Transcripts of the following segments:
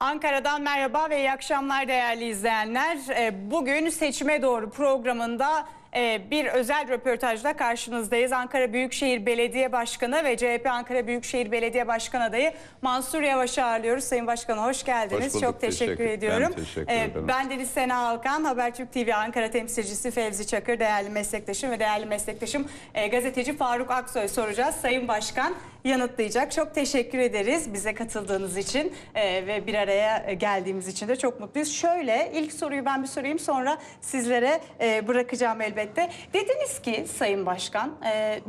Ankara'dan merhaba ve iyi akşamlar değerli izleyenler. Bugün Seçime Doğru programında bir özel röportajla karşınızdayız. Ankara Büyükşehir Belediye Başkanı ve CHP Ankara Büyükşehir Belediye Başkan Adayı Mansur Yavaş'ı ağırlıyoruz. Sayın Başkanım hoş geldiniz. Hoş bulduk, çok teşekkür ediyorum. Ben Deniz Sena Alkan, Habertürk TV Ankara temsilcisi Fevzi Çakır, değerli meslektaşım ve değerli meslektaşım gazeteci Faruk Aksoy soracağız. Sayın Başkan yanıtlayacak. Çok teşekkür ederiz bize katıldığınız için ve bir araya geldiğimiz için de çok mutluyuz. Şöyle ilk soruyu ben bir sorayım, sonra sizlere bırakacağım elbette. Dediniz ki Sayın Başkan,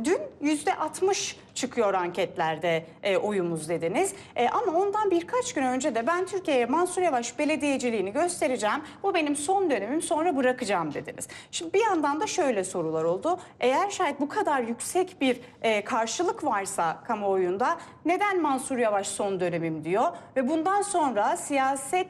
dün %60 çıkıyor anketlerde oyumuz dediniz. Ama ondan birkaç gün önce de ben Türkiye'ye Mansur Yavaş belediyeciliğini göstereceğim. Bu benim son dönemim, sonra bırakacağım dediniz. Şimdi bir yandan da şöyle sorular oldu. Eğer şayet bu kadar yüksek bir karşılık varsa kamuoyunda neden Mansur Yavaş son dönemim diyor ve bundan sonra siyaset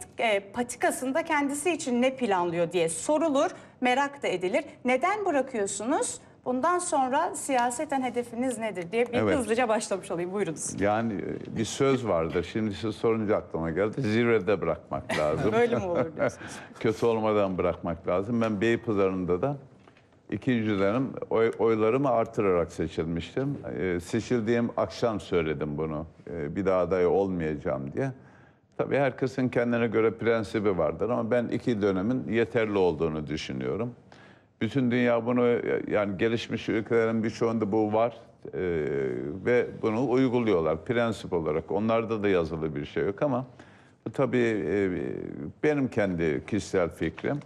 patikasında kendisi için ne planlıyor diye sorulur. Merak da edilir. Neden bırakıyorsunuz? Bundan sonra siyaseten hedefiniz nedir diye bir hızlıca başlamış olayım. Buyurunuz. Yani bir söz vardır. Şimdi siz sorunca aklıma geldi. Zirvede bırakmak lazım. Öyle mi olur diyorsunuz? Kötü olmadan bırakmak lazım. Ben Beypazarı'nda da ikinci dönem oylarımı artırarak seçilmiştim. Seçildiğim akşam söyledim bunu. Bir daha aday olmayacağım diye. Tabii herkesin kendine göre prensibi vardır ama ben iki dönemin yeterli olduğunu düşünüyorum. Bütün dünya bunu, yani gelişmiş ülkelerin birçoğunda bu var ve bunu uyguluyorlar prensip olarak. Onlarda da yazılı bir şey yok ama bu tabii benim kendi kişisel fikrim.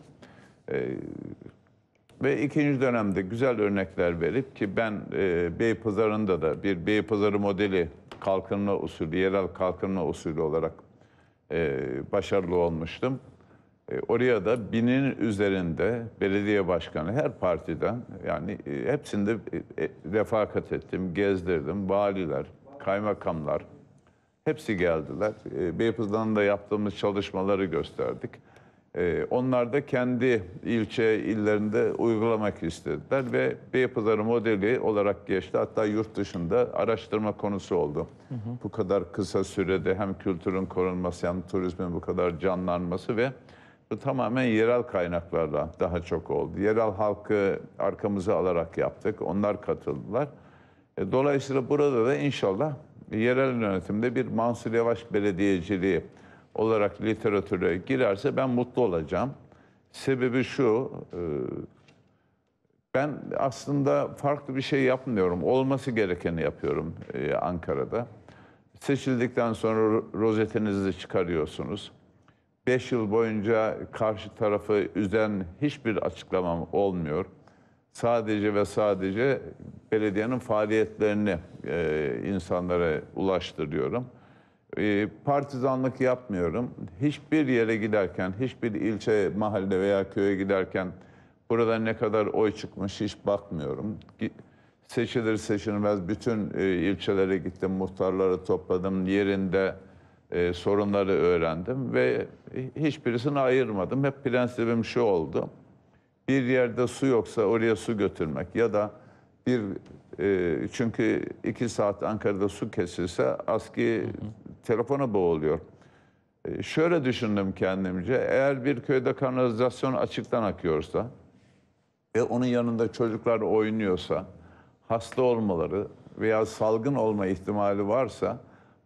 Ve ikinci dönemde güzel örnekler verip ki ben Beypazarı'nda da bir Beypazarı modeli kalkınma usulü, yerel kalkınma usulü olarak başarılı olmuştum. Oraya da 1000'in üzerinde belediye başkanı her partiden, yani hepsinde refakat ettim, gezdirdim. Valiler, kaymakamlar hepsi geldiler. Beypazarı'nda yaptığımız çalışmaları gösterdik. Onlar da kendi ilçe illerinde uygulamak istediler ve Beypazarı modeli olarak geçti. Hatta yurt dışında araştırma konusu oldu. Hı hı. Bu kadar kısa sürede hem kültürün korunması hem turizmin bu kadar canlanması ve bu tamamen yerel kaynaklarla daha çok oldu. Yerel halkı arkamıza alarak yaptık. Onlar katıldılar. Dolayısıyla burada da inşallah yerel yönetimde bir Mansur Yavaş belediyeciliği olarak literatüre girerse ben mutlu olacağım. Sebebi şu, ben aslında farklı bir şey yapmıyorum. Olması gerekeni yapıyorum Ankara'da. Seçildikten sonra rozetinizi çıkarıyorsunuz. 5 yıl boyunca karşı tarafı üzen hiçbir açıklamam olmuyor. Sadece ve sadece belediyenin faaliyetlerini insanlara ulaştırıyorum. Partizanlık yapmıyorum. Hiçbir yere giderken, hiçbir ilçe, mahalle veya köye giderken burada ne kadar oy çıkmış hiç bakmıyorum. Seçilir seçilmez bütün ilçelere gittim, muhtarları topladım, yerinde sorunları öğrendim ve hiçbirisini ayırmadım. Hep prensibim şu oldu: bir yerde su yoksa oraya su götürmek ya da çünkü 2 saat Ankara'da su kesilse ASKİ telefona boğuluyor. Şöyle düşündüm kendimce, eğer bir köyde kanalizasyon açıktan akıyorsa ve onun yanında çocuklar oynuyorsa, hasta olmaları veya salgın olma ihtimali varsa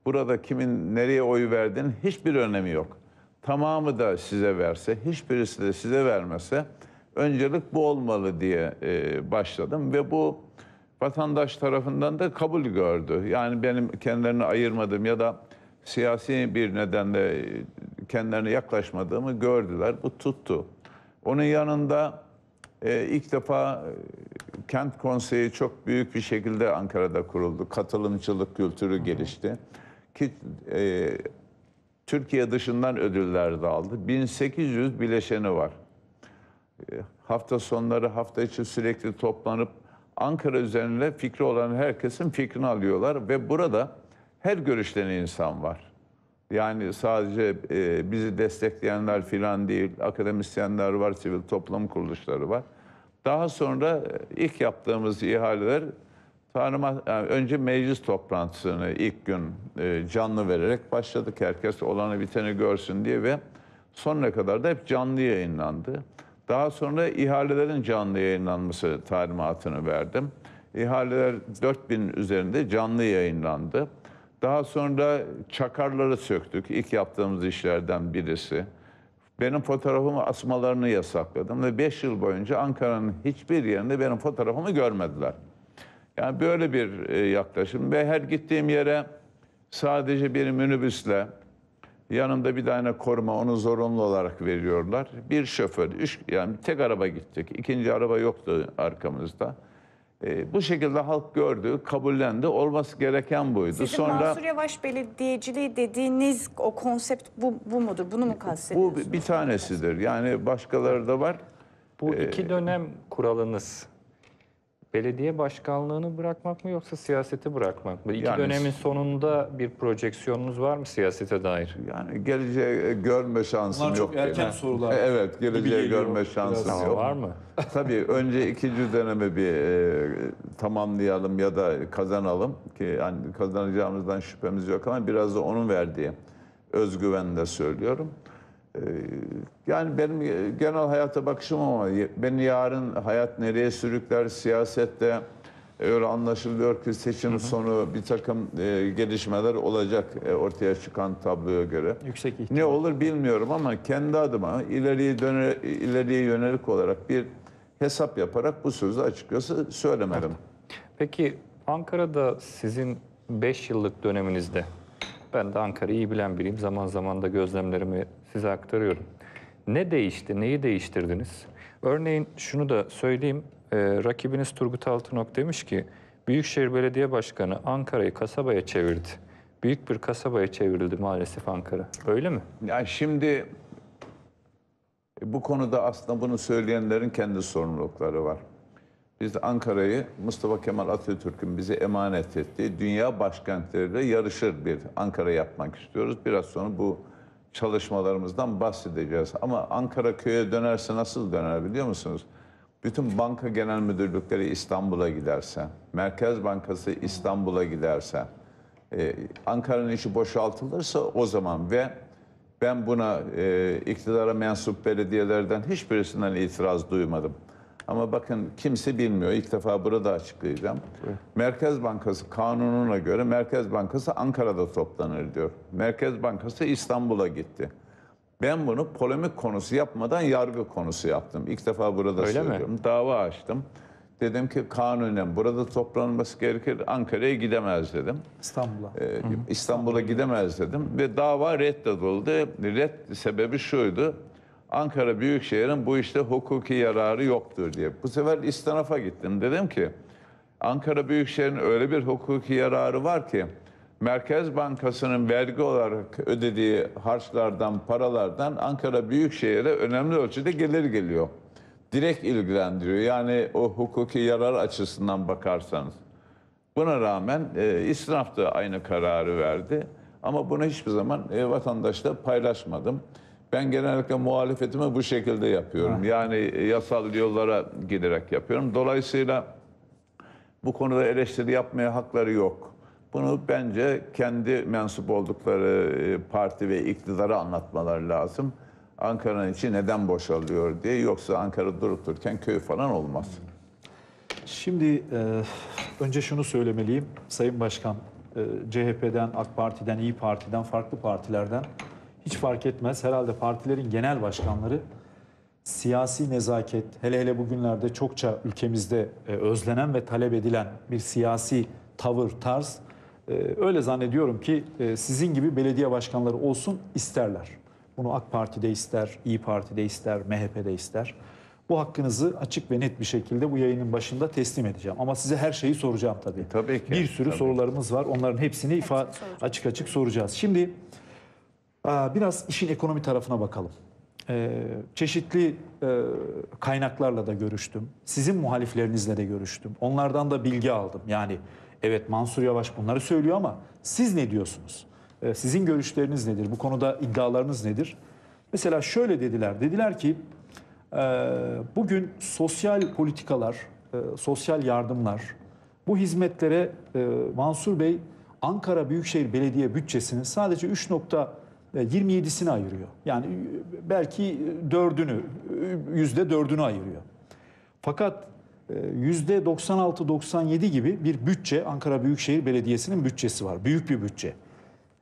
burada kimin nereye oy verdiğinin hiçbir önemi yok. Tamamı da size verse, hiçbirisi de size vermese öncelik bu olmalı diye başladım ve bu vatandaş tarafından da kabul gördü. Yani benim kendilerini ayırmadığım ya da siyasi bir nedenle kendilerine yaklaşmadığımı gördüler. Bu tuttu. Onun yanında ilk defa kent konseyi çok büyük bir şekilde Ankara'da kuruldu. Katılımcılık kültürü gelişti. Ki Türkiye dışından ödüller de aldı. 1800 bileşeni var. Hafta sonları, hafta içi sürekli toplanıp Ankara üzerine fikri olan herkesin fikrini alıyorlar ve burada her görüşten insan var. Yani sadece bizi destekleyenler filan değil, akademisyenler var, sivil toplum kuruluşları var. Daha sonra ilk yaptığımız ihaleler Önce meclis toplantısını ilk gün canlı vererek başladık. Herkes olanı biteni görsün diye ve sonuna kadar da hep canlı yayınlandı. Daha sonra ihalelerin canlı yayınlanması talimatını verdim. İhaleler 4000 üzerinde canlı yayınlandı. Daha sonra çakarları söktük. İlk yaptığımız işlerden birisi. Benim fotoğrafımı asmalarını yasakladım ve 5 yıl boyunca Ankara'nın hiçbir yerinde benim fotoğrafımı görmediler. Yani böyle bir yaklaşım ve her gittiğim yere sadece bir minibüsle, yanımda bir tane koruma, onu zorunlu olarak veriyorlar. Bir şoför, yani tek araba gittik. İkinci araba yoktu arkamızda. Bu şekilde halk gördü, kabullendi. Olması gereken buydu. Sizin sonra Mansur Yavaş belediyeciliği dediğiniz o konsept bu mudur? Bunu mu kastediyorsunuz? Bu bir tanesidir. Yani başkaları da var. Bu iki dönem kuralınız. Belediye başkanlığını bırakmak mı yoksa siyaseti bırakmak mı? İki dönemin sonunda bir projeksiyonunuz var mı siyasete dair? Yani geleceği görme şansım yok. Bunlar çok erken sorular. Evet, geleceği görme şansım yok. Var mı? Tabii önce ikinci dönemi bir tamamlayalım ya da kazanalım. Ki yani kazanacağımızdan şüphemiz yok ama biraz da onun verdiği özgüvenle söylüyorum. Yani benim genel hayata bakışım ama beni yarın hayat nereye sürükler, siyasette öyle anlaşılıyor ki seçim sonu bir takım gelişmeler olacak ortaya çıkan tabloya göre. Yüksek ihtimal. Ne olur bilmiyorum ama kendi adıma ileriye yönelik olarak bir hesap yaparak bu sözü açıkçası söylemedim. Peki Ankara'da sizin 5 yıllık döneminizde, ben de Ankara'yı iyi bilen biriyim, zaman zaman da gözlemlerimi size aktarıyorum. Ne değişti, neyi değiştirdiniz? Örneğin şunu da söyleyeyim, rakibiniz Turgut Altınok demiş ki, Büyükşehir Belediye Başkanı Ankara'yı kasabaya çevirdi. Büyük bir kasabaya çevrildi maalesef Ankara. Öyle mi? Ya şimdi bu konuda aslında bunu söyleyenlerin kendi sorumlulukları var. Biz Ankara'yı Mustafa Kemal Atatürk'ün bize emanet ettiği dünya başkentleriyle yarışır bir Ankara yapmak istiyoruz. Biraz sonra bu çalışmalarımızdan bahsedeceğiz. Ama Ankara köye dönerse nasıl döner biliyor musunuz? Bütün banka genel müdürlükleri İstanbul'a giderse, Merkez Bankası İstanbul'a giderse, Ankara'nın içi boşaltılırsa o zaman ve ben buna iktidara mensup belediyelerden hiçbirisinden itiraz duymadım. Ama bakın kimse bilmiyor. İlk defa burada açıklayacağım. Evet. Merkez Bankası kanununa göre Merkez Bankası Ankara'da toplanır diyor. Merkez Bankası İstanbul'a gitti. Ben bunu polemik konusu yapmadan yargı konusu yaptım. İlk defa burada söylüyorum. Dava açtım. Dedim ki kanunen burada toplanması gerekir. Ankara'ya gidemez dedim. İstanbul'a. İstanbul'a gidemez dedim. Ve dava reddedildi. Red sebebi şuydu. Ankara Büyükşehir'in bu işte hukuki yararı yoktur diye. Bu sefer istinafa gittim. Dedim ki Ankara Büyükşehir'in öyle bir hukuki yararı var ki Merkez Bankası'nın vergi olarak ödediği harçlardan, paralardan Ankara Büyükşehir'e önemli ölçüde gelir geliyor. Direkt ilgilendiriyor. Yani o hukuki yarar açısından bakarsanız. Buna rağmen istinaf da aynı kararı verdi. Ama bunu hiçbir zaman vatandaşla paylaşmadım. Ben genellikle muhalefetimi bu şekilde yapıyorum. Yani yasal yollara giderek yapıyorum. Dolayısıyla bu konuda eleştiri yapmaya hakları yok. Bunu bence kendi mensup oldukları parti ve iktidara anlatmaları lazım. Ankara'nın içi neden boşalıyor diye. Yoksa Ankara durup dururken köy falan olmaz. Şimdi önce şunu söylemeliyim. Sayın Başkan, CHP'den, AK Parti'den, İYİ Parti'den, farklı partilerden... Hiç fark etmez. Herhalde partilerin genel başkanları siyasi nezaket, hele hele bugünlerde çokça ülkemizde özlenen ve talep edilen bir siyasi tavır, tarz. Öyle zannediyorum ki sizin gibi belediye başkanları olsun isterler. Bunu AK Parti'de ister, İYİ Parti'de ister, MHP'de ister. Bu hakkınızı açık ve net bir şekilde bu yayının başında teslim edeceğim. Ama size her şeyi soracağım tabii. Tabii ki. Bir sürü sorularımız var. Onların hepsini açık açık soracağız. Şimdi... Biraz işin ekonomi tarafına bakalım. Çeşitli kaynaklarla da görüştüm. Sizin muhaliflerinizle de görüştüm. Onlardan da bilgi aldım. Yani evet Mansur Yavaş bunları söylüyor ama siz ne diyorsunuz? Sizin görüşleriniz nedir? Bu konuda iddialarınız nedir? Mesela şöyle dediler. Dediler ki bugün sosyal politikalar, sosyal yardımlar Bu hizmetlere Mansur Bey Ankara Büyükşehir Belediye bütçesinin sadece 3,27'sini ayırıyor. Yani belki %4'ünü ayırıyor. Fakat %96-97 gibi bir bütçe, Ankara Büyükşehir Belediyesi'nin bütçesi var. Büyük bir bütçe.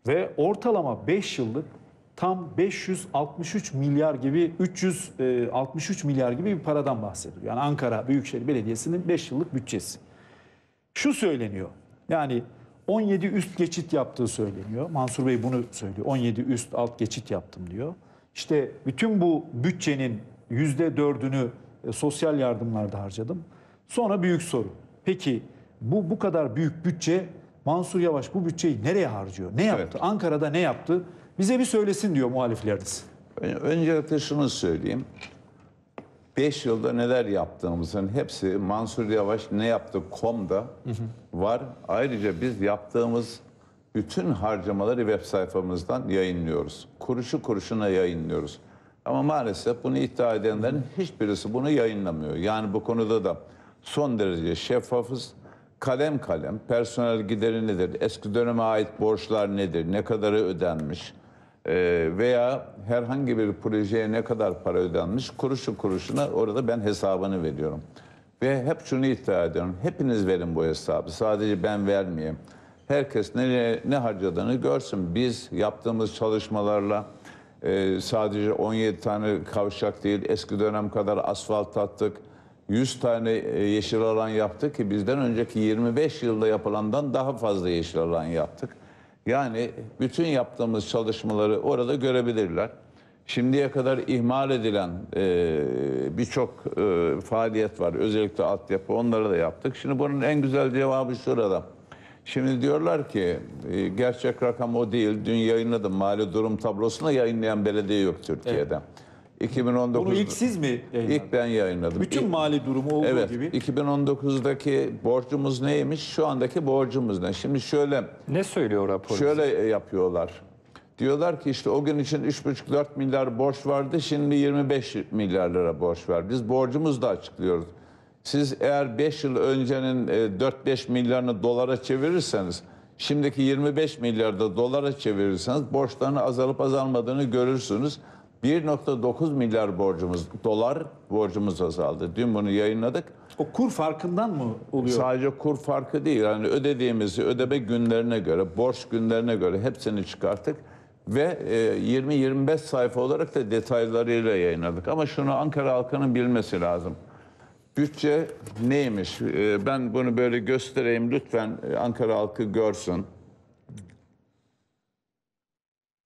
Ve ortalama 5 yıllık tam 563 milyar gibi, 363 milyar gibi bir paradan bahsediliyor. Yani Ankara Büyükşehir Belediyesi'nin 5 yıllık bütçesi. Şu söyleniyor, yani 17 üst geçit yaptığı söyleniyor. Mansur Bey bunu söylüyor, 17 üst alt geçit yaptım diyor. İşte bütün bu bütçenin %4'ünü sosyal yardımlarda harcadım. Sonra büyük soru. Peki bu kadar büyük bütçe, Mansur Yavaş bu bütçeyi nereye harcıyor? Ne yaptı? Evet. Ankara'da ne yaptı? Bize bir söylesin diyor muhalifleriniz. Öncelikle şunu söyleyeyim. 5 yılda neler yaptığımızın hepsi Mansur Yavaş ne yaptı .com'da var. Ayrıca biz yaptığımız bütün harcamaları web sayfamızdan yayınlıyoruz. Kuruşu kuruşuna yayınlıyoruz. Ama maalesef bunu iddia edenlerin hiçbirisi bunu yayınlamıyor. Yani bu konuda da son derece şeffafız. Kalem kalem personel gideri nedir, eski döneme ait borçlar nedir, ne kadarı ödenmiş veya herhangi bir projeye ne kadar para ödenmiş, kuruşu kuruşuna orada ben hesabını veriyorum. Ve hep şunu iddia ediyorum, hepiniz verin bu hesabı, sadece ben vermeyeyim. Herkes ne harcadığını görsün. Biz yaptığımız çalışmalarla sadece 17 tane kavşak değil, eski dönem kadar asfalt attık. 100 tane yeşil alan yaptık ki bizden önceki 25 yılda yapılandan daha fazla yeşil alan yaptık. Yani bütün yaptığımız çalışmaları orada görebilirler. Şimdiye kadar ihmal edilen birçok faaliyet var. Özellikle altyapı, onları da yaptık. Şimdi bunun en güzel cevabı şurada. Şimdi diyorlar ki gerçek rakam o değil. Dün yayınladım, mali durum tablosunu yayınlayan belediye yok Türkiye'de. Evet. 2019'da. Bunu ilk siz mi yayınladınız? İlk ben yayınladım. Bütün mali durumu olduğu gibi. 2019'daki borcumuz neymiş? Şu andaki borcumuz ne? Şimdi şöyle. Ne söylüyor rapor? Şöyle yapıyorlar. Diyorlar ki işte o gün için 3,5-4 milyar borç vardı. Şimdi 25 milyar lira borç var. Biz borcumuzu da açıklıyoruz. Siz eğer 5 yıl öncenin 4-5 milyarını dolara çevirirseniz, şimdiki 25 milyarda dolara çevirirseniz borçlarını azalıp azalmadığını görürsünüz. 1,9 milyar borcumuz, dolar borcumuz azaldı. Dün bunu yayınladık. O kur farkından mı oluyor? Sadece kur farkı değil. Yani ödediğimizi ödeme günlerine göre, borç günlerine göre hepsini çıkarttık. Ve 20-25 sayfa olarak da detaylarıyla yayınladık. Ama şunu Ankara halkının bilmesi lazım. Bütçe neymiş? Ben bunu böyle göstereyim. Lütfen Ankara halkı görsün.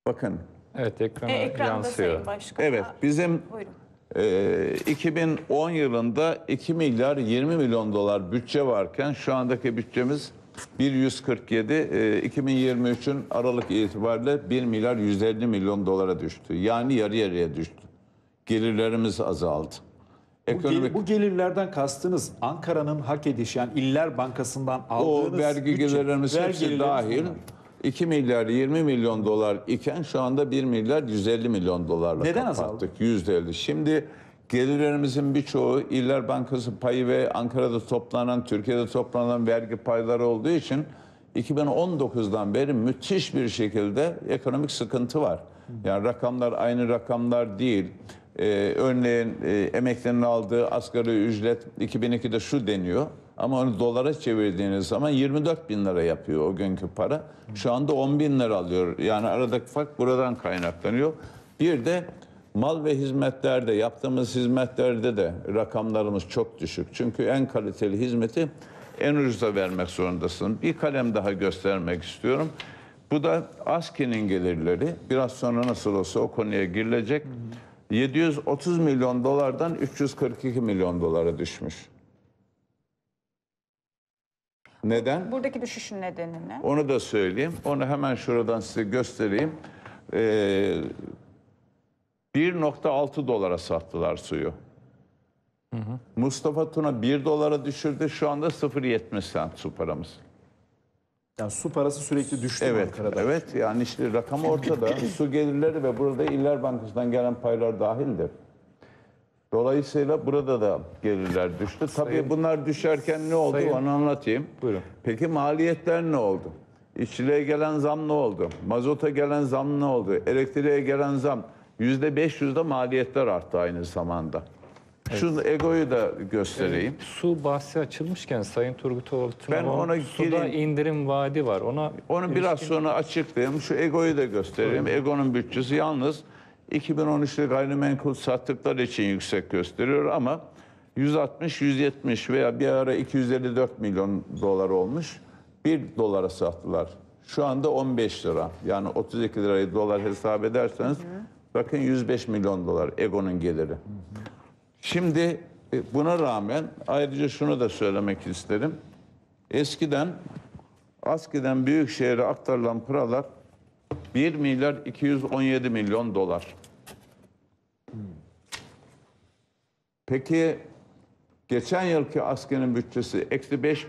Bakın. Evet, ekranda yansıyor. Evet, bizim 2010 yılında 2 milyar 20 milyon dolar bütçe varken şu andaki bütçemiz 147, 2023'ün Aralık itibariyle 1 milyar 150 milyon dolara düştü. Yani yarı yarıya düştü. Gelirlerimiz azaldı. Bu gelirlerden kastınız Ankara'nın hak edişi, yani İller Bankası'ndan aldığınız o vergi gelirlerimiz hepsi dahil. 2 milyar 20 milyon dolar iken şu anda 1 milyar 150 milyon dolarla kapattık. %50. Şimdi gelirlerimizin birçoğu İller Bankası payı ve Ankara'da toplanan, Türkiye'de toplanan vergi payları olduğu için 2019'dan beri müthiş bir şekilde ekonomik sıkıntı var. Yani rakamlar aynı rakamlar değil. Örneğin emeklinin aldığı asgari ücret 2002'de şu deniyor. Ama onu dolara çevirdiğiniz zaman 24 bin lira yapıyor o günkü para. Şu anda 10 bin lira alıyor. Yani aradaki fark buradan kaynaklanıyor. Bir de mal ve hizmetlerde, yaptığımız hizmetlerde de rakamlarımız çok düşük. Çünkü en kaliteli hizmeti en ucuza vermek zorundasın. Bir kalem daha göstermek istiyorum. Bu da ASKİ'nin gelirleri. Biraz sonra nasıl olsa o konuya girilecek. 730 milyon dolardan 342 milyon dolara düşmüş. Neden? Buradaki düşüşün nedeni ne? Onu da söyleyeyim. Onu hemen şuradan size göstereyim. 1,6 dolara sattılar suyu. Mustafa Tuna 1 dolara düşürdü. Şu anda 0,70 cent su paramız. Yani su parası sürekli düştü. Evet, evet. Yani işte rakam ortada. Su gelirleri ve burada İller Bankası'ndan gelen paylar dahildir. Dolayısıyla burada da gelirler düştü. Tabii bunlar düşerken ne oldu onu anlatayım. Buyurun. Peki maliyetler ne oldu? İşçiliğe gelen zam ne oldu? Mazota gelen zam ne oldu? Elektriğe gelen zam. %500'de maliyetler arttı aynı zamanda. Evet. Şunu Ego'yu da göstereyim. Su bahsi açılmışken Sayın Turgutoğlu, suda indirim vaadi var. Onu biraz sonra açıklayayım. Şu Ego'yu da göstereyim. Sorun. Ego'nun bütçesi yalnız 2013'te gayrimenkul sattıklar için yüksek gösteriyor ama 160, 170 veya bir ara 254 milyon dolar olmuş. 1 dolara sattılar. Şu anda 15 lira. Yani 32 lirayı dolar hesap ederseniz bakın 105 milyon dolar Ego'nun geliri. Şimdi buna rağmen ayrıca şunu da söylemek isterim. Eskiden ASKİ'den Büyükşehir'e aktarılan paralar 1 milyar 217 milyon dolar. Peki geçen yılki ASKİ'nin bütçesi eksi 5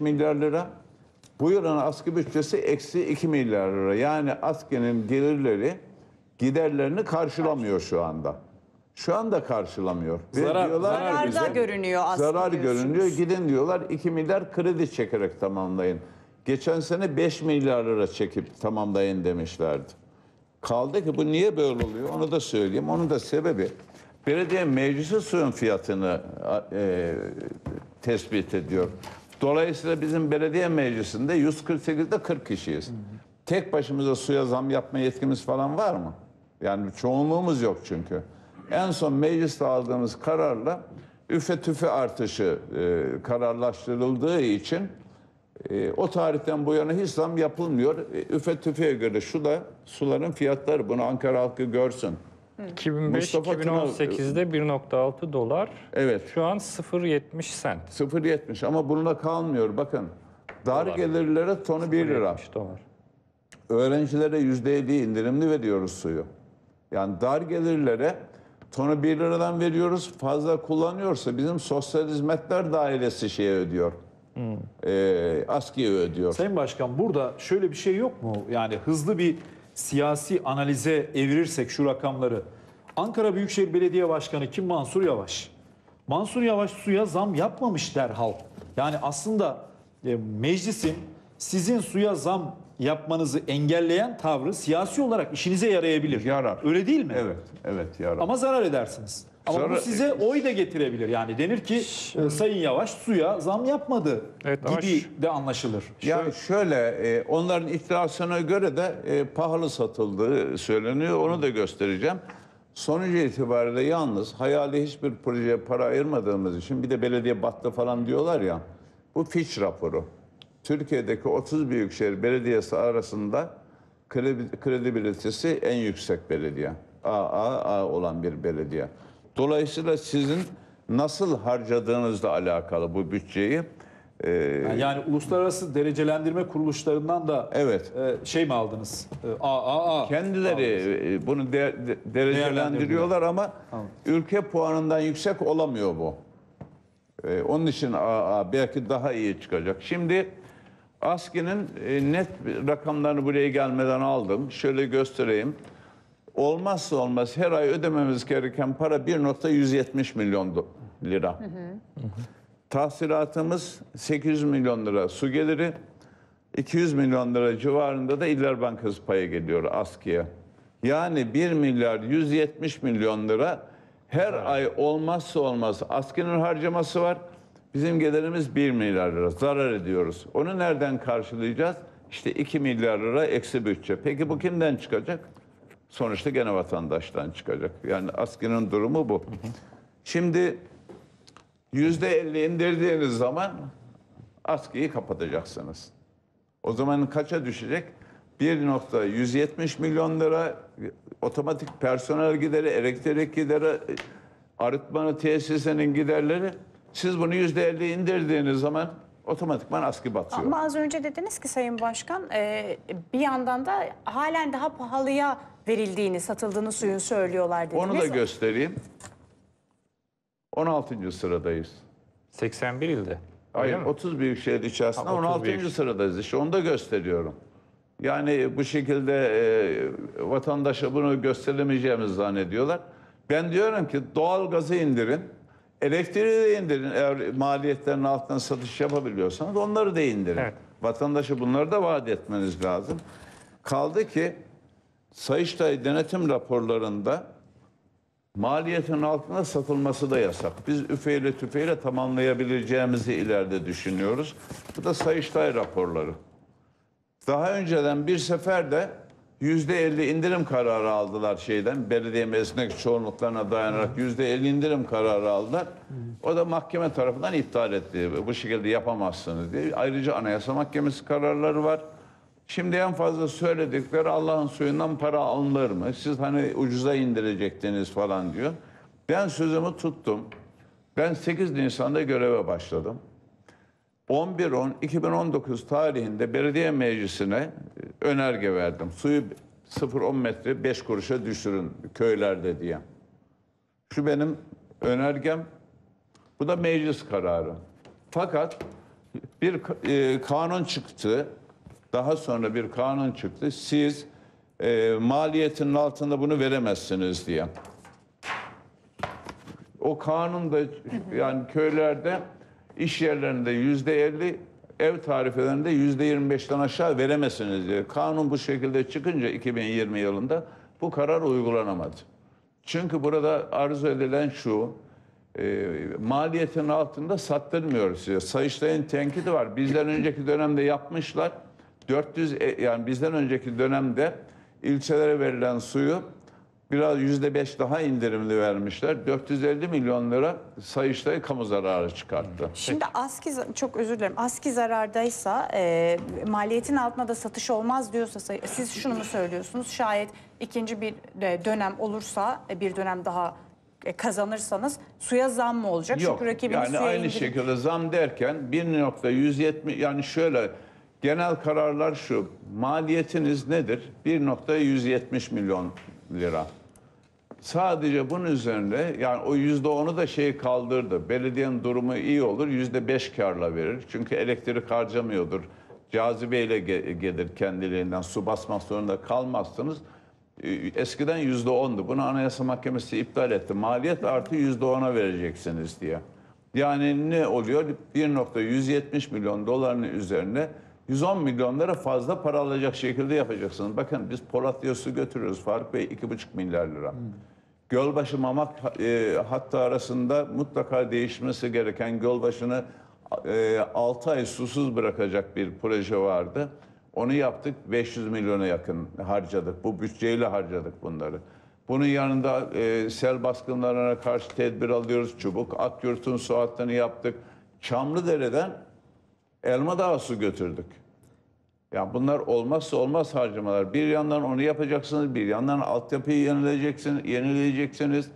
milyar lira. Bu yılın ASKİ bütçesi eksi 2 milyar lira. Yani ASKİ'nin gelirleri giderlerini karşılamıyor şu anda. Şu anda karşılamıyor. Zararda görünüyor aslında. Zarar görünüyor. Gidin diyorlar 2 milyar kredi çekerek tamamlayın. Geçen sene 5 milyar lira çekip tamamlayın demişlerdi. Kaldı ki bu niye böyle oluyor onu da söyleyeyim. Onun da sebebi belediye meclisi suyun fiyatını tespit ediyor. Dolayısıyla bizim belediye meclisinde 148'de 40 kişiyiz. Tek başımıza suya zam yapma yetkimiz falan var mı? Yani çoğunluğumuz yok çünkü. En son mecliste aldığımız kararla üfe tüfe artışı kararlaştırıldığı için o tarihten bu yana hiç zam yapılmıyor. Üfe tüfeye göre şu da suların fiyatları. Bunu Ankara halkı görsün. 2005-2018'de 1.6 dolar. Evet. Şu an 0.70 sent. 0.70 ama bununla kalmıyor. Bakın dar dolar gelirlere tonu 1 lira. Dolar. Öğrencilere %7 indirimli veriyoruz suyu. Yani dar gelirlere tonu 1 liradan veriyoruz. Fazla kullanıyorsa bizim sosyal hizmetler dairesi şeye ödüyor. ASKİ'ye ödüyor. Sayın Başkan, burada şöyle bir şey yok mu? Yani hızlı bir siyasi analize evirirsek şu rakamları. Ankara Büyükşehir Belediye Başkanı kim? Mansur Yavaş. Mansur Yavaş suya zam yapmamış derhal. Yani aslında meclisin sizin suya zam yapmanızı engelleyen tavrı siyasi olarak işinize yarayabilir. Yarar. Öyle değil mi? Evet, evet yarar. Ama zarar edersiniz. Ama bu size oy da getirebilir. Yani denir ki Sayın Yavaş suya zam yapmadı gibi de anlaşılır. Yani şöyle onların iddiasına göre de pahalı satıldığı söyleniyor. Onu da göstereceğim. Sonucu itibariyle yalnız hayali hiçbir projeye para ayırmadığımız için bir de belediye battı falan diyorlar ya. Bu Fitch raporu. Türkiye'deki 30 büyükşehir belediyesi arasında kredibilitesi en yüksek belediye. AAA olan bir belediye. Dolayısıyla sizin nasıl harcadığınızla alakalı bu bütçeyi. Yani uluslararası derecelendirme kuruluşlarından da şey mi aldınız? AAA. Kendileri aldınız. Bunu derecelendiriyorlar ama ülke puanından yüksek olamıyor bu. Onun için AA belki daha iyi çıkacak. Şimdi ASKİ'nin net rakamlarını buraya gelmeden aldım. Şöyle göstereyim. Olmazsa olmaz her ay ödememiz gereken para 1.170 milyon lira. Tahsilatımız 800 milyon lira su geliri, 200 milyon lira civarında da İller Bankası payı geliyor ASKİ'ye. Yani 1 milyar 170 milyon lira her ay olmazsa olmaz ASKİ'nin harcaması var. Bizim gelirimiz 1 milyar lira zarar ediyoruz. Onu nereden karşılayacağız? İşte 2 milyar lira eksi bütçe. Peki bu kimden çıkacak? Sonuçta gene vatandaştan çıkacak. Yani ASKİ'nin durumu bu. Şimdi %50 indirdiğiniz zaman ASKİ'yi kapatacaksınız. O zaman kaça düşecek? 1.170 milyon lira otomatik personel gideri, elektrik gideri, arıtmanı tesisinin giderleri. Siz bunu %50 indirdiğiniz zaman otomatikman ASKİ batıyor. Ama az önce dediniz ki Sayın Başkan bir yandan da halen daha pahalıya verildiğini, satıldığını suyun söylüyorlar dediniz. Onu da göstereyim. 16. sıradayız. 81 ilde. Hayır, 30 büyük şehir içerisinde 16. sıradayız. İşte onu da gösteriyorum. Yani bu şekilde vatandaşa bunu gösteremeyeceğimizi zannediyorlar. Ben diyorum ki doğalgazı indirin, elektriği de indirin. Eğer maliyetlerin altından satış yapabiliyorsanız onları da indirin. Evet. Vatandaşa bunları da vaat etmeniz lazım. Kaldı ki Sayıştay denetim raporlarında maliyetin altında satılması da yasak. Biz üfeyle tüfeyle tamamlayabileceğimizi ileride düşünüyoruz. Bu da Sayıştay raporları. Daha önceden bir sefer de %50 indirim kararı aldılar şeyden. Belediye meclisindeki çoğunluklarına dayanarak %50 indirim kararı aldılar. O da mahkeme tarafından iptal etti. Bu şekilde yapamazsınız diye. Ayrıca Anayasa Mahkemesi kararları var. Şimdi en fazla söyledikleri Allah'ın suyundan para alınır mı? Siz hani ucuza indirecektiniz falan diyor. Ben sözümü tuttum. Ben 8 Nisan'da göreve başladım. 11-10-2019 tarihinde belediye meclisine önerge verdim. Suyu 0-10 metre 5 kuruşa düşürün köylerde diye. Şu benim önergem. Bu da meclis kararı. Fakat bir kanun çıktı. Daha sonra bir kanun çıktı. Siz maliyetinin altında bunu veremezsiniz diye. O kanun da yani köylerde iş yerlerinde %50, ev tarifelerinde %25'ten aşağı veremezsiniz diye. Kanun bu şekilde çıkınca 2020 yılında bu karar uygulanamadı. Çünkü burada arzu edilen şu, maliyetin altında sattırmıyoruz size. Sayıştay'ın tenkidi var. Bizden önceki dönemde yapmışlar. 400 yani bizden önceki dönemde ilçelere verilen suyu biraz %5 daha indirimli vermişler. 450 milyon lira Sayıştay kamu zararı çıkarttı. Şimdi ASKİ, çok özür dilerim, ASKİ zarardaysa maliyetin altına da satış olmaz diyorsa siz şunu mu söylüyorsunuz? Şayet ikinci bir dönem olursa, bir dönem daha kazanırsanız suya zam mı olacak? Yok, çünkü rakibiniz yani suya aynı şekilde zam derken 1.170 yani şöyle... Genel kararlar şu, maliyetiniz nedir? 1.170 milyon lira. Sadece bunun üzerine yani o %10'u da şeyi kaldırdı. Belediyenin durumu iyi olur, %5 karla verir. Çünkü elektrik harcamıyordur. Cazibeyle gelir kendiliğinden, su basmak zorunda kalmazsınız. Eskiden %10'du. Bunu Anayasa Mahkemesi iptal etti. Maliyet artı %10'a vereceksiniz diye. Yani ne oluyor? 1.170 milyon doların üzerine 110 milyonlara fazla para alacak şekilde yapacaksınız. Bakın biz Polatlı'ya su götürüyoruz Faruk Bey, 2,5 milyar lira. Gölbaşı Mamak hattı arasında mutlaka değişmesi gereken, Gölbaşı'nı 6 ay susuz bırakacak bir proje vardı. Onu yaptık, 500 milyona yakın harcadık. Bu bütçeyle harcadık bunları. Bunun yanında sel baskınlarına karşı tedbir alıyoruz. Çubuk, Akyurt'un su hattını yaptık. Çamlıdere'den Elmadağ'a su götürdük. Yani bunlar olmazsa olmaz harcamalar. Bir yandan onu yapacaksınız, bir yandan altyapıyı yenileyeceksiniz.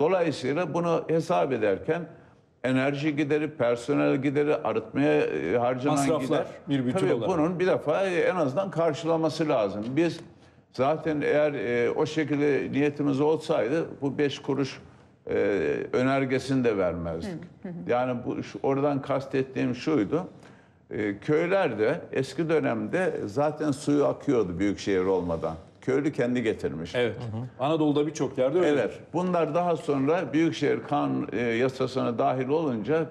Dolayısıyla bunu hesap ederken enerji gideri, personel gideri, arıtmaya harcanan masraflar, gider. Bir bütün olarak. Bunun bir defa en azından karşılaması lazım. Biz zaten eğer o şekilde niyetimiz olsaydı bu 5 kuruş önergesini de vermezdik. Yani bu, oradan kastettiğim şuydu. Köylerde eski dönemde zaten suyu akıyordu büyükşehir olmadan. Köylü kendi getirmiş. Evet. Anadolu'da birçok yerde öyle. Evet. Bunlar daha sonra büyükşehir kanun yasasına dahil olunca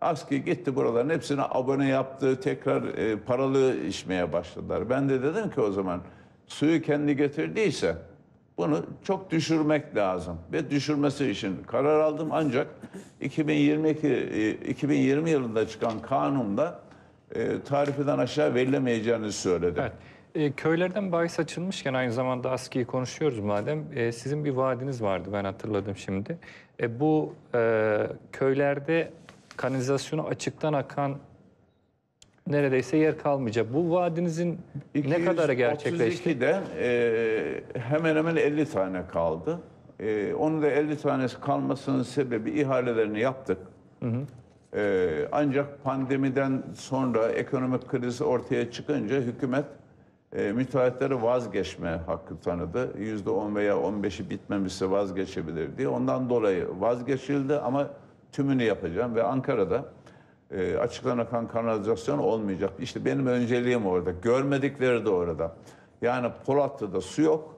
ASKİ gitti buraların hepsine abone yaptı. Tekrar paralı içmeye başladılar. Ben de dedim ki o zaman suyu kendi getirdiyse bunu çok düşürmek lazım. Ve düşürmesi için karar aldım. Ancak 2020 yılında çıkan kanunda tarifeden aşağı verilemeyeceğini söyledi. Evet. Köylerden bahis açılmışken aynı zamanda ASKİ'yi konuşuyoruz madem. Sizin bir vaadiniz vardı, ben hatırladım şimdi. Bu köylerde kanalizasyonu açıktan akan neredeyse yer kalmayacak. Bu vaadinizin ne kadarı gerçekleşti? 232'de hemen hemen 50 tane kaldı. Onun da 50 tanesi kalmasının sebebi ihalelerini yaptık. Ancak pandemiden sonra ekonomik kriz ortaya çıkınca hükümet müteahhitlere vazgeçme hakkı tanıdı. %10 veya 15'i bitmemişse vazgeçebilir diye. Ondan dolayı vazgeçildi ama tümünü yapacağım ve Ankara'da açıktan akan kanalizasyon olmayacak. İşte benim önceliğim orada. Görmedikleri de orada. Yani Polatlı'da su yok.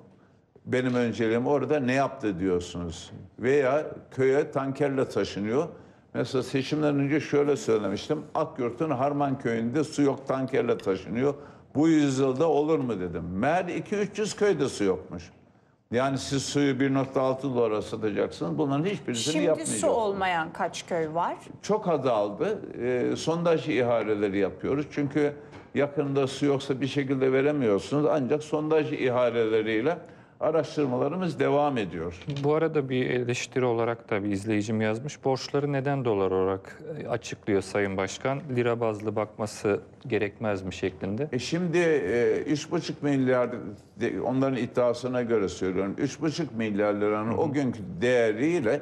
benim önceliğim orada, ne yaptı diyorsunuz. Veya köye tankerle taşınıyor. Mesela seçimden önce şöyle söylemiştim. Akyurt'un Harman köyünde su yok, tankerle taşınıyor. Bu yüzyılda olur mu dedim. Meğer 200-300 köyde su yokmuş. Yani siz suyu 1.6 dolara satacaksınız. Bunların hiçbirisini yapmayacaksınız. Şimdi su olmayan kaç köy var? Çok azaldı. Sondaj ihaleleri yapıyoruz. Çünkü yakında su yoksa bir şekilde veremiyorsunuz. Ancak sondaj ihaleleriyle araştırmalarımız devam ediyor. Bu arada bir eleştiri olarak da bir izleyicim yazmış. Borçları neden dolar olarak açıklıyor Sayın Başkan? Lira bazlı bakması gerekmez mi şeklinde? Şimdi 3,5 milyar, onların iddiasına göre söylüyorum. 3,5 milyar liranın o günkü değeriyle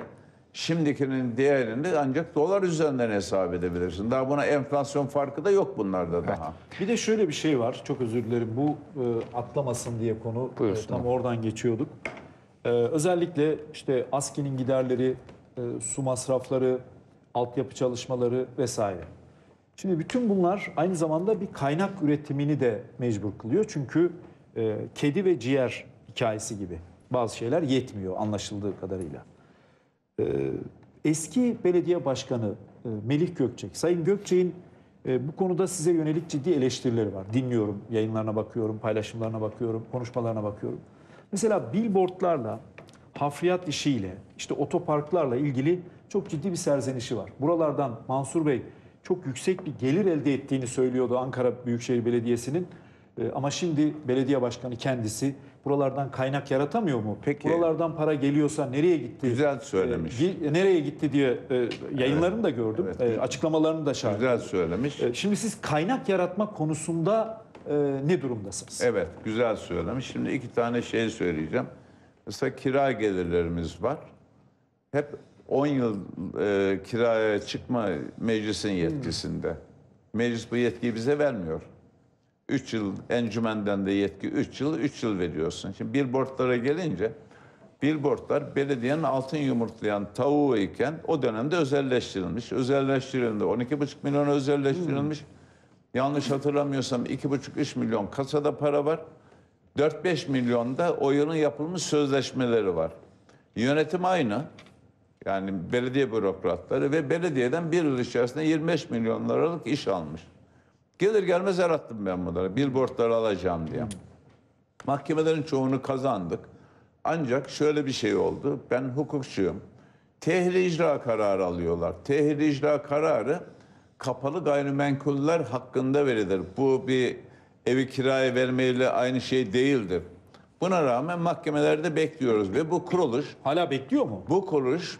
şimdikinin değerini ancak dolar üzerinden hesap edebilirsin. Daha buna enflasyon farkı da yok bunlarda daha. Evet. Bir de şöyle bir şey var. Çok özür dilerim. Bu atlamasın diye konu. Tam oradan geçiyorduk. Özellikle işte ASKİ'nin giderleri, su masrafları, altyapı çalışmaları vesaire. Şimdi bütün bunlar aynı zamanda bir kaynak üretimini de mecbur kılıyor. Çünkü kedi ve ciğer hikayesi gibi bazı şeyler yetmiyor anlaşıldığı kadarıyla. Eski belediye başkanı Melih Gökçek, Sayın Gökçek'in bu konuda size yönelik ciddi eleştirileri var. Dinliyorum, yayınlarına bakıyorum, paylaşımlarına bakıyorum, konuşmalarına bakıyorum. Mesela billboardlarla, hafriyat işiyle, işte otoparklarla ilgili çok ciddi bir serzenişi var. Buralardan Mansur Bey çok yüksek bir gelir elde ettiğini söylüyordu Ankara Büyükşehir Belediyesi'nin. Ama şimdi belediye başkanı kendisi buralardan kaynak yaratamıyor mu? Peki, buralardan para geliyorsa nereye gitti? Güzel söylemiş. Nereye gitti diye yayınlarını da gördüm. Evet, açıklamalarını da şahit. Güzel söylemiş. Şimdi siz kaynak yaratma konusunda ne durumdasınız? Evet, güzel söylemiş. Şimdi iki tane şey söyleyeceğim. Mesela kira gelirlerimiz var. Hep 10 yıl kiraya çıkma meclisin yetkisinde. Meclis bu yetkiyi bize vermiyor. 3 yıl encümenden de yetki 3 yıl veriyorsun. Şimdi billboardlara gelince, billboardlar belediyenin altın yumurtlayan tavuğu iken o dönemde özelleştirilmiş. Özelleştirildi. 12,5 milyon özelleştirilmiş. Yanlış hatırlamıyorsam 2,5-3 milyon kasada para var. 4-5 milyon da o yılın yapılmış sözleşmeleri var. Yönetim aynı. Yani belediye bürokratları ve belediyeden bir yıl içerisinde 25 milyon liralık iş almış. Gelir gelmez arattım ben bunları. Billboardları alacağım diye. Mahkemelerin çoğunu kazandık. Ancak şöyle bir şey oldu. Ben hukukçuyum. Tehli icra kararı alıyorlar. Tehli icra kararı kapalı gayrimenkuller hakkında verilir. Bu bir evi kiraya vermeyle aynı şey değildir. Buna rağmen mahkemelerde bekliyoruz ve bu kuruluş... Hala bekliyor mu? Bu kuruluş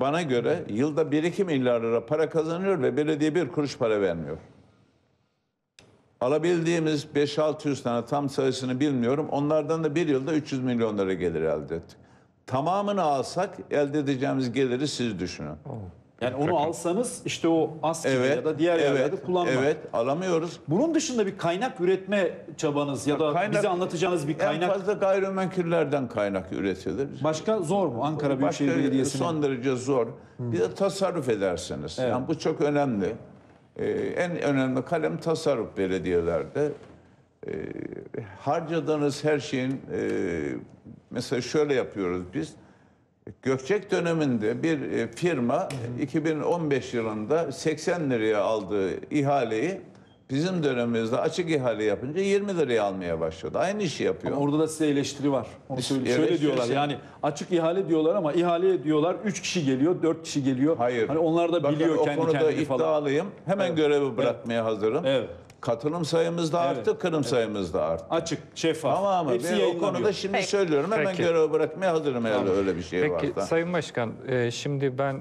bana göre yılda 1-2 milyar lira para kazanıyor ve belediye bir kuruş para vermiyor. Alabildiğimiz 500-600 tane, tam sayısını bilmiyorum. Onlardan da bir yılda 300 milyon lira gelir elde ettik. Tamamını alsak elde edeceğimiz geliri siz düşünün. Yani onu alsanız işte o ASKİ ya da diğer yerlerde kullanmak. Evet, alamıyoruz. Bunun dışında bir kaynak üretme çabanız ya da bize anlatacağınız bir kaynak. En fazla gayrimenkullerden kaynak üretilir. Başka zor mu Ankara Büyükşehir Belediyesi'nin? Son derece zor. Bir de tasarruf edersiniz. Evet. Yani bu çok önemli. En önemli kalem tasarruf belediyelerde. Harcadığınız her şeyin, mesela şöyle yapıyoruz biz. Gökçek döneminde bir firma 2015 yılında 80 liraya aldığı ihaleyi bizim dönemimizde açık ihale yapınca 20 liraya almaya başladı. Aynı işi yapıyor. Ama orada da size eleştiri var. Onu şöyle diyorlar yani açık ihale diyorlar ama ihale diyorlar 3 kişi geliyor, 4 kişi geliyor. Hayır. Hani onlar da biliyor kendi kendini falan. O konuda iddialıyım. Hemen görevi bırakmaya hazırım. Evet. Katılım sayımız da arttı, kırım sayımız da arttı. Açık, şeffaf. Tamam, ben o konuda şimdi söylüyorum. Hemen görevi bırakmaya hazırım eğer öyle bir şey varsa. Peki Sayın Başkan, şimdi ben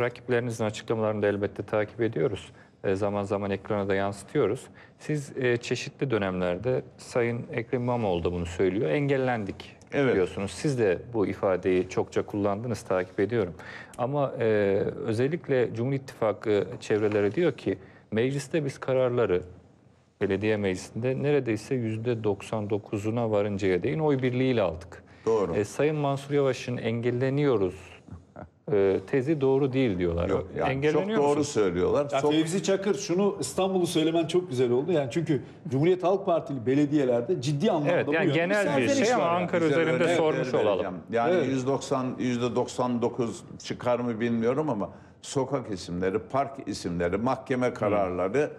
rakiplerinizin açıklamalarını da elbette takip ediyoruz. Zaman zaman ekrana da yansıtıyoruz. Siz çeşitli dönemlerde, Sayın Ekrem İmamoğlu da bunu söylüyor, engellendik diyorsunuz. Siz de bu ifadeyi çokça kullandınız, takip ediyorum. Ama özellikle Cumhur İttifakı çevreleri diyor ki, mecliste biz kararları, belediye meclisinde neredeyse %99'una varıncaya değin oy birliğiyle aldık. Doğru. Sayın Mansur Yavaş'ın engelleniyoruz tezi doğru değil diyorlar. Yok, yani çok doğru musunuz? Söylüyorlar. Yani çok... Fevzi Çakır, şunu İstanbul'u söylemen çok güzel oldu. Yani çünkü Cumhuriyet Halk Partili belediyelerde ciddi anlamda evet, yani genel bir şey ama yani. Ankara üzerinde sormuş olalım. Yani evet. %99 çıkar mı bilmiyorum ama sokak isimleri, park isimleri, mahkeme kararları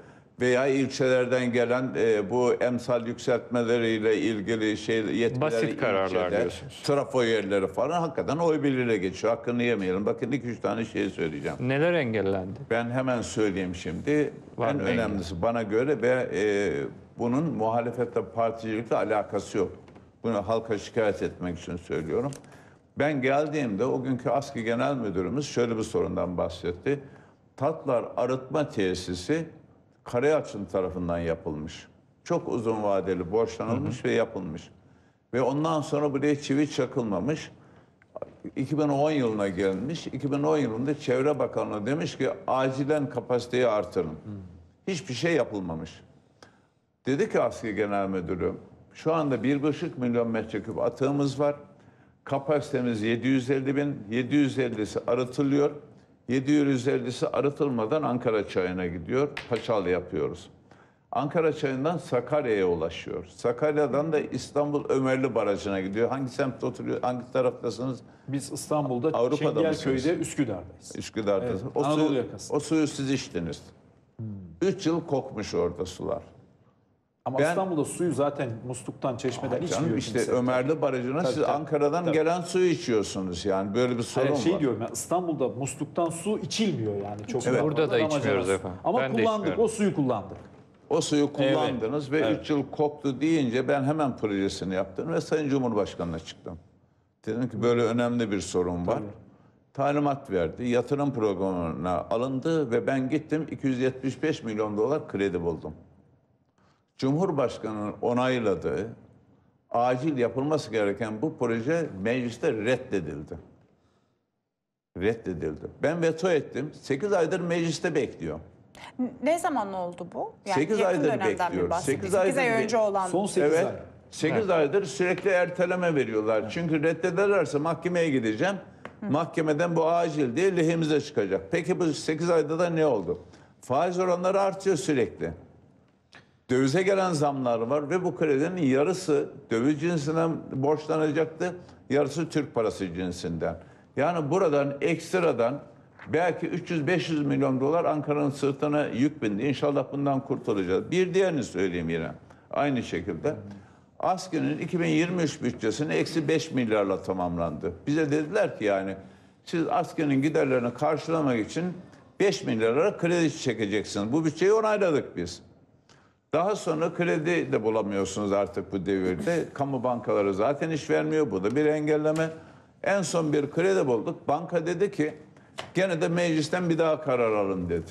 veya ilçelerden gelen bu emsal yükseltmeleriyle ilgili şey, yetkileri, basit kararlar diyorsunuz. Trafo yerleri falan hakikaten oy birliğiyle geçiyor. Hakkını yemeyelim. Bakın 2-3 tane şey söyleyeceğim. Neler engellendi? Ben hemen söyleyeyim şimdi. Var en önemlisi engel? Bana göre ve bunun muhalefetle, particilikle alakası yok. Bunu halka şikayet etmek için söylüyorum. Ben geldiğimde o günkü ASKİ Genel Müdürümüz şöyle bir sorundan bahsetti. Tatlar Arıtma Tesisi Karayaçın tarafından yapılmış. Çok uzun vadeli borçlanılmış ve yapılmış. Ve ondan sonra buraya çivi çakılmamış. 2010 yılına gelmiş. 2010 yılında Çevre Bakanlığı demiş ki acilen kapasiteyi artırın. Hiçbir şey yapılmamış. Dedi ki ASKİ Genel Müdürü, şu anda 1,5 milyon metreküp atığımız var. Kapasitemiz 750 bin, 750'si arıtılıyor. 750'si arıtılmadan Ankara Çayı'na gidiyor, paçal yapıyoruz. Ankara Çayı'ndan Sakarya'ya ulaşıyor. Sakarya'dan da İstanbul Ömerli Barajı'na gidiyor. Hangi semtte oturuyor, hangi taraftasınız? Biz İstanbul'da, Avrupa'da Çengelköy'de, Üsküdar'dayız. Üsküdar'dasınız. Evet, o suyu siz içtiniz. 3 yıl kokmuş orada sular. Ama İstanbul'da suyu zaten musluktan, çeşmeden içmiyor. İşte kimse. Ömerli Barajı'na siz Ankara'dan gelen suyu içiyorsunuz yani. Böyle bir sorun var. Şey diyorum, yani İstanbul'da musluktan su içilmiyor yani. Çok evet. Burada da içmiyoruz efendim. Ama ben kullandık, o suyu kullandık. O suyu kullandınız evet. Ve 3 yıl koktu deyince ben hemen projesini yaptım ve Sayın Cumhurbaşkanı'na çıktım. Dedim ki böyle önemli bir sorun var. Tabii. Talimat verdi, yatırım programına alındı ve ben gittim 275 milyon dolar kredi buldum. Cumhurbaşkanı'nın onayladığı, acil yapılması gereken bu proje mecliste reddedildi. Reddedildi. Ben veto ettim. 8 aydır mecliste bekliyor. Ne zaman oldu bu? Yani 8 aydır bekliyor. 8 ay önce olan. Son 8 evet, ay. 8 evet. aydır sürekli erteleme veriyorlar. Evet. Çünkü reddederlerse mahkemeye gideceğim. Hı. Mahkemeden bu acil diye lehimize çıkacak. Peki bu 8 ayda da ne oldu? Faiz oranları artıyor sürekli. Dövize gelen zamlar var ve bu kredinin yarısı döviz cinsinden borçlanacaktı, yarısı Türk parası cinsinden. Yani buradan ekstradan belki 300-500 milyon dolar Ankara'nın sırtına yük bindi. İnşallah bundan kurtulacağız. Bir diğerini söyleyeyim yine aynı şekilde. ASKİ'nin 2023 bütçesini -5 milyarla tamamlandı. Bize dediler ki yani siz ASKİ'nin giderlerini karşılamak için 5 milyara kredi çekeceksiniz. Bu bütçeyi onayladık biz. Daha sonra kredi de bulamıyorsunuz artık bu devirde. Kamu bankaları zaten iş vermiyor. Bu da bir engelleme. En son bir kredi bulduk. Banka dedi ki gene de meclisten bir daha karar alın dedi.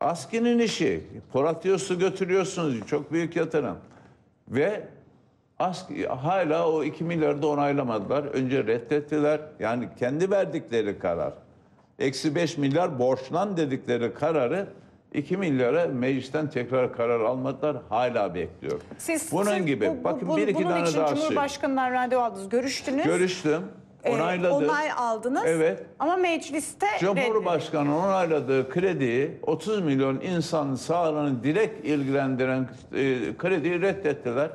ASKİ'nin işi. Polatlı'ya su götürüyorsunuz. Çok büyük yatırım. Ve ASKİ hala o 2 milyarı da onaylamadılar. Önce reddettiler. Yani kendi verdikleri karar. -5 milyar borçlan dedikleri kararı 2 milyara meclisten tekrar karar almadılar. Hala bekliyor. Bunun gibi. Bakın bir iki tane daha söyleyeyim. Cumhurbaşkanı'ndan randevu aldınız. Görüştünüz. Görüştüm. Onayladı. Onay aldınız. Evet. Ama mecliste... Cumhurbaşkanı onayladığı krediyi 30 milyon insanın sağlığını direkt ilgilendiren krediyi reddettiler.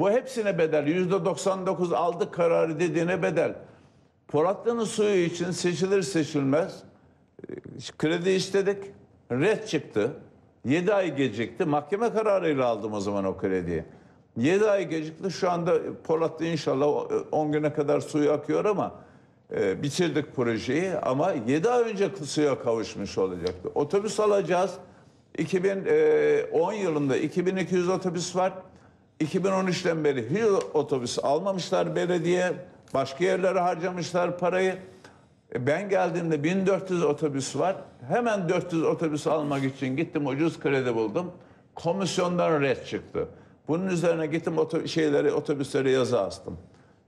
Bu hepsine bedel. %99 aldı kararı dediğine bedel. Polatlı'nın suyu için seçilir seçilmez kredi istedik. Red çıktı. 7 ay gecikti. Mahkeme kararıyla aldım o zaman o krediyi. 7 ay gecikti. Şu anda Polatlı inşallah 10 güne kadar suyu akıyor ama bitirdik projeyi. Ama 7 ay önce suya kavuşmuş olacaktı. Otobüs alacağız. 2010 yılında 2200 otobüs var. 2013'ten beri hiç otobüs almamışlar belediye. Başka yerlere harcamışlar parayı. Ben geldiğimde 1400 otobüs var. Hemen 400 otobüs almak için gittim, ucuz kredi buldum. Komisyondan red çıktı. Bunun üzerine gittim otobüslere yazı astım.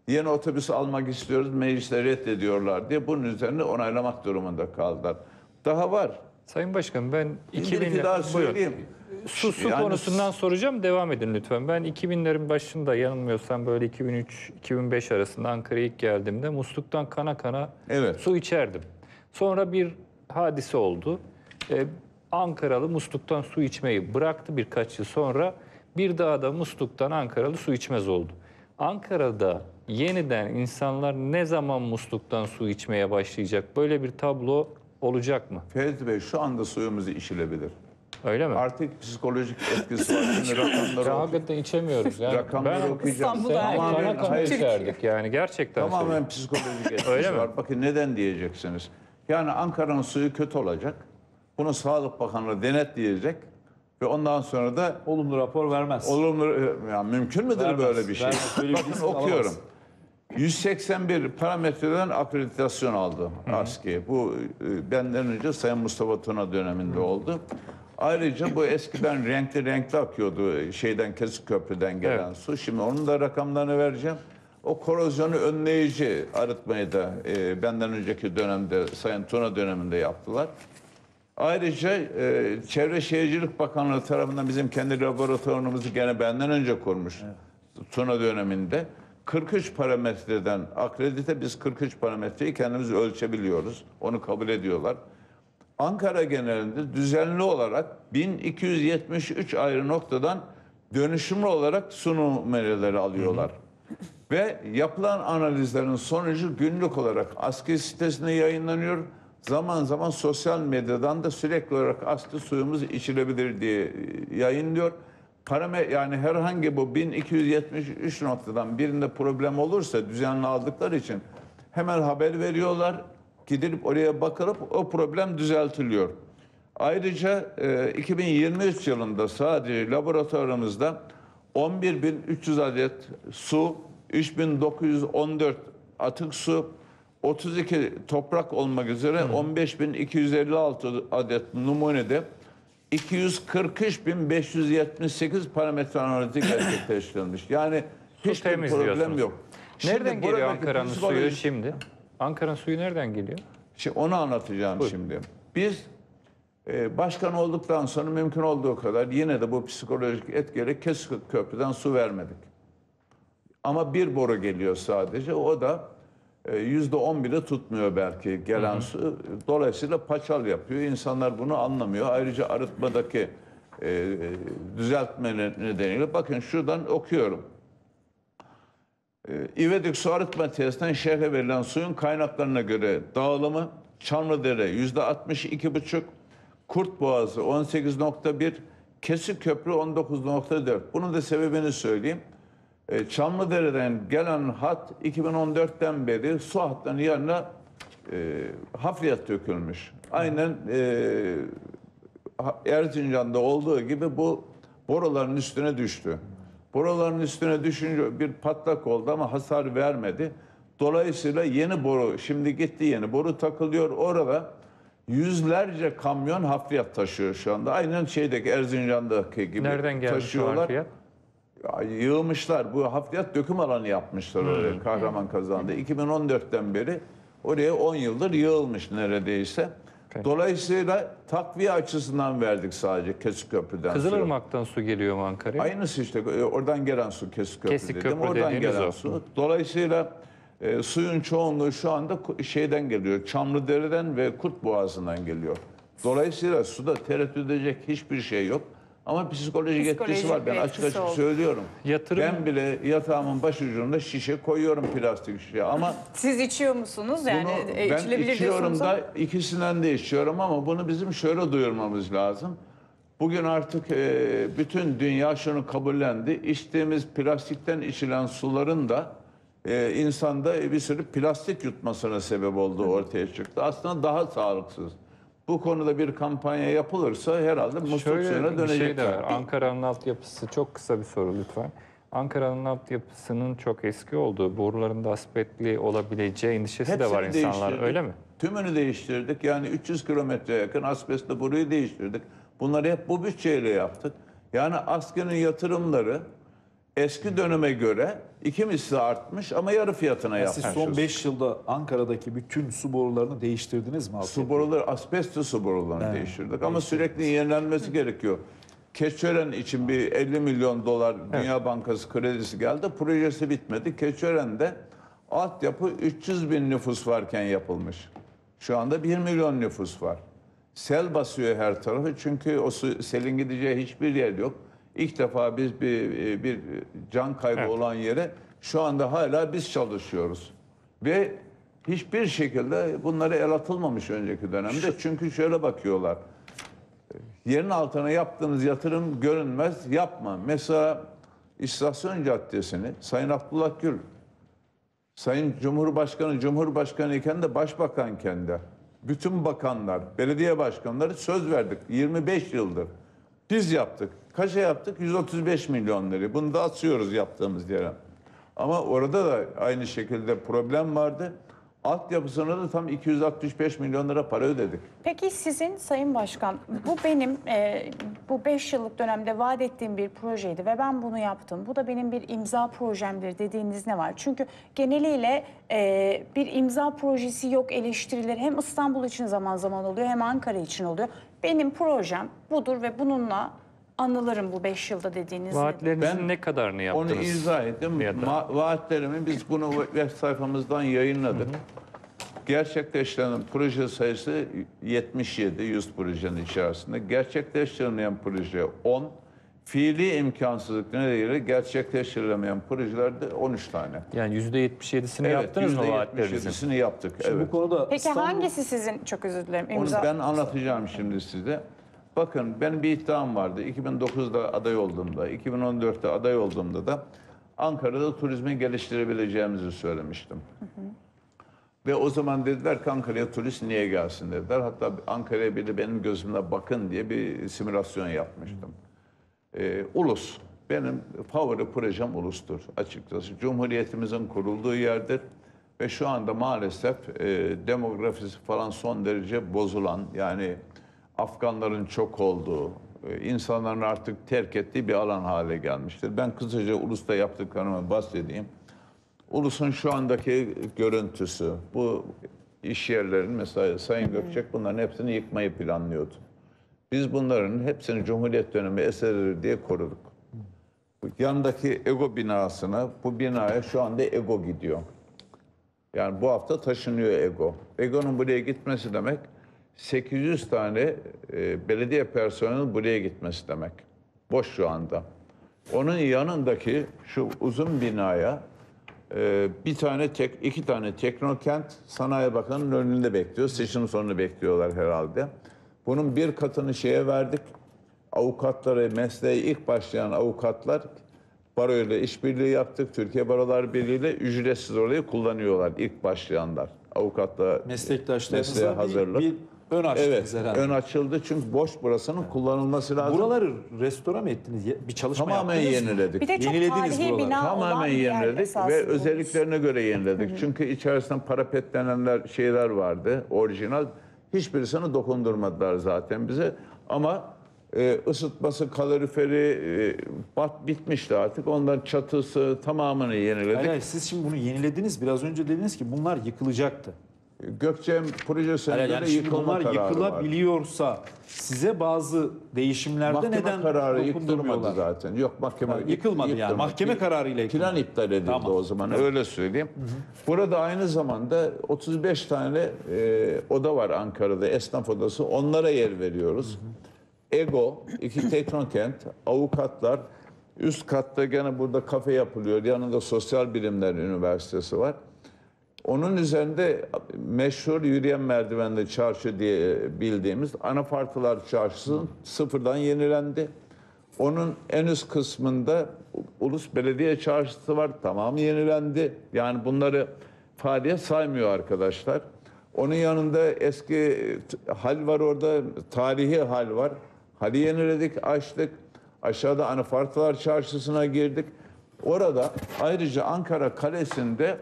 Yeni otobüs almak istiyoruz, mecliste reddediyorlar diye bunun üzerine onaylamak durumunda kaldılar. Daha var. Sayın Başkanım, ben 2000'li daha söyleyeyim. Su yani... konusundan soracağım, devam edin lütfen. Ben 2000'lerin başında, yanılmıyorsam böyle 2003-2005 arasında Ankara'ya ilk geldiğimde musluktan kana kana su içerdim. Sonra bir hadise oldu. Ankaralı musluktan su içmeyi bıraktı birkaç yıl sonra. Bir daha da musluktan Ankaralı su içmez oldu. Ankara'da yeniden insanlar ne zaman musluktan su içmeye başlayacak? Böyle bir tablo olacak mı? Fevzi Bey, şu anda suyumuzu içilebilir. Öyle mi? Artık psikolojik etkisi var. Şimdi rakamları içemiyoruz. Yani. Rakamları okuyacağım. Tamamen, yani gerçekten tamamen psikolojik etkisi Öyle var. Mi? Bakın neden diyeceksiniz. Yani Ankara'nın suyu kötü olacak. Bunu Sağlık Bakanlığı denetleyecek. Ve ondan sonra da... Olumlu rapor vermez. Olumlu, yani mümkün müdür vermez, böyle bir şey? Vermez, böyle bakın bir okuyorum. Alamaz. 181 parametreden akreditasyon aldı ASKİ. Bu benden önce Sayın Mustafa Tuna döneminde oldu. Ayrıca bu eskiden renkli renkli akıyordu şeyden, Kesik Köprü'den gelen su. Şimdi onun da rakamlarını vereceğim. O korozyonu önleyici arıtmayı da benden önceki dönemde, Sayın Tuna döneminde yaptılar. Ayrıca Çevre Şehircilik Bakanlığı tarafından bizim kendi laboratuvarımızı gene benden önce kurmuş Tuna döneminde. 43 parametreden akredite, biz 43 parametreyi kendimiz ölçebiliyoruz. Onu kabul ediyorlar. Ankara genelinde düzenli olarak 1273 ayrı noktadan dönüşümlü olarak su numuneleri alıyorlar. Ve yapılan analizlerin sonucu günlük olarak ASKİ sitesinde yayınlanıyor. Zaman zaman sosyal medyadan da sürekli olarak ASKİ suyumuz içilebilir diye yayınlıyor. Yani herhangi bu 1273 noktadan birinde problem olursa, düzenli aldıkları için hemen haber veriyorlar. Gidilip oraya bakılıp o problem düzeltiliyor. Ayrıca 2023 yılında sadece laboratuvarımızda 11.300 adet su, 3.914 atık su, 32 toprak olmak üzere 15.256 adet numunede 243.578 parametre analizi gerçekleştirilmiş. Yani hiçbir problem yok. Nereden geliyor Ankara'nın suyu şimdi? Ankara'nın suyu nereden geliyor? Şimdi onu anlatacağım. Buyurun. Şimdi. Biz başkan olduktan sonra mümkün olduğu kadar yine de bu psikolojik etkiyle Kesik Köprü'den su vermedik. Ama bir boru geliyor sadece. O da %10 bile tutmuyor belki gelen su. Dolayısıyla paçal yapıyor. İnsanlar bunu anlamıyor. Ayrıca arıtmadaki düzeltme nedeniyle, bakın şuradan okuyorum. İvedik su arıtma tesisinden şehre verilen suyun kaynaklarına göre dağılımı: Çamlıdere %62,5, Kurtboğazı 18,1, Kesikköprü 19,4. Bunun da sebebini söyleyeyim. Çamlıdere'den gelen hat 2014'ten beri su hattının yanına hafriyat dökülmüş. Aynen Erzincan'da olduğu gibi bu boruların üstüne düştü. Boruların üstüne düşünce bir patlak oldu ama hasar vermedi. Dolayısıyla yeni boru, şimdi gitti, yeni boru takılıyor. Orada yüzlerce kamyon hafriyat taşıyor şu anda. Aynen şeydeki, Erzincan'daki gibi taşıyorlar. Ya, yığmışlar. Bu hafriyat döküm alanı yapmışlar oraya. Kahraman kazandı. 2014'ten beri oraya 10 yıldır yığılmış neredeyse. Dolayısıyla takviye açısından verdik sadece Kesikköprü'den. Kızılırmak'tan su geliyor mu Ankara'ya? Aynısı işte. Oradan gelen su Kesikköprü dedim. Oradan gelen su. Dolayısıyla suyun çoğunluğu şu anda şeyden geliyor. Çamlıdere'den ve Kurtboğazı'ndan geliyor. Dolayısıyla suda tereddüt edecek hiçbir şey yok. Ama psikolojik etkisi var. Ben açık açık söylüyorum. Ben bile yatağımın başucunda şişe koyuyorum, plastik şişe. Ama siz içiyor musunuz? Yani ben içiyorum da, ikisinden de içiyorum ama bunu bizim şöyle duyurmamız lazım. Bugün artık bütün dünya şunu kabullendi. İçtiğimiz plastikten içilen suların da insanda bir sürü plastik yutmasına sebep olduğu ortaya çıktı. Aslında daha sağlıksız. Bu konuda bir kampanya yapılırsa herhalde musluk suyuna dönecekler. Ankara'nın altyapısı, çok kısa bir soru lütfen. Ankara'nın altyapısının çok eski olduğu, borularında asbestli olabileceği endişesi de var insanlar, öyle mi? Tümünü değiştirdik. Yani 300 kilometreye yakın asbestli boruyu değiştirdik. Bunları hep bu bütçeyle yaptık. Yani ASKİ'nin yatırımları eski döneme göre 2 misli artmış ama yarı fiyatına yapmışız. Siz son 5 yılda Ankara'daki bütün su borularını değiştirdiniz mi? Su boruları, asbestli su borularını değiştirdik ama sürekli yenilenmesi gerekiyor. Keçören için bir 50 milyon dolar Dünya Bankası kredisi geldi. Projesi bitmedi. Keçören'de altyapı 300 bin nüfus varken yapılmış. Şu anda 1 milyon nüfus var. Sel basıyor her tarafı çünkü o selin gideceği hiçbir yer yok. İlk defa biz bir can kaybı olan yere şu anda hala biz çalışıyoruz. Ve hiçbir şekilde bunlara el atılmamış önceki dönemde. Çünkü şöyle bakıyorlar. Yerin altına yaptığınız yatırım görünmez, yapma. Mesela İstasyon Caddesi'ni Sayın Abdullah Gül, Sayın Cumhurbaşkanı, Cumhurbaşkanı iken de Başbakanken de bütün bakanlar, belediye başkanları söz verdik 25 yıldır. Biz yaptık. Kaça yaptık? 135 milyon lira. Bunu da atıyoruz yaptığımız yere. Ama orada da aynı şekilde problem vardı. Altyapısına da tam 265 milyon lira para ödedik. Peki sizin Sayın Başkan, bu benim bu 5 yıllık dönemde vaat ettiğim bir projeydi ve ben bunu yaptım. Bu da benim bir imza projemdir dediğiniz ne var? Çünkü geneliyle bir imza projesi yok eleştirileri hem İstanbul için zaman zaman oluyor hem Ankara için oluyor. Benim projem budur ve bununla anılırım bu 5 yılda dediğiniz. Vaatlerinizin ne kadarını yaptınız? Onu izah ettim. Vaatlerimi biz bunu web sayfamızdan yayınladık. Gerçekleştirilen proje sayısı 77, 100 projenin içerisinde. Gerçekleştirilen proje 10. Fiili imkansızlık nedeniyle gerçekleştirilemeyen projelerde 13 tane. Yani %77'sini yaptınız mı vaatlerinizin? %77'sini yaptık. Şimdi bu konuda peki hangisi sizin, çok özür dilerim, imza? Onu ben anlatacağım şimdi size. Bakın benim bir iddiam vardı. 2009'da aday olduğumda, 2014'te aday olduğumda da Ankara'da turizmi geliştirebileceğimizi söylemiştim. Ve o zaman dediler ki Ankara'ya turist niye gelsin dediler. Hatta Ankara'ya bir de benim gözümle bakın diye bir simülasyon yapmıştım. Ulus, benim favori projem Ulus'tur açıkçası. Cumhuriyetimizin kurulduğu yerdir. Ve şu anda maalesef demografisi falan son derece bozulan, yani Afganların çok olduğu, insanların artık terk ettiği bir alan hale gelmiştir. Ben kısaca Ulus'ta yaptıklarımı bahsedeyim. Ulus'un şu andaki görüntüsü, bu iş yerlerinin mesela Sayın Gökçek bunların hepsini yıkmayı planlıyordu. Biz bunların hepsini Cumhuriyet dönemi eserleri diye koruduk. Yandaki Ego binasına, bu binaya şu anda Ego gidiyor. Yani bu hafta taşınıyor Ego. Ego'nun buraya gitmesi demek 800 tane belediye personelinin buraya gitmesi demek. Boş şu anda. Onun yanındaki şu uzun binaya iki tane teknokent Sanayi Bakanı'nın önünde bekliyor. Seçim sonunu bekliyorlar herhalde. Bunun bir katını şeye verdik. Avukatlara, mesleğe ilk başlayan avukatlar baroyla işbirliği yaptık. Türkiye Barolar Birliği ile ücretsiz orayı kullanıyorlar ilk başlayanlar. Avukatla mesleğe hazırlık. Ön açtınız herhalde. Ön açıldı çünkü boş burasının kullanılması lazım. Buraları restore mı ettiniz? Bir çalışma yaptınız mı? Tamamen yeniledik. Bir de çok tarihi bina olan bir yer esasında. Ve özelliklerine göre yeniledik. Çünkü içerisinden parapetlenenler şeyler vardı, orijinal. Hiçbirisini dokundurmadılar zaten bize. Ama ısıtması, kaloriferi bitmişti artık. Onların çatısı tamamını yeniledik. Hayır, siz şimdi bunu yenilediniz. Biraz önce dediniz ki bunlar yıkılacaktı. Gökçe'nin projesinde yani yıkılma kararı var. Yıkılabiliyorsa size bazı değişimlerde mahkeme neden kararı yıkılmadı zaten. Yok mahkeme yıkılmadı yani. Mahkeme kararıyla yıkılmadı. Plan iptal edildi o zaman öyle söyleyeyim. Burada aynı zamanda 35 tane oda var Ankara'da, esnaf odası. Onlara yer veriyoruz. Ego, 2 teknokent, avukatlar, üst katta gene burada kafe yapılıyor. Yanında Sosyal Bilimler Üniversitesi var. Onun üzerinde meşhur yürüyen merdivenli çarşı diye bildiğimiz Anafartılar Çarşısı sıfırdan yenilendi. Onun en üst kısmında Ulus Belediye Çarşısı var. Tamamı yenilendi. Yani bunları faaliyet saymıyor arkadaşlar. Onun yanında eski hal var orada. Tarihi hal var. Hali yeniledik, açtık. Aşağıda Anafartılar Çarşısı'na girdik. Orada ayrıca Ankara Kalesi'nde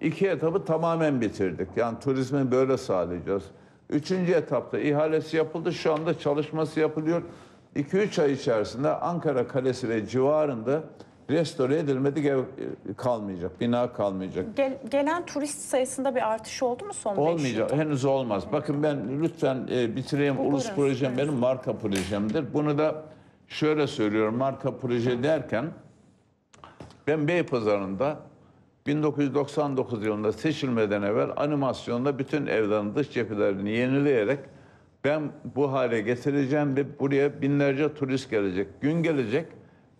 2 etabı tamamen bitirdik. Yani turizmi böyle sağlayacağız. 3. etapta ihalesi yapıldı. Şu anda çalışması yapılıyor. 2-3 ay içerisinde Ankara Kalesi ve civarında restore edilmedi, kalmayacak, bina kalmayacak. Gelen turist sayısında bir artış oldu mu son 5 yılda? Olmayacak, henüz olmaz. Bakın ben lütfen bitireyim. Buyurun, Ulus projem benim marka projemdir. Bunu da şöyle söylüyorum, marka proje derken ben Beypazarı'nda 1999 yılında seçilmeden evvel animasyonda bütün evlerin dış cephelerini yenileyerek ben bu hale getireceğim ve buraya binlerce turist gelecek. Gün gelecek,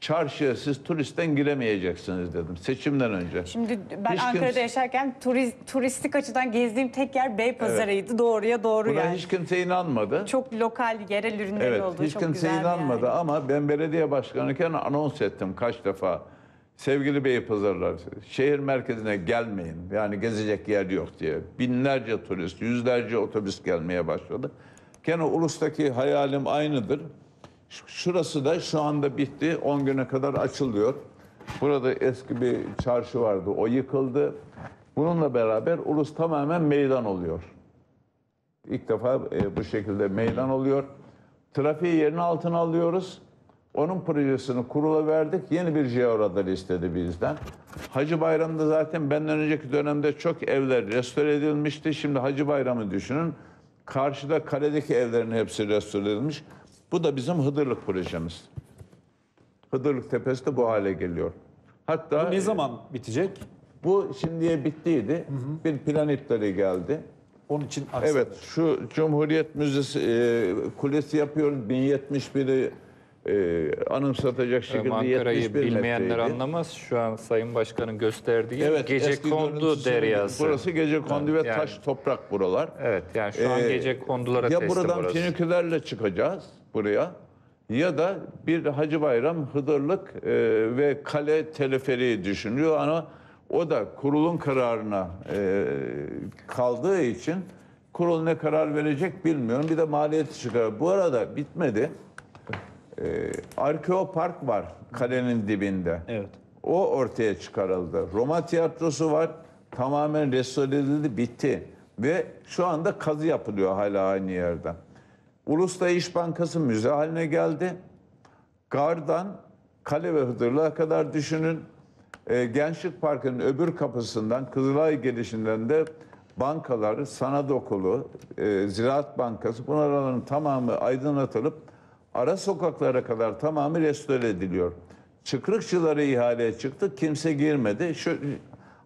çarşıya siz turistten giremeyeceksiniz dedim seçimden önce. Şimdi ben hiç Ankara'da yaşarken turistik açıdan gezdiğim tek yer Beypazarı'ydı. Evet. Doğruya doğru buna yani. Hiç kimse inanmadı. Çok lokal, yerel ürünler evet, oldu. Hiç çok kimse inanmadı yani. Ama ben belediye başkanıken anons ettim kaç defa. Sevgili Beypazarılar, şehir merkezine gelmeyin. Yani gezecek yer yok diye. Binlerce turist, yüzlerce otobüs gelmeye başladı. Gene Ulus'taki hayalim aynıdır. Şurası da şu anda bitti. 10 güne kadar açılıyor. Burada eski bir çarşı vardı. O yıkıldı. Bununla beraber Ulus tamamen meydan oluyor. İlk defa bu şekilde meydan oluyor. Trafiği yerin altına alıyoruz. Onun projesini kurula verdik. Yeni bir jeoradar istedi bizden. Hacı Bayram'da zaten benden önceki dönemde çok evler restore edilmişti. Şimdi Hacı Bayram'ı düşünün. Karşıda kaledeki evlerin hepsi restore edilmiş. Bu da bizim Hıdırlık projemiz. Hıdırlık Tepesi de bu hale geliyor. Hatta bu ne zaman bitecek? Bu şimdiye bittiydi. Hı hı. Bir plan iptali geldi. Onun için aksadı. Evet, şu Cumhuriyet Müzesi kulesi yapıyoruz. 1071'i anımsatacak şekilde Ankara'yı bilmeyenler anlamaz. Şu an Sayın Başkan'ın gösterdiği evet, Gecekondu deryası. Burası Gecekondu ve yani, taş toprak buralar. Evet yani şu an Gecekondulara teslim burası. Ya buradan tinikülerle çıkacağız buraya ya da bir Hacı Bayram, Hıdırlık ve kale teleferiği düşünüyor ama o da kurulun kararına kaldığı için kurul ne karar verecek bilmiyorum. Bir de maliyeti çıkar. Bu arada bitmedi. Arkeopark Park var kalenin dibinde. Evet. O ortaya çıkarıldı. Roma tiyatrosu var. Tamamen restore edildi, bitti. Ve şu anda kazı yapılıyor hala aynı yerden. Ulus'ta İş Bankası müze haline geldi. Gardan kale ve Hıdırlığa kadar düşünün. Gençlik Parkı'nın öbür kapısından Kızılay gelişinden de bankalar, sanat okulu, Ziraat Bankası bunların tamamı aydınlatılıp ara sokaklara kadar tamamı restore ediliyor. Çıkrıkçılara ihaleye çıktı. Kimse girmedi.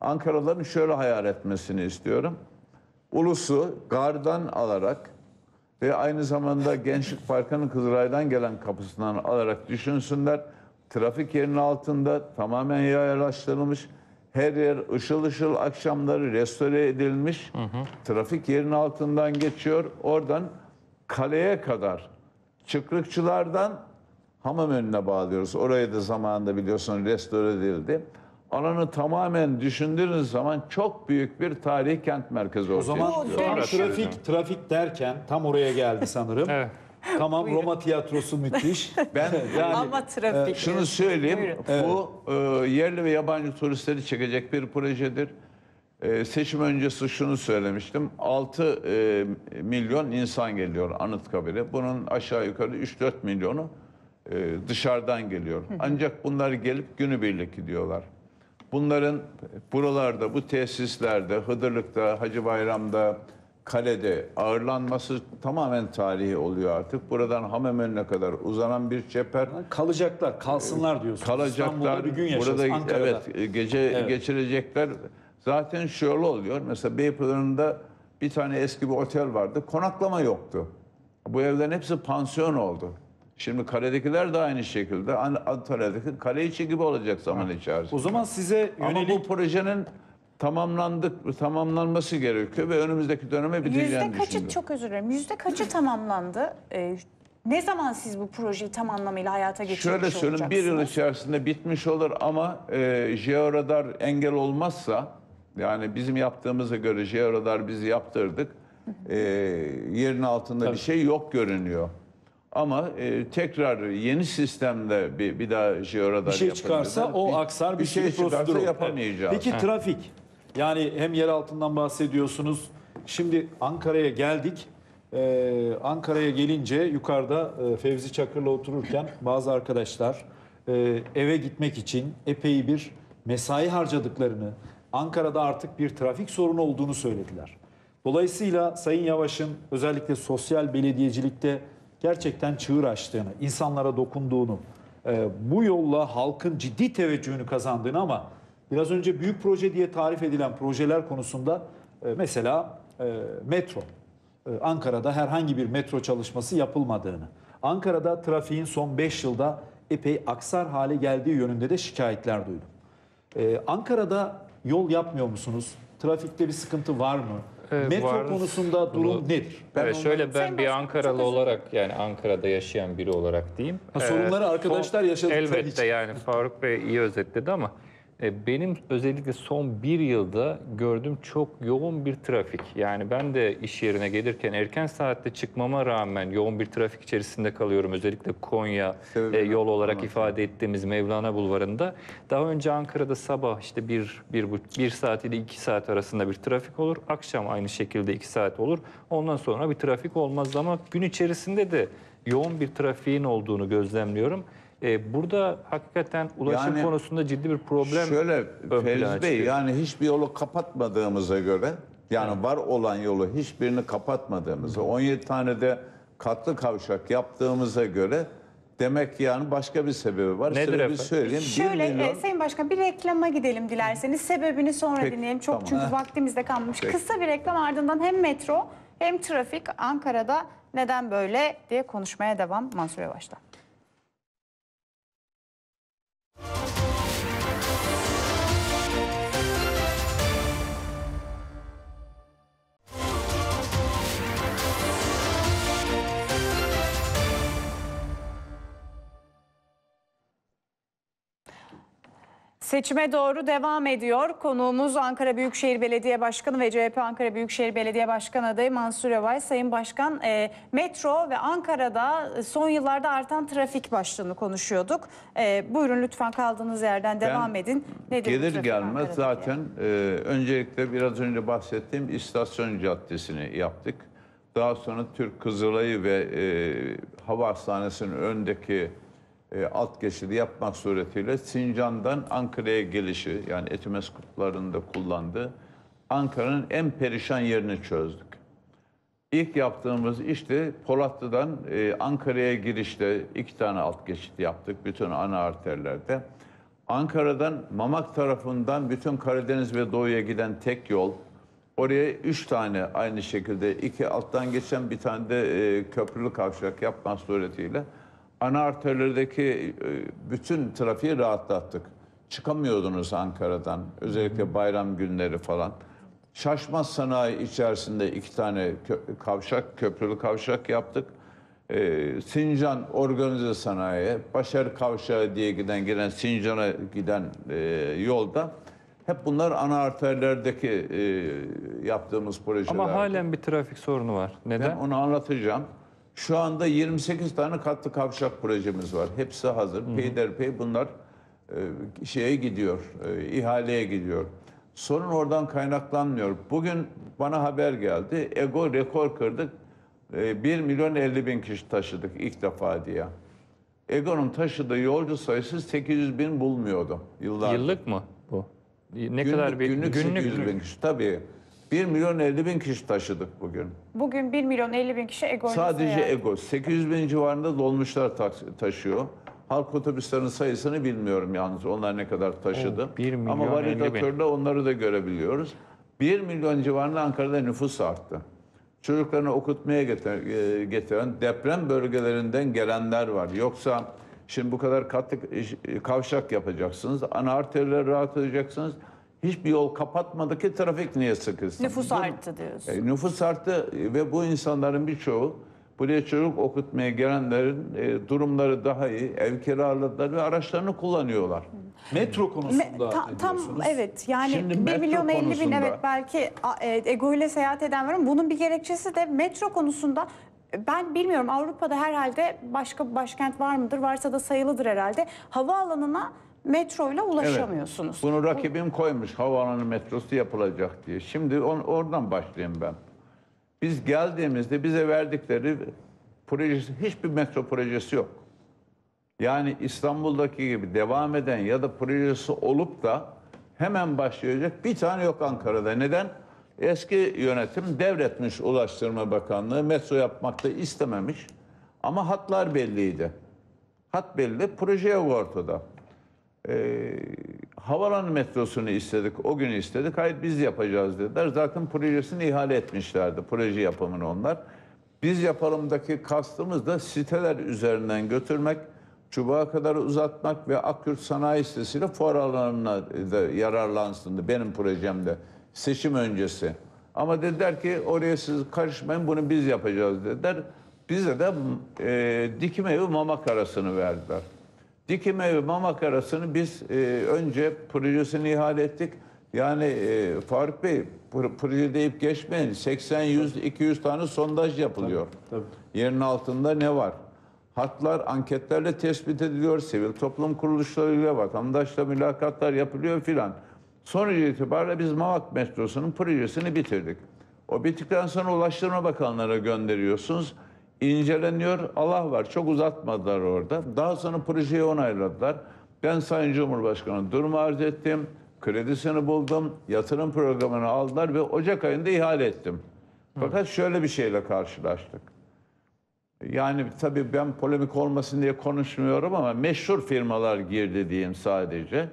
Ankaralıların şöyle hayal etmesini istiyorum. Ulus'u gardan alarak ve aynı zamanda Gençlik Parkı'nın Kızılay'dan gelen kapısından alarak düşünsünler. Trafik yerinin altında tamamen yaylaştırılmış. Her yer ışıl ışıl akşamları restore edilmiş. Hı hı. Trafik yerinin altından geçiyor. Oradan kaleye kadar Çıkrıkçılardan hamam önüne bağlıyoruz. Orayı da zamanında biliyorsun restore edildi. Alanı tamamen düşündüğünüz zaman çok büyük bir tarihi kent merkezi ortaya çıkıyor. O zaman trafik derken tam oraya geldi sanırım. Evet. Tamam buyurun. Roma tiyatrosu müthiş. Ben yani, ama trafik. Şunu söyleyeyim. Buyurun. Bu yerli ve yabancı turistleri çekecek bir projedir. Seçim öncesi şunu söylemiştim. 6 milyon insan geliyor Anıtkabir'e. Bunun aşağı yukarı 3-4 milyonu dışarıdan geliyor. Ancak bunlar gelip günübirlik gidiyorlar. Bunların buralarda, bu tesislerde, Hıdırlık'ta, Hacı Bayram'da, kalede ağırlanması tamamen tarihi oluyor artık. Buradan hamam önüne kadar uzanan bir çeper. Kalacaklar, kalsınlar diyorsunuz. Kalacaklar, İstanbul'da bir gün yaşasın, Ankara'da. Evet, gece geçirecekler. Zaten şöyle oluyor, mesela Beypazarı'nda bir tane eski bir otel vardı, konaklama yoktu. Bu evlerin hepsi pansiyon oldu. Şimdi kaledekiler de aynı şekilde, Antalya'daki kale içi gibi olacak zaman içerisinde. O zaman size yönelik... Ama bu projenin tamamlanması gerekiyor ve önümüzdeki döneme biteceğini düşünüyorum. Yüzde kaçı tamamlandı? Ne zaman siz bu projeyi tam anlamıyla hayata geçirmiş olacaksınız? Şöyle söyleyeyim, bir yıl içerisinde bitmiş olur ama jeoradar engel olmazsa, yani bizim yaptığımıza göre jeoradar bizi yaptırdık, yerin altında tabii bir şey yok görünüyor. Ama tekrar yeni sistemde bir daha jeoradar bir şey çıkarsa o aksar, bir şey çıkarsa yapamayacağız. Peki trafik, yani hem yer altından bahsediyorsunuz, şimdi Ankara'ya geldik. Ankara'ya gelince yukarıda Fevzi Çakır'la otururken bazı arkadaşlar eve gitmek için epey bir mesai harcadıklarını, Ankara'da artık bir trafik sorunu olduğunu söylediler. Dolayısıyla Sayın Yavaş'ın özellikle sosyal belediyecilikte gerçekten çığır açtığını, insanlara dokunduğunu, bu yolla halkın ciddi teveccühünü kazandığını ama biraz önce büyük proje diye tarif edilen projeler konusunda mesela metro. Ankara'da herhangi bir metro çalışması yapılmadığını, Ankara'da trafiğin son 5 yılda epey aksar hale geldiği yönünde de şikayetler duydum. Ankara'da yol yapmıyor musunuz? Trafikte bir sıkıntı var mı? Metro var, konusunda durum nedir? Evet, şöyle ben bir Ankaralı olarak, yani Ankara'da yaşayan biri olarak diyeyim. Sorunları arkadaşlar yaşadık. Elbette, yani Faruk Bey iyi özetledi ama benim özellikle son bir yılda gördüğüm çok yoğun bir trafik. Yani ben de iş yerine gelirken erken saatte çıkmama rağmen yoğun bir trafik içerisinde kalıyorum. Özellikle Konya yol olarak ifade ettiğimiz Mevlana Bulvarı'nda. Daha önce Ankara'da sabah işte bir saat ile 2 saat arasında bir trafik olur. Akşam aynı şekilde 2 saat olur. Ondan sonra bir trafik olmaz ama gün içerisinde de yoğun bir trafiğin olduğunu gözlemliyorum. Burada hakikaten ulaşım konusunda ciddi bir problem. Şöyle Fevzi Bey, yani hiçbir yolu kapatmadığımıza göre, yani var olan yolu hiçbirini kapatmadığımıza, 17 tane de katlı kavşak yaptığımıza göre demek yani başka bir sebebi var. Nedir sebebi efendim? Söyleyeyim. Şöyle Sayın Başkan, bir reklama gidelim dilerseniz. Sebebini sonra dinleyelim. Çok çünkü vaktimiz de kalmış. Kısa bir reklam, ardından hem metro hem trafik Ankara'da neden böyle diye konuşmaya devam Mansur Yavaş'tan. Seçime doğru devam ediyor. Konuğumuz Ankara Büyükşehir Belediye Başkanı ve CHP Ankara Büyükşehir Belediye Başkanı adayı Mansur Yavaş. Sayın Başkan, metro ve Ankara'da son yıllarda artan trafik başlığını konuşuyorduk. Buyurun lütfen kaldığınız yerden devam edin. Nedir gelir gelmez Ankara'da zaten öncelikle biraz önce bahsettiğim İstasyon Caddesi'ni yaptık. Daha sonra Türk Kızılay'ı ve Hava Hastanesi'nin önündeki alt geçidi yapmak suretiyle Sincan'dan Ankara'ya gelişi, yani Etimesgut kutuplarında kullandığı Ankara'nın en perişan yerini çözdük. İlk yaptığımız işte Polatlı'dan Ankara'ya girişte 2 tane alt geçit yaptık bütün ana arterlerde. Ankara'dan Mamak tarafından bütün Karadeniz ve Doğu'ya giden tek yol, oraya 3 tane aynı şekilde 2 alttan geçen 1 tane de köprülü kavşak yapmak suretiyle ana arterlerdeki bütün trafiği rahatlattık. Çıkamıyordunuz Ankara'dan. Özellikle bayram günleri falan. Şaşmaz Sanayi içerisinde 2 tane kavşak, köprülü kavşak yaptık. Sincan Organize Sanayi'ye, Başarı Kavşağı diye giden Sincan'a giden yolda hep bunlar ana arterlerdeki yaptığımız projeler. Ama halen bir trafik sorunu var. Neden? Ben onu anlatacağım. Şu anda 28 tane katlı kavşak projemiz var. Hepsi hazır. Peyderpey bunlar şeye gidiyor, ihaleye gidiyor. Sorun oradan kaynaklanmıyor. Bugün bana haber geldi. Ego rekor kırdık. 1.050.000 kişi taşıdık ilk defa diye. Ego'nun taşıdığı yolcu sayısı 800.000 bulmuyordu yıllardır. Yıllık mı bu? Ne kadar bir günlük 800.000 kişi tabii. 1.050.000 kişi taşıdık bugün. Bugün 1.050.000 kişi Ego. Sadece Ego. 800.000 civarında dolmuşlar taşıyor. Halk otobüslerinin sayısını bilmiyorum yalnız. Onlar ne kadar taşıdı. Ama validatörle onları da görebiliyoruz. 1 milyon civarında Ankara'da nüfus arttı. Çocuklarını okutmaya getiren deprem bölgelerinden gelenler var. Yoksa şimdi bu kadar katlı kavşak yapacaksınız. Ana arterleri rahatlatacaksınız. Hiçbir yol kapatmadı ki trafik niye sıkışsın? Nüfus arttı diyorsun. Nüfus arttı ve bu insanların birçoğu, buraya çocuk okutmaya gelenlerin durumları daha iyi. Ev kiraladılar ve araçlarını kullanıyorlar. Metro konusunda tam evet, yani şimdi 1.050.000 evet, belki Ego ile seyahat eden var ama bunun bir gerekçesi de metro konusunda. Ben bilmiyorum, Avrupa'da herhalde başka başkent var mıdır? Varsa da sayılıdır herhalde. Havaalanına metroyla ulaşamıyorsunuz. Evet, bunu rakibim koymuş, havaalanı metrosu yapılacak diye. Şimdi oradan başlayayım ben. Biz geldiğimizde bize verdikleri projesi, hiçbir metro projesi yok. Yani İstanbul'daki gibi devam eden ya da projesi olup da hemen başlayacak bir tane yok Ankara'da. Neden? Eski yönetim devretmiş Ulaştırma Bakanlığı, metro yapmak da istememiş. Ama hatlar belliydi. Hat belli, proje yok ortada. Havalanı metrosunu istedik, o günü istedik. Hayır biz yapacağız dediler. Zaten projesini ihale etmişlerdi, proje yapımını onlar. Biz yapalımdaki kastımız da siteler üzerinden götürmek, çubuğa kadar uzatmak ve Akyurt Sanayi Sitesi'yle fuar alanına da yararlansındı benim projemde seçim öncesi. Ama dediler ki oraya siz karışmayın, bunu biz yapacağız dediler. Bize de Dikmen ve Mamak arasını verdiler. Dikmen ve Mamak arasını biz önce projesini ihale ettik. Yani Faruk Bey, proje deyip geçmeyin. 80, 100, 200 tane sondaj yapılıyor. Tabii, tabii. Yerin altında ne var? Hatlar anketlerle tespit ediliyor. Sivil toplum kuruluşlarıyla, vatandaşla mülakatlar yapılıyor filan. Sonuç itibariyle biz Mamak metrosunun projesini bitirdik. O bittikten sonra Ulaştırma Bakanlığı'na gönderiyorsunuz. İnceleniyor. Allah var. Çok uzatmadılar orada. Daha sonra projeyi onayladılar. Ben Sayın Cumhurbaşkanı'na durumu arz ettim. Kredisini buldum. Yatırım programını aldılar ve Ocak ayında ihale ettim. Fakat şöyle bir şeyle karşılaştık. Yani tabii ben polemik olmasın diye konuşmuyorum ama meşhur firmalar girdi diyeyim sadece.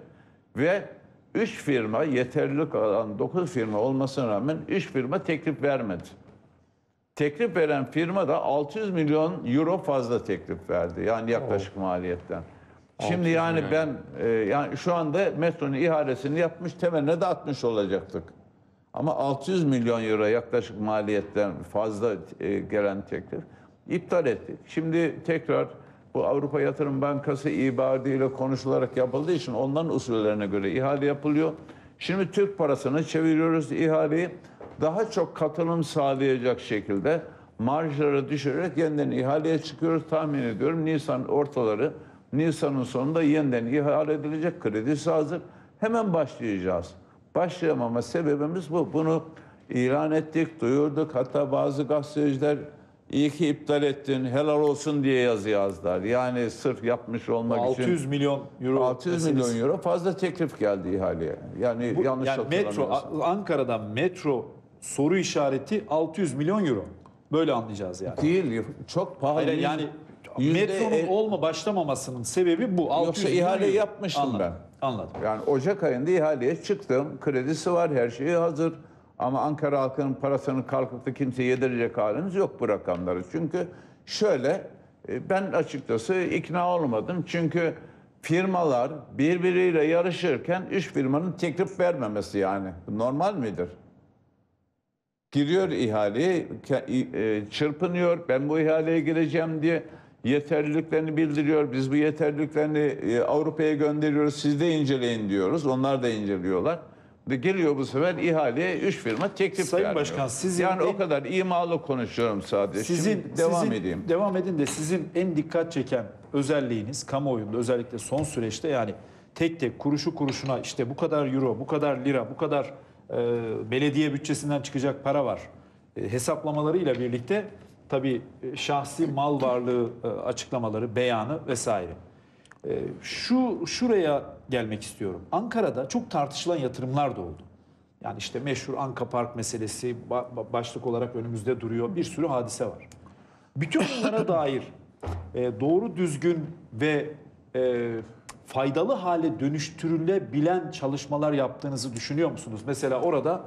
Ve 3 firma, yeterlilik alan 9 firma olmasına rağmen 3 firma teklif vermedi. Teklif veren firma da 600 milyon euro fazla teklif verdi. Yani yaklaşık maliyetten. Şimdi yani ben yani şu anda metronun ihalesini yapmış, temeline de atmış olacaktık. Ama 600 milyon euro yaklaşık maliyetten fazla gelen teklif iptal ettik. Şimdi tekrar bu Avrupa Yatırım Bankası İBRD ile konuşularak yapıldığı için onların usullerine göre ihale yapılıyor. Şimdi Türk parasını çeviriyoruz ihaleyi. Daha çok katılım sağlayacak şekilde marjları düşürerek yeniden ihaleye çıkıyoruz. Tahmin ediyorum Nisan ortaları, Nisan'ın sonunda yeniden ihale edilecek, kredisi hazır. Hemen başlayacağız. Başlayamama sebebimiz bu. Bunu ilan ettik, duyurduk. Hatta bazı gazeteciler iyi ki iptal ettin, helal olsun diye yazı yazdılar. Yani sırf yapmış olmak 600 milyon euro fazla teklif geldi ihaleye. Yani bu, yanlış yani hatırlamıyorsam. Metro, Ankara'dan metro soru işareti 600 milyon euro. Böyle anlayacağız yani. Değil, çok pahalı. Hayır, yani metronun başlamamasının sebebi bu. 600 yoksa ihale yapmıştım ben. Anladım. Yani Ocak ayında ihaleye çıktım. Kredisi var, her şeyi hazır. Ama Ankara halkının parasını kalkıp da kimseye yedirecek halimiz yok bu rakamları. Çünkü şöyle, ben açıkçası ikna olmadım. Çünkü firmalar birbiriyle yarışırken 3 firmanın teklif vermemesi yani. Normal midir? Giriyor ihaleye, çırpınıyor. Ben bu ihaleye gireceğim diye yeterliliklerini bildiriyor. Biz bu yeterliliklerini Avrupa'ya gönderiyoruz. Siz de inceleyin diyoruz. Onlar da inceliyorlar. Geliyor bu sefer ihaleye 3 firma teklif Sayın vermiyor. Başkan, sizin yani o kadar imalı konuşuyorum sadece. Devam edin de sizin en dikkat çeken özelliğiniz kamuoyunda özellikle son süreçte yani tek tek kuruşu kuruşuna işte bu kadar euro, bu kadar lira, bu kadar belediye bütçesinden çıkacak para var. Hesaplamalarıyla birlikte tabii şahsi mal varlığı açıklamaları, beyanı vesaire. Şuraya gelmek istiyorum. Ankara'da çok tartışılan yatırımlar da oldu. Yani işte meşhur Anka Park meselesi başlık olarak önümüzde duruyor. Bir sürü hadise var. Bütün bunlara dair doğru düzgün ve faydalı hale dönüştürülebilen çalışmalar yaptığınızı düşünüyor musunuz? Mesela orada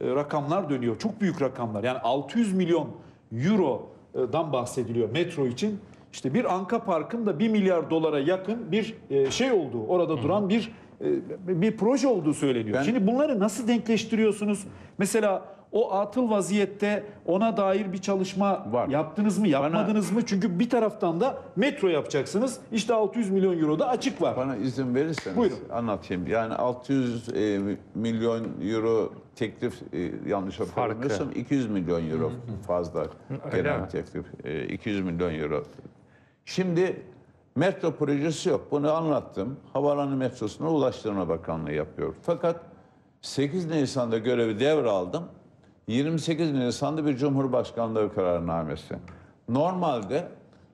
rakamlar dönüyor. Çok büyük rakamlar. Yani 600 milyon eurodan bahsediliyor metro için. İşte bir Anka Park'ın da 1 milyar dolara yakın bir şey olduğu, orada duran bir proje olduğu söyleniyor. Şimdi bunları nasıl denkleştiriyorsunuz? Mesela o atıl vaziyette ona dair bir çalışma yaptınız mı, yapmadınız mı? Çünkü bir taraftan da metro yapacaksınız. İşte 600 milyon euroda açık var. Bana izin verirseniz anlatayım. Yani 600 milyon euro teklif yanlış hatırlamıyorsam 200 milyon euro fazla gelen teklif. 200 milyon euro. Şimdi metro projesi yok. Bunu anlattım. Havaalanı metrosuna Ulaştırma Bakanlığı yapıyor. Fakat 8 Nisan'da görevi devraldım. 28 Nisan'da bir Cumhurbaşkanlığı kararnamesi. Normalde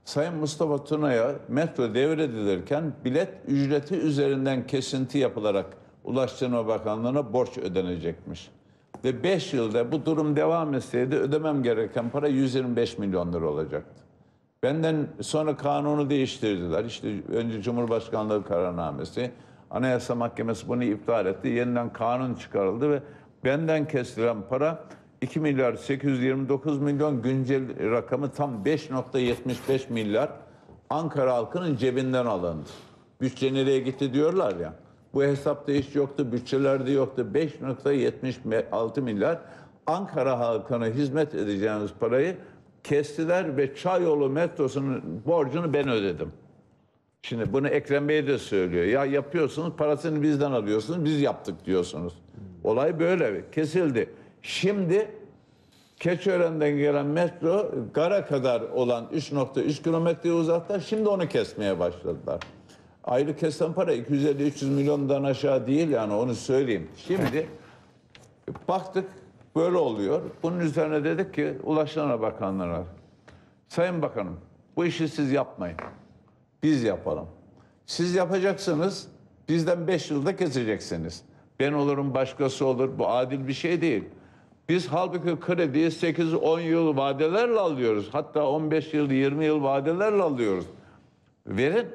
Sayın Mustafa Tuna'ya metro devredilirken bilet ücreti üzerinden kesinti yapılarak Ulaştırma Bakanlığı'na borç ödenecekmiş. Ve 5 yılda bu durum devam etseydi ödemem gereken para 125 milyon lira olacaktı. Benden sonra kanunu değiştirdiler. İşte önce Cumhurbaşkanlığı kararnamesi, Anayasa Mahkemesi bunu iptal etti. Yeniden kanun çıkarıldı ve benden kesilen para 2 milyar 829 milyon güncel rakamı tam 5.75 milyar Ankara halkının cebinden alındı. Bütçe nereye gitti diyorlar ya. Bu hesapta hiç yoktu, bütçelerde yoktu. 5.76 milyar Ankara halkına hizmet edeceğiniz parayı kestiler ve Çayolu metrosunun borcunu ben ödedim. Şimdi bunu Ekrem Bey de söylüyor. Ya yapıyorsunuz, parasını bizden alıyorsunuz, biz yaptık diyorsunuz. Olay böyle kesildi. Şimdi Keçören'den gelen metro Gara kadar olan 3.3 kilometreye uzakta. Şimdi onu kesmeye başladılar. Ayrı kesen para 250-300 milyondan aşağı değil yani, onu söyleyeyim. Şimdi baktık böyle oluyor. Bunun üzerine dedik ki Ulaştırma Bakanlığı'na, Sayın Bakanım bu işi siz yapmayın. Biz yapalım. Siz yapacaksınız, bizden 5 yılda keseceksiniz. Ben olurum, başkası olur. Bu adil bir şey değil. Biz halbuki krediyi 8-10 yıl vadelerle alıyoruz. Hatta 15 yıl, 20 yıl vadelerle alıyoruz. Verin,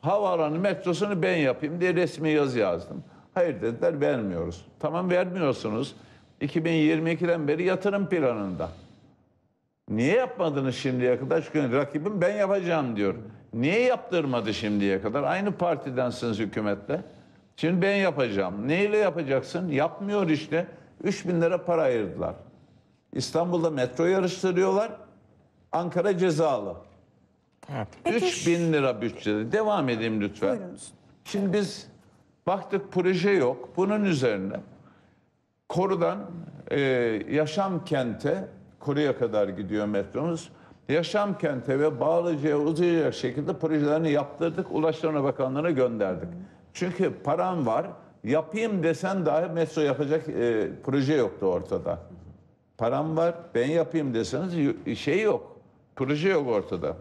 havaalanı metrosunu ben yapayım diye resmi yazı yazdım. Hayır dediler, vermiyoruz. Tamam, vermiyorsunuz. 2022'den beri yatırım planında. Niye yapmadınız şimdiye kadar? Çünkü rakibim ben yapacağım diyor. Niye yaptırmadı şimdiye kadar? Aynı partidensiniz hükümetle. Şimdi ben yapacağım. Neyle yapacaksın? Yapmıyor işte. 3.000 lira para ayırdılar. İstanbul'da metro yarıştırıyorlar. Ankara cezalı. Evet. 3.000 lira bütçede. Devam edeyim lütfen. Buyurunuz. Şimdi biz baktık proje yok. Bunun üzerine Koru'dan Yaşam Kente, Koru'ya kadar gidiyor metromuz. Yaşam Kente ve Bağlıca'ya uzayacak şekilde projelerini yaptırdık. Ulaştırma Bakanlığı'na gönderdik. Çünkü param var, yapayım desen dahi metro yapacak proje yoktu ortada. Param var, ben yapayım deseniz şey yok, proje yok ortada.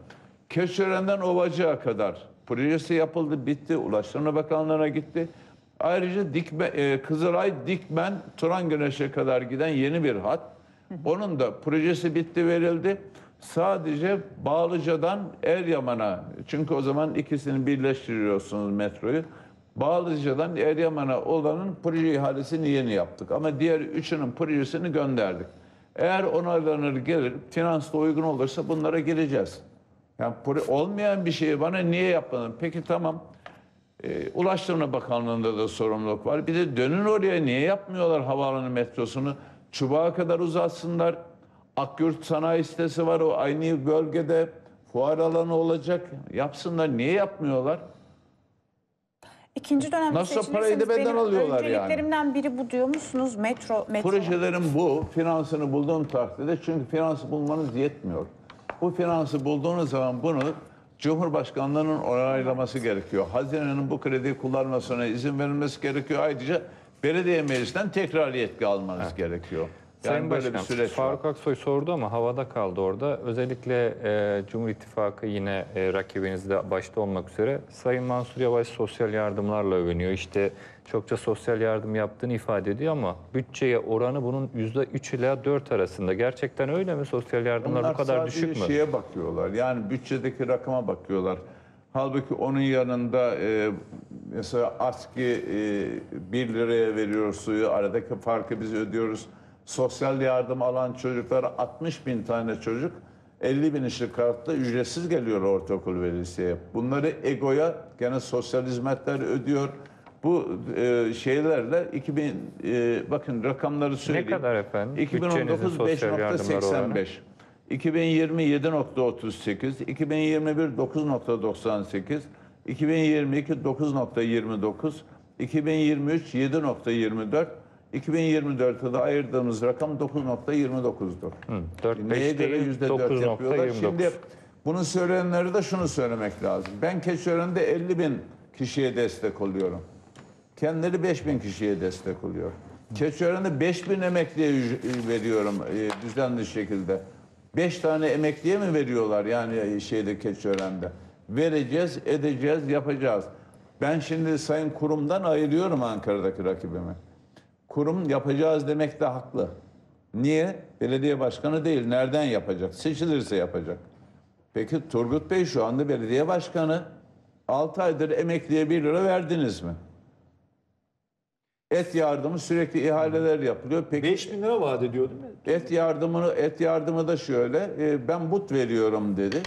Keçören'den Ovacı'ya kadar projesi yapıldı, bitti. Ulaştırma Bakanlığı'na gitti. Ayrıca Kızılay, Dikmen, Turan Güneş'e kadar giden yeni bir hat. Onun da projesi bitti, verildi. Sadece Bağlıca'dan Eryaman'a, çünkü o zaman ikisini birleştiriyorsunuz metroyu. Bağlıca'dan Eryaman'a olanın proje ihalesini yeni yaptık. Ama diğer üçünün projesini gönderdik. Eğer onaylanır, gelir, finansla uygun olursa bunlara gireceğiz. Yani olmayan bir şeyi bana niye yapmadın? Peki tamam, Ulaştırma Bakanlığı'nda da sorumluluk var. Bir de dönün oraya, niye yapmıyorlar havaalanı metrosunu? Çubuğa kadar uzatsınlar. Akyurt sanayi sitesi var, o aynı bölgede fuar alanı olacak. Yapsınlar, niye yapmıyorlar? İkinci dönemde nasıl parayı da benden alıyorlar yani. Önceliklerimden biri bu diyor musunuz? Metro. Projelerin bu, finansını bulduğum takdirde, çünkü finansı bulmanız yetmiyor. Bu finansı bulduğunuz zaman bunu Cumhurbaşkanlığı'nın onaylaması gerekiyor. Hazinenin bu krediyi kullanmasına izin verilmesi gerekiyor. Ayrıca belediye meclisinden tekrar yetki almanız gerekiyor. Yani Sayın böyle Başkan, bir süreç Faruk Aksoy sordu ama havada kaldı orada. Özellikle Cumhur İttifakı yine rakibinizde başta olmak üzere Sayın Mansur Yavaş sosyal yardımlarla övünüyor. İşte çokça sosyal yardım yaptığını ifade ediyor ama bütçeye oranı bunun %3 ile 4 arasında. Gerçekten öyle mi? Sosyal yardımlar onlar bu kadar düşük mü? Onlar sadece şeye bakıyorlar. Yani bütçedeki rakama bakıyorlar. Halbuki onun yanında mesela ASKİ 1 liraya veriyor suyu. Aradaki farkı biz ödüyoruz. Sosyal yardım alan çocuklara 60.000 tane çocuk 50.000 işçi kartla ücretsiz geliyor ortaokul ve liseye. Bunları Ego'ya gene sosyal hizmetler ödüyor. Bu şeylerle 2000 bakın rakamları söyleyeyim. Ne kadar efendim? 2019 5.85, 2020 7.38, 2021 9.98, 2022 9.29, 2023 7.24. 2024'te de ayırdığımız rakam 9.29'dur. Neye göre %4 yapıyorlar? Şimdi bunu söyleyenlere de şunu söylemek lazım. Ben Keçören'de 50.000 kişiye destek oluyorum. Kendileri 5.000 kişiye destek oluyor. Keçören'de 5.000 emekliye veriyorum düzenli şekilde. 5 tane emekliye mi veriyorlar yani şeyde, Keçören'de? Vereceğiz, edeceğiz, yapacağız. Ben şimdi sayın kurumdan ayırıyorum Ankara'daki rakibimi. Kurum yapacağız demek de haklı. Niye? Belediye başkanı değil. Nereden yapacak? Seçilirse yapacak. Peki Turgut Bey şu anda belediye başkanı. 6 aydır emekliye 1 lira verdiniz mi? Et yardımı sürekli ihaleler yapılıyor. Peki 5.000 lira vaat ediyor değil mi? Et yardımı da şöyle. Ben but veriyorum dedi.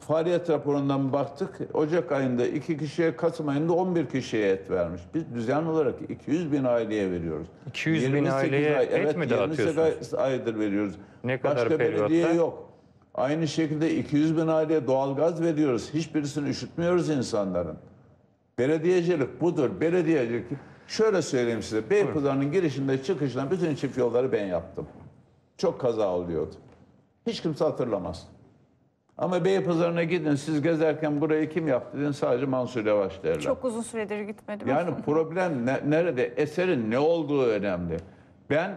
Faaliyet raporundan baktık. Ocak ayında 2 kişiye, Kasım ayında 11 kişiye et vermiş. Biz düzenli olarak 200 bin aileye veriyoruz. 200 bin aileye et mi dağıtıyorsunuz? 28 aydır veriyoruz. Ne kadar başka periyotta? Belediye yok. Aynı şekilde 200 bin aileye doğalgaz veriyoruz. Hiçbirisini üşütmüyoruz insanların. Belediyecilik budur. Belediyecilik. Şöyle söyleyeyim size. Beypazarı'nın girişinde çıkışına bütün çift yolları ben yaptım. Çok kaza oluyordu. Hiç kimse hatırlamaz. Ama Beypazarı'na gidin, siz gezerken burayı kim yaptı dedin, sadece Mansur Yavaş derler. Çok uzun süredir gitmedim. Yani problem nerede? Eserin ne olduğu önemli. Ben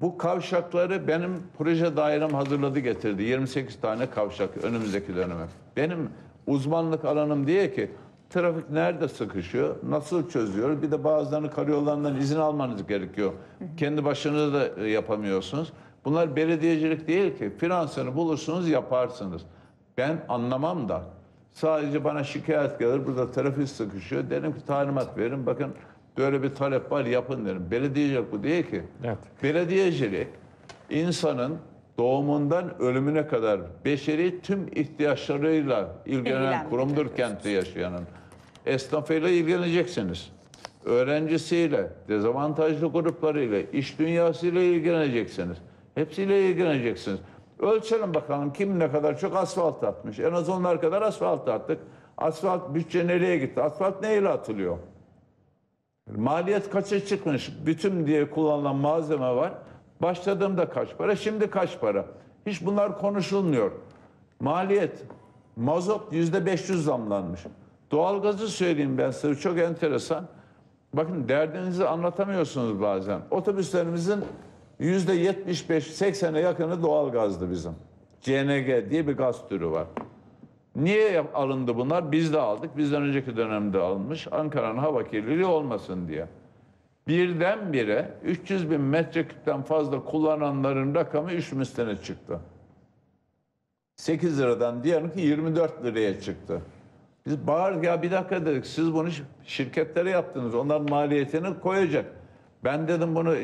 bu kavşakları, benim proje dairem hazırladı getirdi. 28 tane kavşak önümüzdeki döneme. Benim uzmanlık alanım diye ki trafik nerede sıkışıyor, nasıl çözüyor? Bir de bazılarını karayollarından izin almanız gerekiyor. Kendi başınıza da yapamıyorsunuz. Bunlar belediyecilik değil ki. Finansını bulursunuz, yaparsınız. Ben anlamam da. Sadece bana şikayet gelir, burada trafik sıkışıyor. Derim ki talimat verin, bakın böyle bir talep var, yapın derim. Belediyecilik bu değil ki. Evet. Belediyecilik insanın doğumundan ölümüne kadar beşeri tüm ihtiyaçlarıyla ilgilenen kurumdur kentte yaşayanın. Esnafıyla ilgileneceksiniz. Öğrencisiyle, dezavantajlı gruplarıyla, iş dünyasıyla ilgileneceksiniz. Hepsiyle ilgileneceksiniz. Ölçelim bakalım kim ne kadar çok asfalt atmış. En az onlar kadar asfalt attık. Asfalt bütçe nereye gitti? Asfalt neyle atılıyor? Maliyet kaça çıkmış? Bütün diye kullanılan malzeme var. Başladığımda kaç para? Şimdi kaç para? Hiç bunlar konuşulmuyor. Maliyet. Mazot %500 zamlanmış. Doğalgazı söyleyeyim ben size. Çok enteresan. Bakın derdinizi anlatamıyorsunuz bazen. Otobüslerimizin %75-80'e yakını doğalgazdı bizim. CNG diye bir gaz türü var. Niye alındı bunlar? Biz de aldık. Bizden önceki dönemde alınmış. Ankara'nın hava kirliliği olmasın diye. Birdenbire 300 bin metreküpten fazla kullananların rakamı 3 misline çıktı. 8 liradan diyelim ki 24 liraya çıktı. Biz bağırdık, ya bir dakika dedik, siz bunu şirketlere yaptınız. Onların maliyetini koyacak. Ben dedim bunu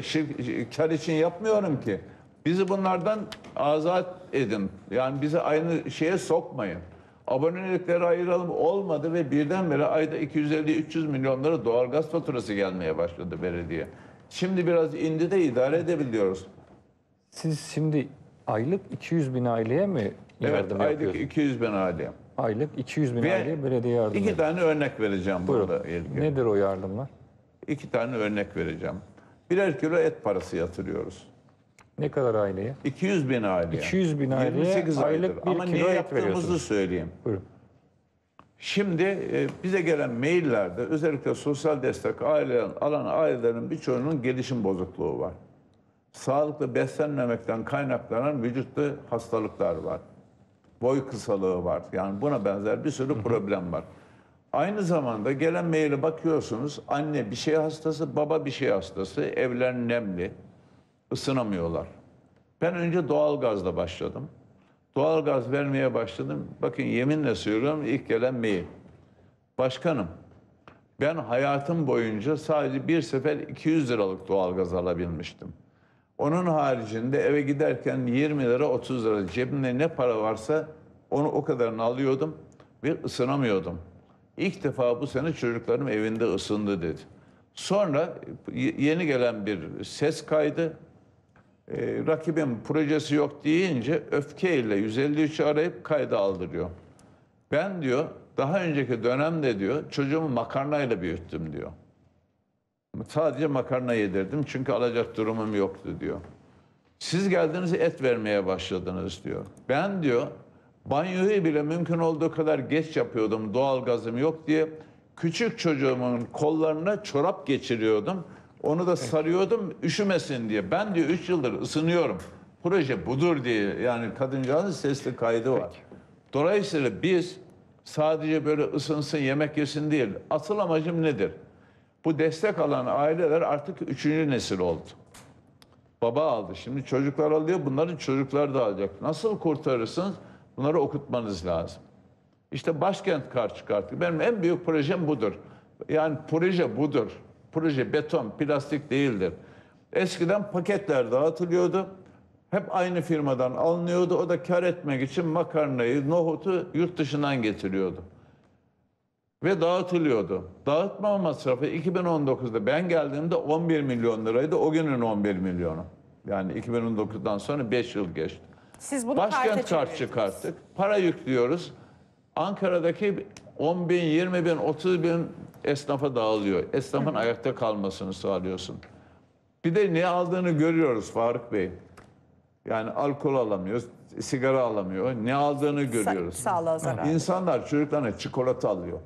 kar için yapmıyorum ki. Bizi bunlardan azat edin. Yani bizi aynı şeye sokmayın. Abonelikleri ayıralım, olmadı ve birdenbire ayda 250-300 milyon lira doğalgaz faturası gelmeye başladı belediye. Şimdi biraz indi de idare edebiliyoruz. Siz şimdi aylık 200 bin aileye mi yardım yapıyorsunuz? Aylık 200 bin aileye. Aylık 200 bin aileye belediye yardım ediyor. 2 tane örnek vereceğim. Buyurun. Burada. Nedir o yardımlar? 2 tane örnek vereceğim. Birer kilo et parası yatırıyoruz. Ne kadar aileye? 200 bin aileye. 200 bin aileye 28 aylık 1 kilo et veriyorsunuz. Ama niye yaptığımızı söyleyeyim. Buyurun. Şimdi bize gelen maillerde özellikle sosyal destek alan ailelerin birçoğunun gelişim bozukluğu var. Sağlıklı beslenmemekten kaynaklanan vücutta hastalıklar var. Boy kısalığı var. Yani buna benzer bir sürü problem var. Aynı zamanda gelen maile bakıyorsunuz, anne bir şey hastası, baba bir şey hastası, evler nemli, ısınamıyorlar. Ben önce doğalgazla başladım. Doğalgaz vermeye başladım. Bakın yeminle söylüyorum, ilk gelen mail. Başkanım, ben hayatım boyunca sadece bir sefer 200 liralık doğalgaz alabilmiştim. Onun haricinde eve giderken 20 lira, 30 lira cebimde ne para varsa onu o kadarını alıyordum ve ısınamıyordum. İlk defa bu sene çocuklarım evinde ısındı dedi. Sonra yeni gelen bir ses kaydı. Rakibim projesi yok deyince öfkeyle 153'ü arayıp kaydı aldırıyor. Ben diyor daha önceki dönemde diyor çocuğumu makarnayla büyüttüm diyor. Sadece makarna yedirdim çünkü alacak durumum yoktu diyor. Siz geldiniz et vermeye başladınız diyor. Ben diyor banyoyu bile mümkün olduğu kadar geç yapıyordum, doğalgazım yok diye. Küçük çocuğumun kollarına çorap geçiriyordum. Onu da sarıyordum üşümesin diye. Ben diyor 3 yıldır ısınıyorum. Proje budur diye yani kadıncağızın sesli kaydı var. Peki. Dolayısıyla biz sadece böyle ısınsın, yemek yesin değil. Asıl amacım nedir? Bu destek alan aileler artık 3. nesil oldu. Baba aldı, şimdi çocuklar alıyor, bunların çocukları da alacak. Nasıl kurtarırsınız? Bunları okutmanız lazım. İşte başkent kart çıkarttık. Benim en büyük projem budur. Yani proje budur. Proje beton, plastik değildir. Eskiden paketler dağıtılıyordu. Hep aynı firmadan alınıyordu. O da kar etmek için makarnayı, nohutu yurt dışından getiriyordu. Ve dağıtılıyordu. Dağıtma masrafı 2019'da ben geldiğimde 11 milyon liraydı. O günün 11 milyonu. Yani 2019'dan sonra 5 yıl geçti. Siz bunu başkent kart çıkarttık. Para yüklüyoruz. Ankara'daki 10 bin, 20 bin, 30 bin esnafa dağılıyor. Esnafın ayakta kalmasını sağlıyorsun. Bir de ne aldığını görüyoruz Faruk Bey. Yani alkol alamıyor, sigara alamıyor. Ne aldığını görüyoruz. Sağlığa zararlı. İnsanlar çocuklarına çikolata alıyor.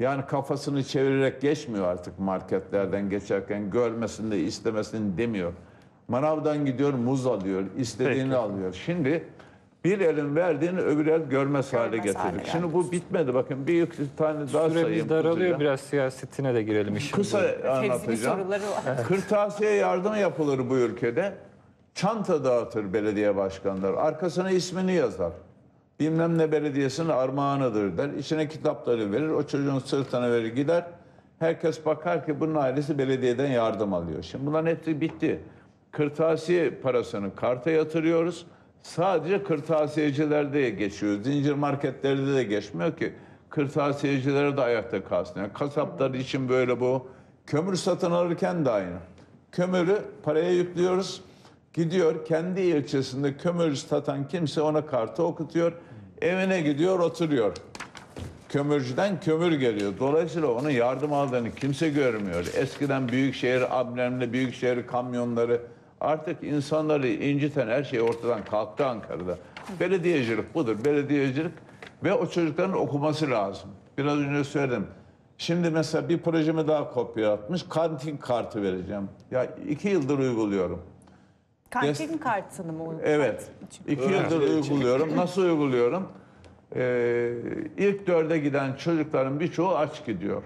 Yani kafasını çevirerek geçmiyor artık marketlerden geçerken. Görmesin de istemesin demiyor. Manavdan gidiyor, muz alıyor, istediğini Peki. alıyor. Şimdi bir elin verdiğini öbür el görmez hale getirdik. Şimdi bu bitmedi. Bakın bir tane daha sayayım. Süremiz daralıyor. Biraz siyasetine de girelim. Kısa anlatacağım. Kırtasiye yardım yapılır bu ülkede. Çanta dağıtır belediye başkanları. Arkasına ismini yazar. Bilmem ne belediyesinin armağanıdır der. İçine kitapları verir. O çocuğun sırtına verir gider. Herkes bakar ki bunun ailesi belediyeden yardım alıyor. Şimdi bunların hepsi bitti. Kırtasiye parasını karta yatırıyoruz. Sadece kırtasiyecilerde de geçiyor. Zincir marketlerde de geçmiyor ki. Kırtasiyecilere de ayakta kalsın. Yani kasaplar için böyle bu. Kömür satın alırken de aynı. Kömürü paraya yüklüyoruz. Gidiyor kendi ilçesinde kömür satan kimse ona kartı okutuyor. Evine gidiyor oturuyor. Kömürcüden kömür geliyor. Dolayısıyla onun yardım aldığını kimse görmüyor. Eskiden büyükşehir amblemli, büyükşehir kamyonları, artık insanları inciten her şey ortadan kalktı Ankara'da. Belediyecilik budur. Belediyecilik ve o çocukların okuması lazım. Biraz önce söyledim. Şimdi mesela bir projemi daha kopya atmış. Kantin kartı vereceğim. Ya 2 yıldır uyguluyorum. Kantin kartını mı uyguluyorsun? Evet. 2 yıldır uyguluyorum. Nasıl uyguluyorum? İlk 4'e giden çocukların birçoğu aç gidiyor.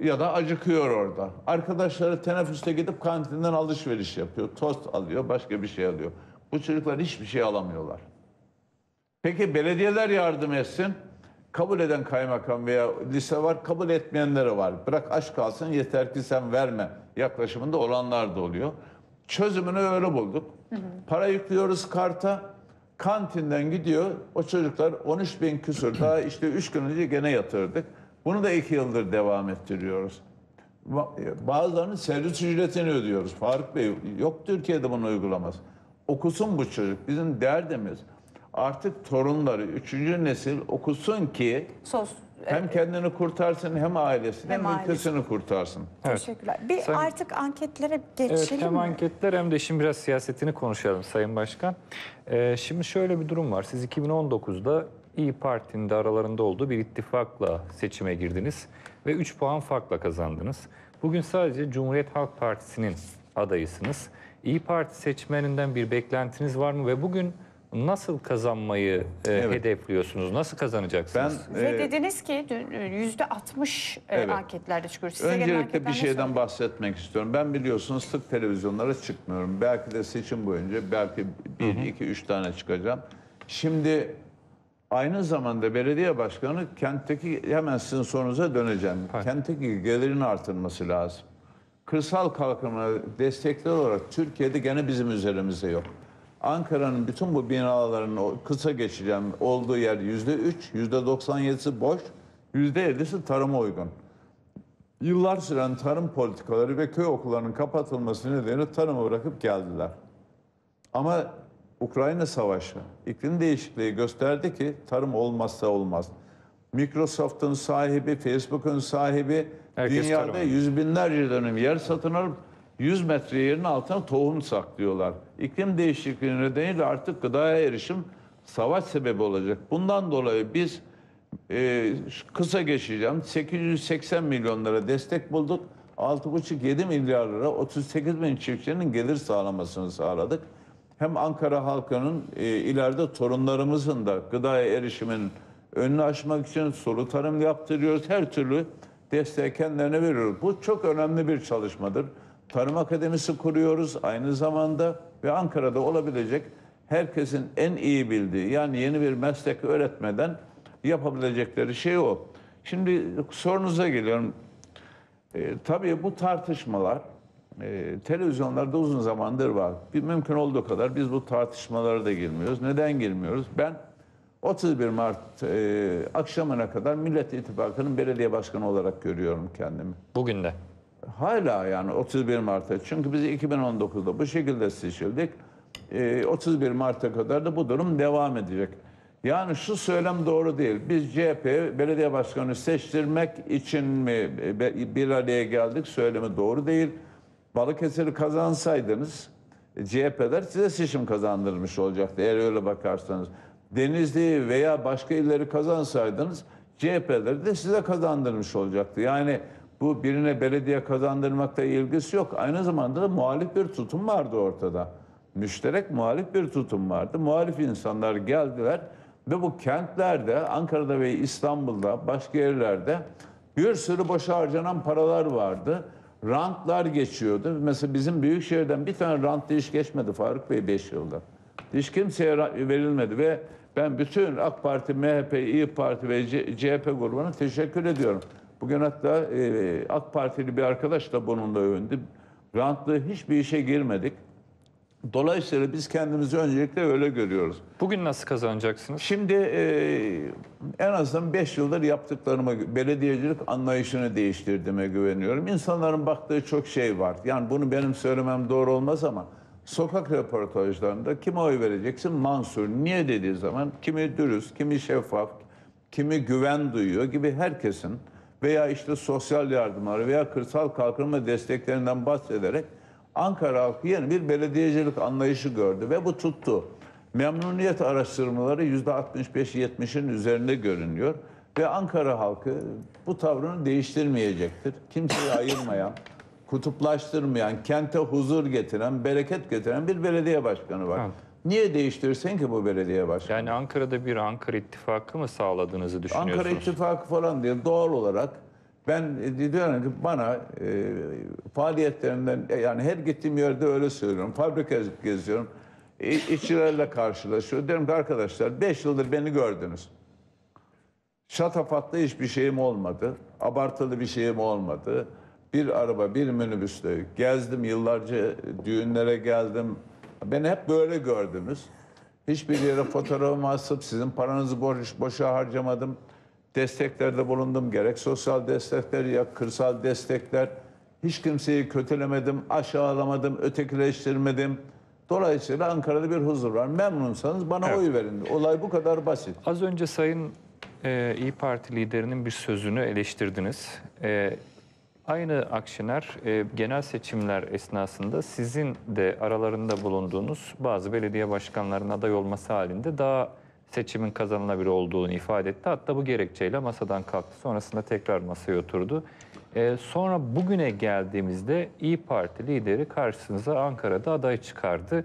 Ya da acıkıyor orada. Arkadaşları teneffüste gidip kantinden alışveriş yapıyor. Tost alıyor, başka bir şey alıyor. Bu çocuklar hiçbir şey alamıyorlar. Peki belediyeler yardım etsin. Kabul eden kaymakam veya lise var, kabul etmeyenleri var. Bırak aç kalsın, yeter ki sen verme yaklaşımında olanlar da oluyor. Çözümünü öyle bulduk. Para yüklüyoruz karta. Kantinden gidiyor. O çocuklar 13 bin küsur. Daha işte 3 gün önce gene yatırdık. Bunu da 2 yıldır devam ettiriyoruz. Bazılarının servis ücretini ödüyoruz. Faruk Bey, yok Türkiye'de bunu uygulamaz. Okusun bu çocuk. Bizim derdimiz artık torunları 3. nesil okusun ki hem kendini kurtarsın, hem ailesini, hem ülkesini kurtarsın. Evet. Teşekkürler. Bir artık anketlere geçelim mi? Hem anketler hem de şimdi biraz siyasetini konuşalım Sayın Başkan. Şimdi şöyle bir durum var. Siz 2019'da İYİ Parti'nin de aralarında olduğu bir ittifakla seçime girdiniz ve 3 puan farkla kazandınız. Bugün sadece Cumhuriyet Halk Partisi'nin adayısınız. İYİ Parti seçmeninden bir beklentiniz var mı ve bugün nasıl kazanmayı hedefliyorsunuz? Nasıl kazanacaksınız? Ben, ve dediniz ki %60 anketlerde çıkıyor. Size öncelikle bir şeyden bahsetmek istiyorum. Ben biliyorsunuz sık televizyonlara çıkmıyorum. Belki de seçim boyunca belki 1, 2, 3 tane çıkacağım. Şimdi aynı zamanda belediye başkanı kentteki, hemen sizin sorunuza döneceğim. Hayır. Kentteki gelirin artırması lazım. Kırsal kalkınma destekleri olarak Türkiye'de gene bizim üzerimizde yok. Ankara'nın bütün bu binaların kısa geçeceğim olduğu yer %3, %97'si boş, %50'si tarıma uygun. Yıllar süren tarım politikaları ve köy okullarının kapatılması nedeniyle tarıma bırakıp geldiler. Ama Ukrayna Savaşı, iklim değişikliği gösterdi ki tarım olmazsa olmaz. Microsoft'un sahibi, Facebook'un sahibi, herkes dünyada tarım. 100 binlerce dönüm yer satın alıp 100 metre yerin altına tohum saklıyorlar. İklim değişikliği nedeniyle artık gıdaya erişim savaş sebebi olacak. Bundan dolayı biz kısa geçeceğim 880 milyon lira destek bulduk. 6,5-7 milyar lira 38 bin çiftçinin gelir sağlamasını sağladık. Hem Ankara halkının ileride torunlarımızın da gıdaya erişimin önünü açmak için sulu tarım yaptırıyoruz. Her türlü desteği kendilerine veriyoruz. Bu çok önemli bir çalışmadır. Tarım Akademisi kuruyoruz aynı zamanda ve Ankara'da olabilecek herkesin en iyi bildiği, yani yeni bir meslek öğretmeden yapabilecekleri şey o. Şimdi sorunuza geliyorum. Tabii bu tartışmalar televizyonlarda uzun zamandır var. Mümkün olduğu kadar biz bu tartışmalara da girmiyoruz. Neden girmiyoruz? Ben 31 Mart akşamına kadar Millet İttifakı'nın belediye başkanı olarak görüyorum kendimi. Bugün de. Hala yani 31 Mart'a. Çünkü biz 2019'da bu şekilde seçildik. 31 Mart'a kadar da bu durum devam edecek. Yani şu söylem doğru değil. Biz CHP belediye başkanı seçtirmek için mi bir araya geldik söylemi doğru değil. Balıkesir'i kazansaydınız CHP'ler size seçim kazandırmış olacaktı eğer öyle bakarsanız. Denizli veya başka illeri kazansaydınız CHP'ler de size kazandırmış olacaktı. Yani bu birine belediye kazandırmakla ilgisi yok. Aynı zamanda da muhalif bir tutum vardı ortada. Müşterek muhalif bir tutum vardı. Muhalif insanlar geldiler ve bu kentlerde, Ankara'da ve İstanbul'da, başka yerlerde bir sürü boşa harcanan paralar vardı. Rantlar geçiyordu. Mesela bizim Büyükşehir'den bir tane rantlı iş geçmedi Faruk Bey 5 yılda. Hiç kimseye verilmedi ve ben bütün AK Parti, MHP, İYİ Parti ve CHP grubuna teşekkür ediyorum. Bugün hatta AK Partili bir arkadaş da bununla övündü. Rantlı hiçbir işe girmedik. Dolayısıyla biz kendimizi öncelikle öyle görüyoruz. Bugün nasıl kazanacaksınız? Şimdi en azından 5 yıldır yaptıklarıma, belediyecilik anlayışını değiştirdiğime güveniyorum. İnsanların baktığı çok şey var. Yani bunu benim söylemem doğru olmaz ama sokak röportajlarında kime oy vereceksin? Mansur. Niye dediği zaman kimi dürüst, kimi şeffaf, kimi güven duyuyor gibi herkesin veya işte sosyal yardımları veya kırsal kalkınma desteklerinden bahsederek Ankara halkı yeni bir belediyecilik anlayışı gördü ve bu tuttu. Memnuniyet araştırmaları %65-70'in üzerinde görünüyor. Ve Ankara halkı bu tavrını değiştirmeyecektir. Kimseyi ayırmayan, kutuplaştırmayan, kente huzur getiren, bereket getiren bir belediye başkanı var. Evet. Niye değiştirsin ki bu belediye başkanı? Yani Ankara'da bir Ankara İttifakı mı sağladığınızı düşünüyorsunuz? Ankara İttifakı falan değil, doğal olarak. Ben diyorum ki bana faaliyetlerinden, yani her gittiğim yerde öyle söylüyorum. Fabrika geziyorum. İşçilerle karşılaşıyorum. Diyorum ki arkadaşlar 5 yıldır beni gördünüz. Şatafatlı hiçbir şeyim olmadı. Abartılı bir şeyim olmadı. Bir araba, bir minibüsle gezdim. Yıllarca düğünlere geldim. Beni hep böyle gördünüz. Hiçbir yere fotoğrafımı asıp sizin paranızı boşa harcamadım. Desteklerde bulundum. Gerek sosyal destekler ya kırsal destekler. Hiç kimseyi kötülemedim, aşağılamadım, ötekileştirmedim. Dolayısıyla Ankara'da bir huzur var. Memnunsanız bana evet, oy verin. Olay bu kadar basit. Az önce Sayın İYİ Parti liderinin bir sözünü eleştirdiniz. Aynı Akşener genel seçimler esnasında sizin de aralarında bulunduğunuz bazı belediye başkanlarının aday olması halinde daha seçimin kazanılabilir olduğunu ifade etti. Hatta bu gerekçeyle masadan kalktı. Sonrasında tekrar masaya oturdu. Sonra bugüne geldiğimizde İYİ Parti lideri karşısınıza Ankara'da aday çıkardı.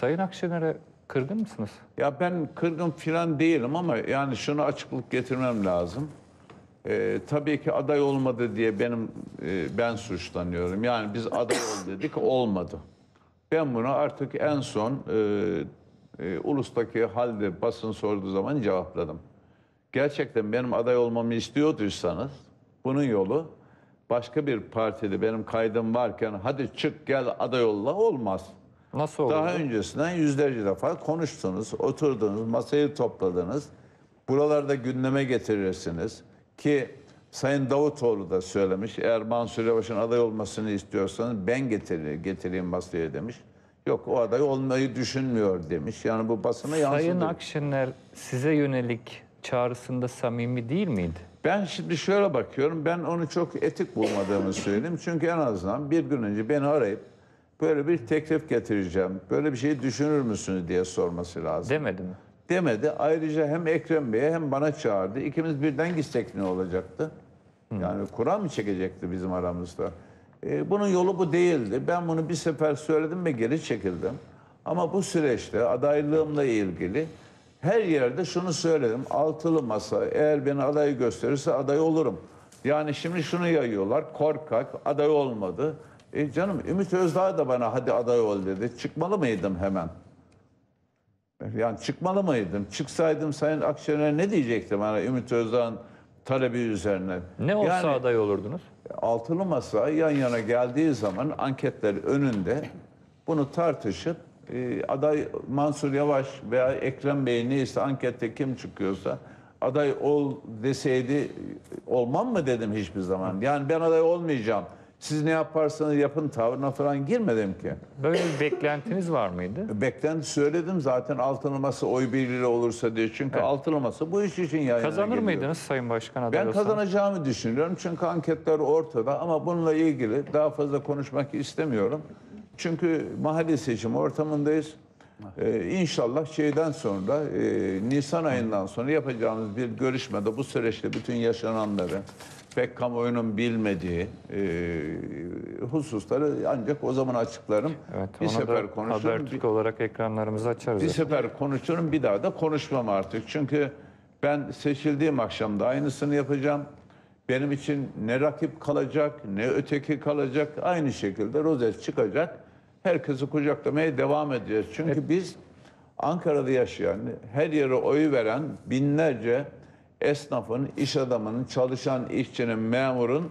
Sayın Akşener'e kırgın mısınız? Ya ben kırgın falan değilim ama yani şunu açıklık getirmem lazım. Tabii ki aday olmadı diye ben suçlanıyorum. Yani biz aday ol dedik, olmadı. Ben bunu artık en son Ulus'taki halde basın sorduğu zaman cevapladım. Gerçekten benim aday olmamı istiyorduysanız bunun yolu başka bir partide benim kaydım varken hadi çık gel aday olla olmaz. Nasıl olur? Daha öncesinden yüzlerce defa konuştunuz, oturdunuz, masayı topladınız. Buralarda gündeme getirirsiniz ki Sayın Davutoğlu da söylemiş. Eğer Mansur Yavaş'ın aday olmasını istiyorsanız ben getireyim masaya demiş. Yok o aday olmayı düşünmüyor demiş. Yani bu basına yansıdı. Sayın Akşener size yönelik çağrısında samimi değil miydi? Ben şimdi şöyle bakıyorum. Ben onu çok etik bulmadığımı söyleyeyim. Çünkü en azından bir gün önce beni arayıp böyle bir teklif getireceğim, böyle bir şey düşünür müsünüz diye sorması lazım. Demedi mi? Demedi. Ayrıca hem Ekrem Bey'e hem bana çağırdı. İkimiz birden gitsek ne olacaktı? Yani kura mı çekecekti bizim aramızda? Bunun yolu bu değildi. Ben bunu bir sefer söyledim ve geri çekildim. Ama bu süreçte adaylığımla ilgili her yerde şunu söyledim. Altılı masa eğer beni aday gösterirse aday olurum. Yani şimdi şunu yayıyorlar. Korkak, aday olmadı. Canım Ümit Özdağ da bana hadi aday ol dedi. Çıkmalı mıydım hemen? Yani çıkmalı mıydım? Çıksaydım Sayın Akşener ne diyecekti bana Ümit Özdağ'ın talebi üzerine? Ne olsa yani, aday olurdunuz? Altılı masa yan yana geldiği zaman anketler önünde bunu tartışıp aday Mansur Yavaş veya Ekrem Bey neyse ankette kim çıkıyorsa aday ol deseydi olmam mı dedim hiçbir zaman. Yani ben aday olmayacağım. Siz ne yaparsanız yapın tavrına falan girmedim ki. Böyle bir beklentiniz var mıydı? Beklenti söyledim zaten altılı masa oy birliğiyle olursa diye. Çünkü evet, altılı masa bu iş için yayına kazanır geliyor. Mıydınız Sayın Başkan aday olsanız? Ben kazanacağımı düşünüyorum. Çünkü anketler ortada ama bununla ilgili daha fazla konuşmak istemiyorum. Çünkü mahalle seçim ortamındayız. İnşallah şeyden sonra Nisan ayından sonra yapacağımız bir görüşmede bu süreçte bütün yaşananları pek kamuoyunun bilmediği hususları ancak o zaman açıklarım. Evet, bir sefer konuşurum. Habertürk olarak ekranlarımızı açarız. Bir sefer konuşurum, bir daha da konuşmam artık. Çünkü ben seçildiğim akşamda aynısını yapacağım. Benim için ne rakip kalacak, ne öteki kalacak. Aynı şekilde rozet çıkacak. Herkesi kucaklamaya devam edeceğiz. Çünkü evet, biz Ankara'da yaşayan, her yere oy veren binlerce esnafın, iş adamının, çalışan işçinin, memurun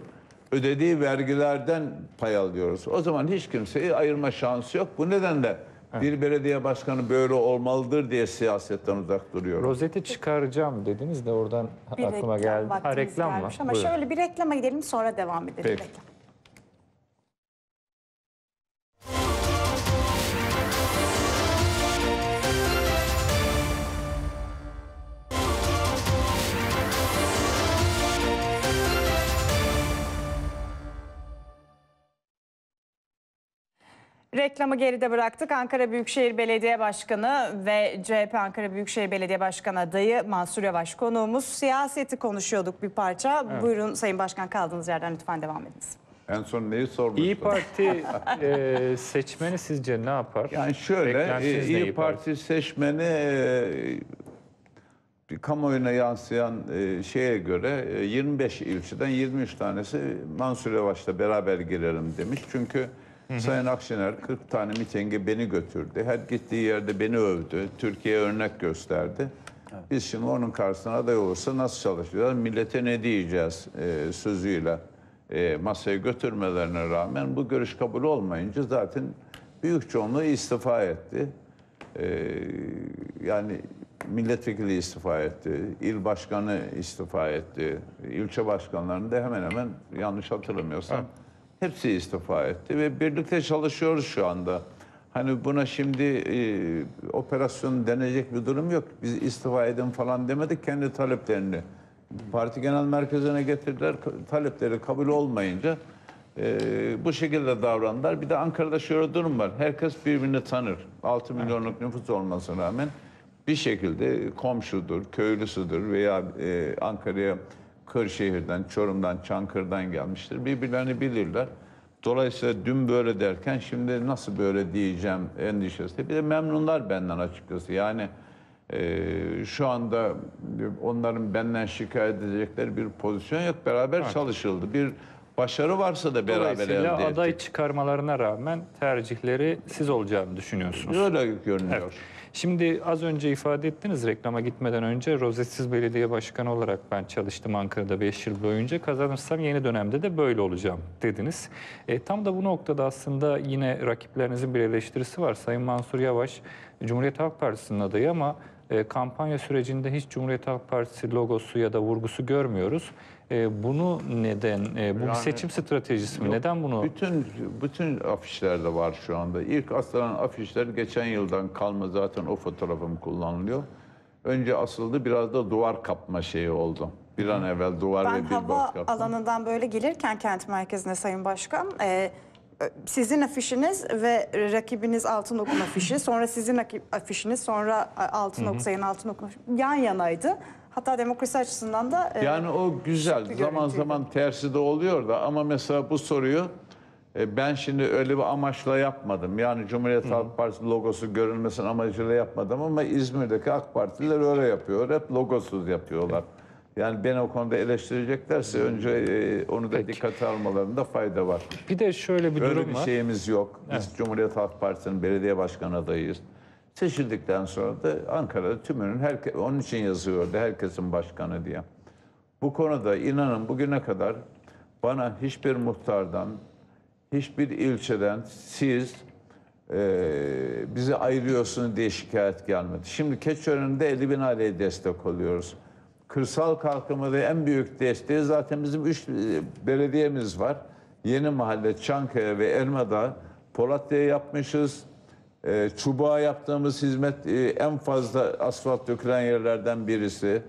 ödediği vergilerden pay alıyoruz. O zaman hiç kimseyi ayırma şansı yok. Bu nedenle bir belediye başkanı böyle olmalıdır diye siyasetten uzak duruyorum. Rozeti çıkaracağım dediniz de oradan bir aklıma geldi. Ha, reklam var. Ama buyurun, şöyle bir reklama gidelim sonra devam edelim. Peki. Reklam. Reklamı geride bıraktık. Ankara Büyükşehir Belediye Başkanı ve CHP Ankara Büyükşehir Belediye Başkanı adayı Mansur Yavaş konuğumuz. Siyaseti konuşuyorduk bir parça. Evet. Buyurun Sayın Başkan, kaldığınız yerden lütfen devam ediniz. En son neyi sormuştunuz? İYİ Parti seçmeni sizce ne yapar? Yani şöyle, İYİ Parti seçmeni kamuoyuna yansıyan şeye göre 25 ilçeden 23 tanesi Mansur Yavaş'la beraber girelim demiş. Çünkü Sayın Akşener 40 tane mitinge beni götürdü. Her gittiği yerde beni övdü. Türkiye'ye örnek gösterdi. Biz şimdi onun karşısına aday olursa nasıl çalışacağız? Millete ne diyeceğiz sözüyle masaya götürmelerine rağmen bu görüş kabul olmayınca zaten büyük çoğunluğu istifa etti. Yani milletvekili istifa etti. İl başkanı istifa etti. İlçe başkanlarını da hemen hemen yanlış hatırlamıyorsam hepsi istifa etti ve birlikte çalışıyoruz şu anda. Hani buna şimdi operasyon denecek bir durum yok. Biz istifa edin falan demedik, kendi taleplerini parti genel merkezine getirdiler. Talepleri kabul olmayınca bu şekilde davrandılar. Bir de Ankara'da şöyle durum var. Herkes birbirini tanır. 6 milyonluk nüfus olmasına rağmen bir şekilde komşudur, köylüsüdür veya Ankara'ya Kırşehir'den, Çorum'dan, Çankırı'dan gelmiştir. Birbirlerini bilirler. Dolayısıyla dün böyle derken şimdi nasıl böyle diyeceğim endişesi. Bir de memnunlar benden açıkçası. Yani şu anda onların benden şikayet edecekleri bir pozisyon yok. Beraber çalışıldı. Bir başarı varsa da beraber elde ettik. Dolayısıyla aday çıkarmalarına rağmen tercihleri siz olacağını düşünüyorsunuz. Öyle görünüyor. Evet. Şimdi az önce ifade ettiniz, reklama gitmeden önce, rozetsiz belediye başkanı olarak ben çalıştım Ankara'da 5 yıl boyunca. Kazanırsam yeni dönemde de böyle olacağım dediniz. Tam da bu noktada aslında yine rakiplerinizin bir eleştirisi var. Sayın Mansur Yavaş Cumhuriyet Halk Partisi'nin adayı ama kampanya sürecinde hiç Cumhuriyet Halk Partisi logosu ya da vurgusu görmüyoruz. Bunu neden, bu yani, seçim stratejisi mi? Neden bunu? Bütün afişlerde var şu anda. İlk asılan afişler geçen yıldan kalma, zaten o fotoğrafım kullanılıyor. Önce asıldı, biraz da duvar kapma şeyi oldu. Bir an evvel duvar ve bir boş kapma. Ben hava alanından böyle gelirken kent merkezine Sayın Başkan, sizin afişiniz ve rakibiniz Altınok'un afişi, sonra sizin afişiniz, sonra Altınok, Sayın Altınok'un afişi yan yanaydı. Hatta demokrasi açısından da... Yani o güzel, zaman zaman tersi de oluyor da, ama mesela bu soruyu ben şimdi öyle bir amaçla yapmadım. Yani Cumhuriyet Halk Partisi logosu görünmesin amacıyla yapmadım, ama İzmir'deki AK Partililer öyle yapıyor. Hep logosuz yapıyorlar. Yani ben o konuda eleştireceklerse önce onu da dikkate almalarında fayda var. Bir de şöyle bir durum var. Öyle bir şeyimiz yok. Biz Cumhuriyet Halk Partisi'nin belediye başkanı adayıyız. Seçildikten sonra da Ankara'da tümünün, onun için yazıyordu herkesin başkanı diye. Bu konuda inanın bugüne kadar bana hiçbir muhtardan, hiçbir ilçeden siz bizi ayırıyorsunuz diye şikayet gelmedi. Şimdi Keçören'de 50.000 aileye destek oluyoruz. Kırsal kalkınmada en büyük desteği zaten bizim 3 belediyemiz var. Yeni Mahalle, Çankaya ve Elmadağ, Polatlı'ya yapmışız. Çubuğa yaptığımız hizmet en fazla asfalt dökülen yerlerden birisi.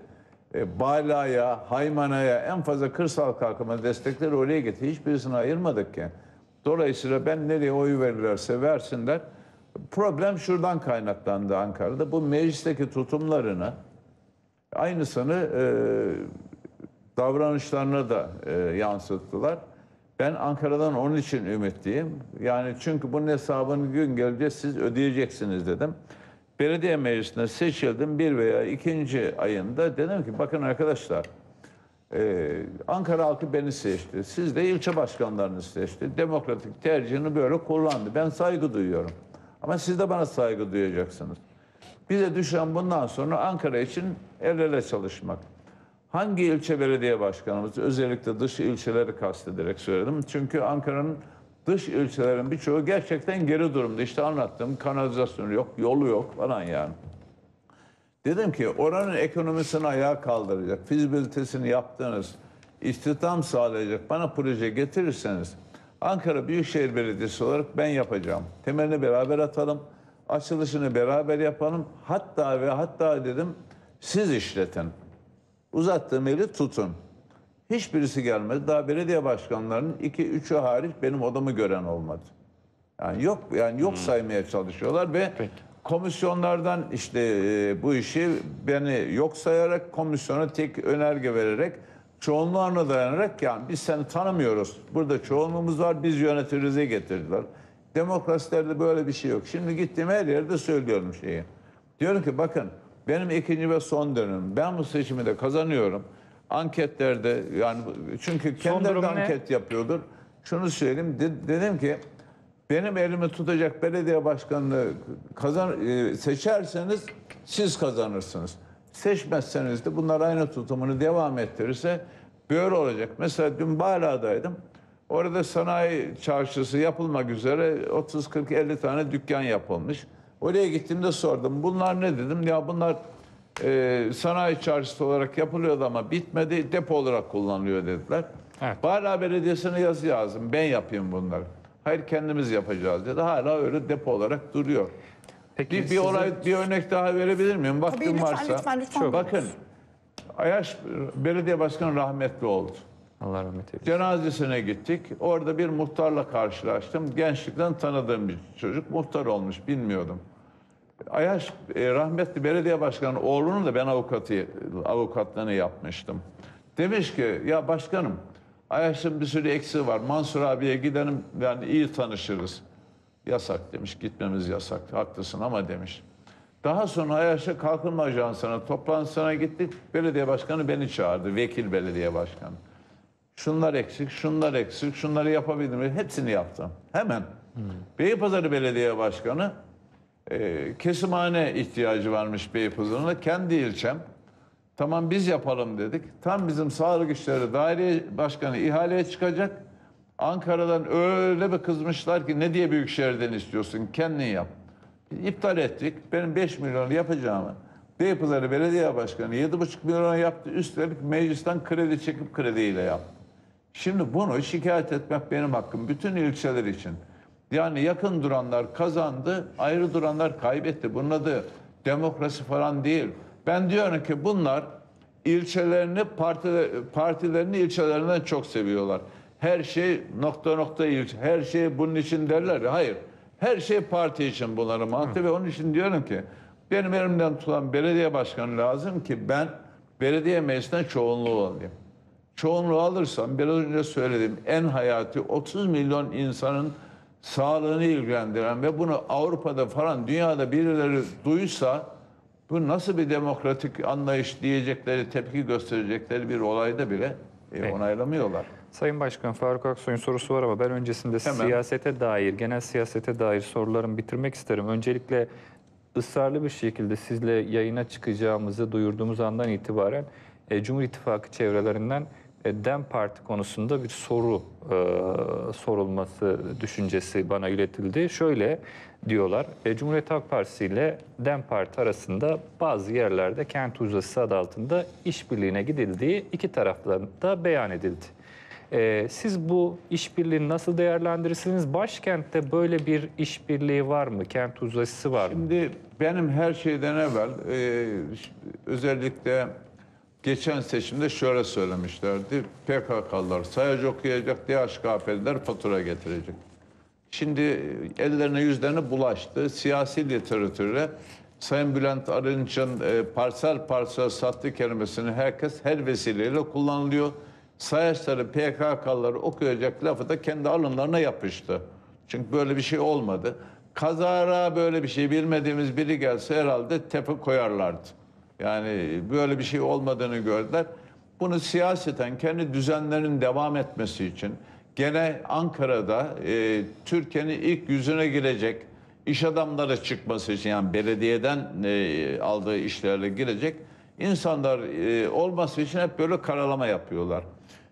Bala'ya, Haymana'ya en fazla kırsal kalkınma destekleri oraya gitti. Hiçbirisini ayırmadık ki. Dolayısıyla ben nereye oy verirlerse versinler. Problem şuradan kaynaklandı Ankara'da. Bu meclisteki tutumlarını, aynısını davranışlarına da yansıttılar. Ben Ankara'dan onun için ümitliyim. Yani çünkü bunun hesabını gün gelecek siz ödeyeceksiniz dedim. Belediye meclisine seçildim, 1. veya 2. ayında dedim ki bakın arkadaşlar, Ankara halkı beni seçti. Siz de ilçe başkanlarını seçti. Demokratik tercihini böyle kullandı. Ben saygı duyuyorum. Ama siz de bana saygı duyacaksınız. Bize düşen bundan sonra Ankara için el ele çalışmak. Hangi ilçe belediye başkanımız, özellikle dış ilçeleri kastederek söyledim. Çünkü Ankara'nın dış ilçelerin birçoğu gerçekten geri durumda. İşte anlattım, kanalizasyonu yok, yolu yok falan yani. Dedim ki oranın ekonomisini ayağa kaldıracak, fizibilitesini yaptığınız, istihdam sağlayacak bana proje getirirseniz Ankara Büyükşehir Belediyesi olarak ben yapacağım. Temelini beraber atalım, açılışını beraber yapalım. Hatta ve hatta dedim siz işletin. Uzattığım eli tutun. Hiçbirisi gelmedi. Daha belediye başkanlarının 2-3'ü hariç benim odamı gören olmadı. Yani yok saymaya çalışıyorlar ve komisyonlardan işte bu işi beni yok sayarak, komisyona tek önerge vererek, çoğunluğuna dayanarak yani biz seni tanımıyoruz. Burada çoğunluğumuz var, biz yönetirize getirdiler. Demokrasilerde böyle bir şey yok. Şimdi gittiğim her yerde söylüyorum şeyi. Diyorum ki bakın benim 2. ve son dönüm. Ben bu seçimi de kazanıyorum. Anketlerde yani çünkü kendileri de anket yapıyordur. Şunu söyleyeyim. Dedim ki benim elimi tutacak belediye başkanını seçerseniz siz kazanırsınız. Seçmezseniz de bunlar aynı tutumunu devam ettirirse böyle olacak. Mesela dün Bala'daydım. Orada sanayi çarşısı yapılmak üzere 30-40-50 tane dükkan yapılmış. Oraya gittiğimde sordum. Bunlar ne dedim? Ya bunlar sanayi çarşısı olarak yapılıyordu ama bitmedi. Depo olarak kullanılıyor dediler. Evet. Bala Belediyesi'ne yazı yazdım. Ben yapayım bunları. Hayır kendimiz yapacağız dedi. Hala öyle depo olarak duruyor. Peki, bir örnek daha verebilir miyim? Vaktim varsa. Lütfen. Bakın Ayaş Belediye Başkanı rahmetli oldu. Allah rahmet eylesin. Cenazesine gittik. Orada bir muhtarla karşılaştım. Gençlikten tanıdığım bir çocuk muhtar olmuş. Bilmiyordum. Ayaş rahmetli belediye başkanı oğlunun da ben avukatlığını yapmıştım. Demiş ki ya başkanım Ayaş'ın bir sürü eksiği var. Mansur abiye gidelim yani iyi tanışırız. Yasak demiş. Gitmemiz yasak. Haklısın ama demiş. Daha sonra Ayaş'a Kalkınma Ajansı'na toplantısına gittik. Belediye başkanı beni çağırdı. Vekil belediye başkanı. Şunlar eksik, şunlar eksik, şunları yapabildim. Hepsini yaptım. Hemen. Beypazarı Belediye Başkanı kesimhane ihtiyacı varmış Beypazarı'nda. Kendi ilçem. Tamam biz yapalım dedik. Tam bizim Sağlık İşleri Daire Başkanı ihaleye çıkacak. Ankara'dan öyle bir kızmışlar ki ne diye Büyükşehir'den istiyorsun? Kendin yap. İptal ettik. Benim 5 milyonu yapacağımı Beypazarı Belediye Başkanı 7,5 milyona yaptı. Üstelik meclisten kredi çekip krediyle yaptı. Şimdi bunu şikayet etmek benim hakkım. Bütün ilçeler için. Yani yakın duranlar kazandı, ayrı duranlar kaybetti. Bunun adı demokrasi falan değil. Ben diyorum ki bunlar ilçelerini, partilerini ilçelerinden çok seviyorlar. Her şey nokta ilçe, her şey bunun için derler. Hayır, her şey parti için bunların mantığı ve onun için diyorum ki benim elimden tutan belediye başkanı lazım ki ben belediye meclisinden çoğunluğu alayım. Çoğunluğu alırsam, biraz önce söyledim, en hayati 30 milyon insanın sağlığını ilgilendiren ve bunu Avrupa'da falan dünyada birileri duysa bu nasıl bir demokratik anlayış diyecekleri, tepki gösterecekleri bir olayda bile onaylamıyorlar. Sayın Başkan, Faruk Aksoy'un sorusu var ama ben öncesinde siyasete dair, genel siyasete dair sorularımı bitirmek isterim. Öncelikle ısrarlı bir şekilde sizle yayına çıkacağımızı duyurduğumuz andan itibaren Cumhur İttifakı çevrelerinden DEM Parti konusunda bir soru sorulması düşüncesi bana iletildi. Şöyle diyorlar, Cumhuriyet Halk Partisi ile DEM Parti arasında bazı yerlerde kent uzası adı altında işbirliğine gidildiği iki taraftan da beyan edildi. Siz bu işbirliğini nasıl değerlendirirsiniz? Başkentte böyle bir işbirliği var mı? Kent uzlaşısı var mı? Şimdi benim her şeyden evvel özellikle geçen seçimde şöyle söylemişlerdi. PKK'lılar sayacı okuyacak, DHKP'liler fatura getirecek. Şimdi ellerine yüzlerine bulaştı. Siyasi literatürle Sayın Bülent Arınç'ın parsel parsel sattı kelimesini herkes her vesileyle kullanılıyor. Sayaçları, PKK'ları okuyacak lafı da kendi alınlarına yapıştı. Çünkü böyle bir şey olmadı. Kazara böyle bir şey bilmediğimiz biri gelse herhalde tepe koyarlardı. Yani böyle bir şey olmadığını gördüler. Bunu siyaseten kendi düzenlerin devam etmesi için gene Ankara'da Türkiye'nin ilk yüzüne girecek iş adamları çıkması için, yani belediyeden aldığı işlerle girecek insanlar olması için hep böyle karalama yapıyorlar.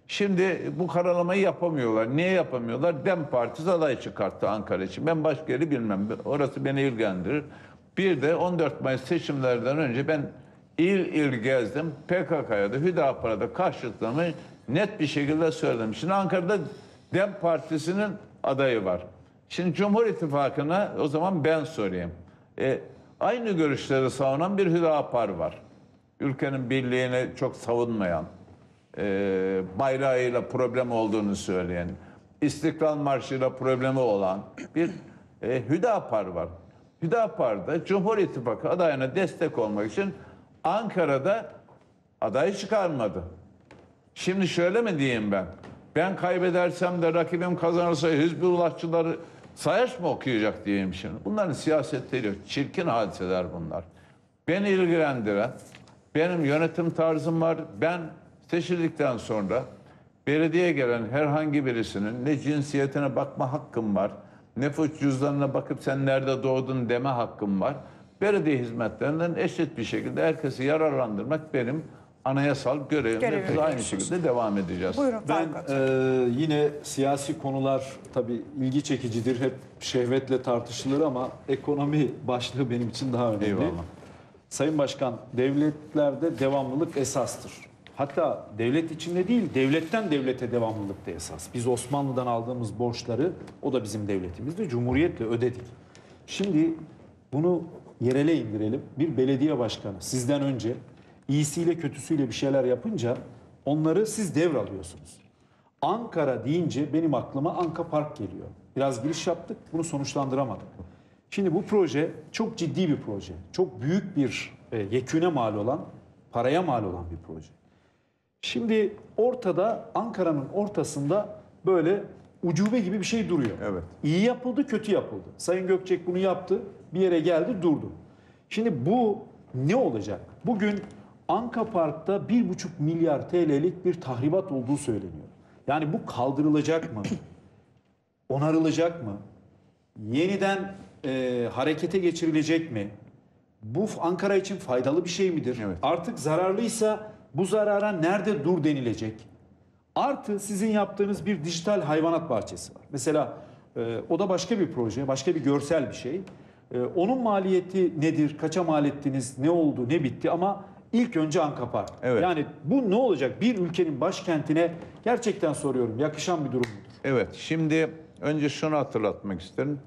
Şimdi bu karalamayı yapamıyorlar. Niye yapamıyorlar? DEM Partisi aday çıkarttı Ankara için. Ben başka yeri bilmem. Orası beni ilgilendirir. Bir de 14 Mayıs seçimlerden önce ben il gezdim. PKK'ya da Hüdapar'a da karşıtlığımı net bir şekilde söyledim. Şimdi Ankara'da DEM Partisi'nin adayı var. Şimdi Cumhur İttifakı'na o zaman ben sorayım. Aynı görüşleri savunan bir Hüdapar var. Ülkenin birliğini çok savunmayan, bayrağıyla problem olduğunu söyleyen, İstiklal Marşı'yla problemi olan bir Hüdapar var. Hüdapar'da Cumhur İttifakı adayına destek olmak için Ankara'da adayı çıkarmadı. Şimdi şöyle mi diyeyim ben? Ben kaybedersem de rakibim kazanırsa Hizbullahçıları sayaç mı okuyacak diyeyim şimdi? Bunların siyasetleri yok. Çirkin hadiseler bunlar. Beni ilgilendiren, benim yönetim tarzım var. Ben seçildikten sonra belediye gelen herhangi birisinin ne cinsiyetine bakma hakkım var, nüfus cüzdanına bakıp sen nerede doğdun deme hakkım var. Belediye hizmetlerinden eşit bir şekilde herkesi yararlandırmak benim anayasal görevim. Biz aynı şekilde devam edeceğiz. Buyurun, ben yine siyasi konular tabii ilgi çekicidir. Hep şehvetle tartışılır ama ekonomi başlığı benim için daha önemli. Eyvallah. Sayın Başkan, devletlerde devamlılık esastır. Hatta devlet içinde değil, devletten devlete devamlılık da esas. Biz Osmanlı'dan aldığımız borçları, o da bizim devletimizde, Cumhuriyet'le ödedik. Şimdi bunu yerele indirelim. Bir belediye başkanı sizden önce iyisiyle kötüsüyle bir şeyler yapınca onları siz devralıyorsunuz. Ankara deyince benim aklıma Anka Park geliyor. Biraz giriş yaptık, bunu sonuçlandıramadık. Şimdi bu proje çok ciddi bir proje. Çok büyük bir yeküne mal olan, paraya mal olan bir proje. Şimdi ortada, Ankara'nın ortasında böyle ucube gibi bir şey duruyor. Evet. İyi yapıldı, kötü yapıldı. Sayın Gökçek bunu yaptı, bir yere geldi, durdu. Şimdi bu ne olacak? Bugün Anka Park'ta 1,5 milyar TL'lik bir tahribat olduğu söyleniyor. Yani bu kaldırılacak mı? Onarılacak mı? Yeniden harekete geçirilecek mi? Bu Ankara için faydalı bir şey midir? Evet. Artık zararlıysa bu zarara nerede dur denilecek? Artı sizin yaptığınız bir dijital hayvanat bahçesi var. Mesela o da başka bir proje, başka bir görsel bir şey. Onun maliyeti nedir? Kaça mal ettiniz? Ne oldu? Ne bitti? Ama ilk önce Anka Park. Evet. Yani bu ne olacak? Bir ülkenin başkentine gerçekten soruyorum, yakışan bir durum mudur? Evet. Şimdi önce şunu hatırlatmak isterim.